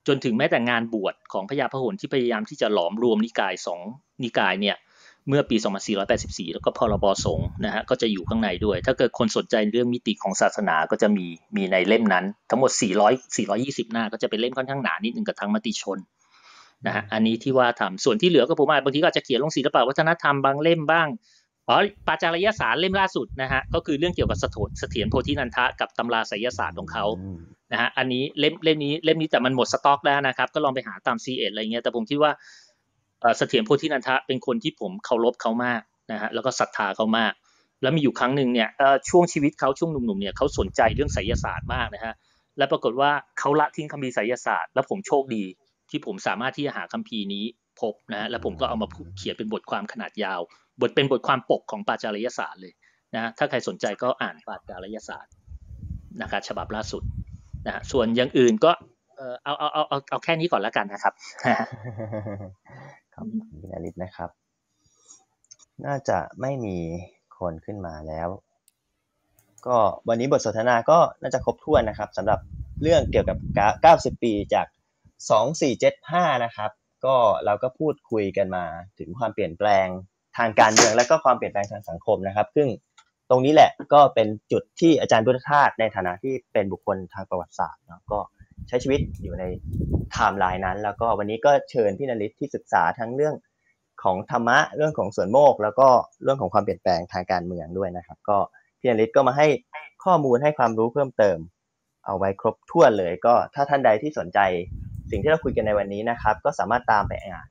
จนถึงแม้แต่งานบวชของพญาพหลที่พยายามที่จะหลอมรวมนิกายสองนิกายเนี่ยเมื่อปีสองพันสี่ร้อยแปดสิบสี่แล้วก็พรบสงฆ์นะฮะก็จะอยู่ข้างในด้วยถ้าเกิดคนสนใจเรื่องมิติของศาสนาก็จะมีมีในเล่มนั้นทั้งหมดสี่ร้อย สี่ร้อยยี่สิบหน้าก็จะเป็นเล่มค่อนข้างหนานิดนึงกับทางมติชนนะฮะอันนี้ที่ว่าทำส่วนที่เหลือก็ผมอาจบางทีก็อาจจะเขียนลงศิลปะวัฒนธรรมบางเล่มบ้างอ๋อปาจารยสารเล่มล่าสุดนะฮะก็คือเรื่องเกี่ยวกับเสถียรโพธินันทะกับตำราไสยศาสตร์ของเขานะฮะอันนี้เล่มเล่มนี้เล่มนี้แต่มันหมดสต็อกแล้วนะครับก็ลองไปหาตาม ซี เอ อะไรเงี้ยแต่ผมคิดว่าเอ่อเสถียรโพธินันทะเป็นคนที่ผมเคารพเขามากนะฮะแล้วก็ศรัทธาเขามากแล้วมีอยู่ครั้งนึงเนี่ยเอ่อช่วงชีวิตเขาช่วงหนุ่มๆเนี่ยเขาสนใจเรื่องไสยศาสตร์มากนะฮะและปรากฏว่าเขาละทิ้งคัมภีร์ไสยศาสตร์แล้วผมโชคดีที่ผมสามารถที่จะหาคัมภีร์นี้พบนะแล้วผมก็เอามาเขียนเป็นบทความขนาดยาวบทเป็นบทความปกของปาจารยศาสตร์เลยนะถ้าใครสนใจก็อ่านปาจารยศาสตร์นะครับฉบับล่าสุดนะส่วนอย่างอื่นก็เอาเอาเอาเอาเอาแค่นี้ก่อนแล้วกันนะครับครับคุณอลิศนะครับน่าจะไม่มีคนขึ้นมาแล้วก็วันนี้บทสนทนาก็น่าจะครบถ้วนนะครับสำหรับเรื่องเกี่ยวกับเก้าสิบปีจากสองสี่เจ็ดห้านะครับก็เราก็พูดคุยกันมาถึงความเปลี่ยนแปลงทางการเมืองและก็ความเปลี่ยนแปลงทางสังคมนะครับซึ่งตรงนี้แหละก็เป็นจุดที่อาจารย์พุทธทาสในฐานะที่เป็นบุคคลทางประวัติศาสตร์เนาะก็ใช้ชีวิตอยู่ในไทม์ไลน์นั้นแล้วก็วันนี้ก็เชิญพี่นฤทธิ์ที่ศึกษาทั้งเรื่องของธรรมะเรื่องของส่วนโมกข์แล้วก็เรื่องของความเปลี่ยนแปลงทางการเมืองด้วยนะครับก็พี่นฤทธิ์ก็มาให้ข้อมูลให้ความรู้เพิ่มเติมเอาไว้ครบถ้วนเลยก็ถ้าท่านใดที่สนใจสิ่งที่เราคุยกันในวันนี้นะครับก็สามารถตามไปอ่าน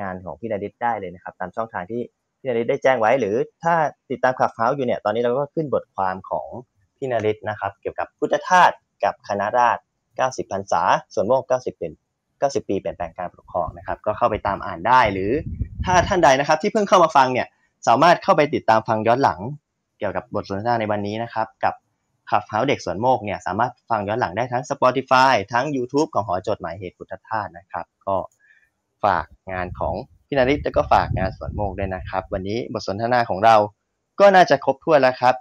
งานของพี่นฤทธิ์ได้เลยนะครับตามช่องทางที่พี่นฤทธิ์ได้แจ้งไว้หรือถ้าติดตามคลับเฮาส์อยู่เนี่ยตอนนี้เราก็ขึ้นบทความของพี่นฤทธิ์นะครับเกี่ยวกับพุทธทาสกับคณะราษฎรเก้าสิบพรรษาส่วนโมกข์เก้าสิบเป็นเก้าสิบปีเปลี่ยนแปลงการปกครองนะครับก็เข้าไปตามอ่านได้หรือถ้าท่านใดนะครับที่เพิ่งเข้ามาฟังเนี่ยสามารถเข้าไปติดตามฟังย้อนหลังเกี่ยวกับบทสนทนาในวันนี้นะครับกับคลับเฮาส์เด็กสวนโมกข์เนี่ยสามารถฟังย้อนหลังได้ทั้ง Spotify ทั้ง YouTube ของหอจดหมายเหตุพุทธทาสนะครับก็ฝากงานของพี่นฤทธิ์แล้วก็ฝากงานสวนโมกข์ด้วยนะครับวันนี้บทสนทนาของเราก็น่าจะครบถ้วนแล้วครับ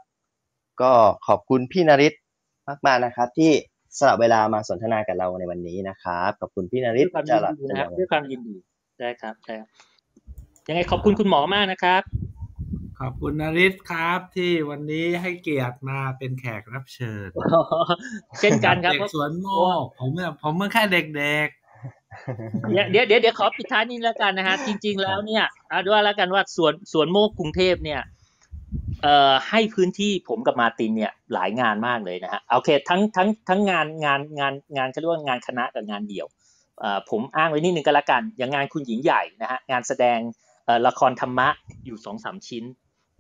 ก็ขอบคุณพี่นฤทธิ์มากๆนะครับที่สละเวลามาสนทนากับเราในวันนี้นะครับขอบคุณพี่นฤทธิ์ด้วยความยินดีนะครับด้วยความยินดีได้ครับได้ยังไงขอบคุณคุณหมอมากนะครับ ขอบคุณนฤทธิ์ครับที่วันนี้ให้เกียรติมาเป็นแขกรับเชิญเช่นกันครับเด็กสวนโมกผมเนี่ยผมเมื่อแค่เด็กๆเดี๋ยวเดี๋ยวเดี๋ยวขอปิดท้ายนี่แล้วกันนะฮะจริงๆแล้วเนี่ยเอาด้วยแล้วกันว่าสวนสวนโมกกรุงเทพเนี่ยเอ่อให้พื้นที่ผมกับมาตินเนี่ยหลายงานมากเลยนะฮะโอเคทั้งทั้งทั้งงานงานงานงานเขาเรียกว่างานคณะกับงานเดี่ยวเอ่อผมอ้างไว้นิดนึงก็แล้วกันอย่างงานคุณหญิงใหญ่นะฮะงานแสดงเอ่อละครธรรมะอยู่ สองถึงสาม ชิ้น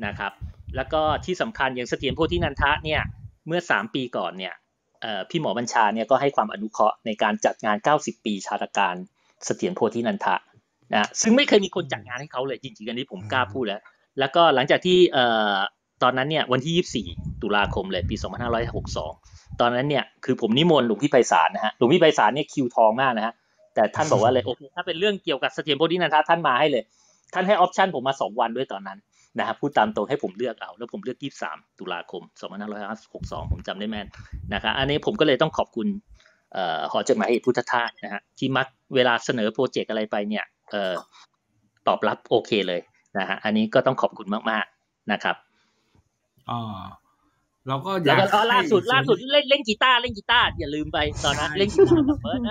นะครับแล้วก็ที่สำคัญอย่างเสถียรโพธินันทะเนี่ยเมื่อสามปีก่อนเนี่ยเอ่อพี่หมอบัญชาเนี่ยก็ให้ความอนุเคราะห์ในการจัดงานเก้าสิบปีชาตการเสถียรโพธินันทะนะซึ่งไม่เคยมีคนจัดงานให้เขาเลยจริงๆอันนี้ผมกล้าพูดแล้วแล้วก็หลังจากที่เอ่อตอนนั้นเนี่ยวันที่ยี่สิบสี่ตุลาคมเลยปีสองพันห้าร้อยหกสิบสองตอนนั้นเนี่ยคือผมนิมนต์หลวงพี่ไพศาลนะฮะหลวงพี่ไพศาลเนี่ยคิวทองมากนะฮะแต่ท่านบอกว่าเลยโอเคถ้าเป็นเรื่องเกี่ยวกับเสถียรโพธินันทะท่านมาให้เลยท่านให้ออปชั่นผมมาสองวันด้วยตอนนั้นนะครับพูดตามตรงให้ผมเลือกเอาแล้วผมเลือกยี่สิบสามตุลาคมสองพันห้าร้อยหกสิบสองผมจำได้แม่นนะครับอันนี้ผมก็เลยต้องขอบคุณเอ่อหอจดหมายเหตุพุทธทาสนะฮะที่มักเวลาเสนอโปรเจกต์อะไรไปเนี่ยเอ่อตอบรับโอเคเลยนะฮะอันนี้ก็ต้องขอบคุณมากๆนะครับอ๋อเราก็อยากล่าสุดล่าสุดเล่นเล่นกีตาร์เล่นกีตาร์อย่าลืมไปตอนนั้นเล่นกีตาร์เบิร์ด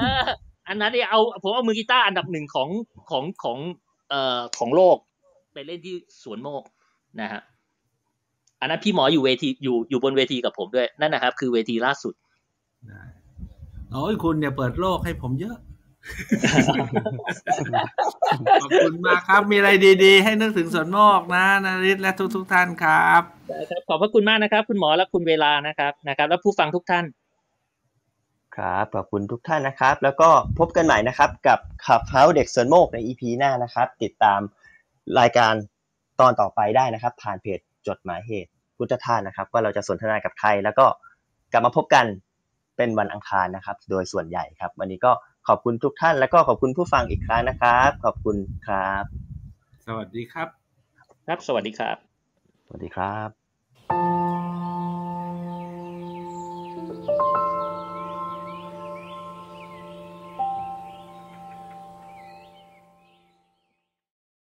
อันนั้นเนี่ยเอาผมเอามือกีตาร์อันดับหนึ่งของของของเอ่อของโลกไปเล่นที่สวนโมกนะฮะอันนั้นพี่หมออยู่เวทีอยู่อยู่บนเวทีกับผมด้วยนั่นนะครับคือเวทีล่าสุดโอ้ยคุณเนี่ยเปิดโลกให้ผมเยอะขอบคุณมากครับมีอะไรดีๆให้นึกถึงสวนโมกนะนฤทธิ์และทุกๆท่านครับขอบพระคุณมากนะครับคุณหมอและคุณเวลานะครับนะครับและผู้ฟังทุกท่านครับขอบคุณทุกท่านนะครับแล้วก็พบกันใหม่นะครับกับขับเฮ้าเด็กสวนโมกใน อี พี หน้านะครับติดตามรายการตอนต่อไปได้นะครับผ่านเพจจดหมายเหตุพุทธทาสนะครับว่าเราจะสนทนากับใครแล้วก็กลับมาพบกันเป็นวันอังคารนะครับโดยส่วนใหญ่ครับวันนี้ก็ขอบคุณทุกท่านแล้วก็ขอบคุณผู้ฟังอีกครั้งนะครับขอบคุณครับสวัสดีครับครับสวัสดีครับสวัสดีครับ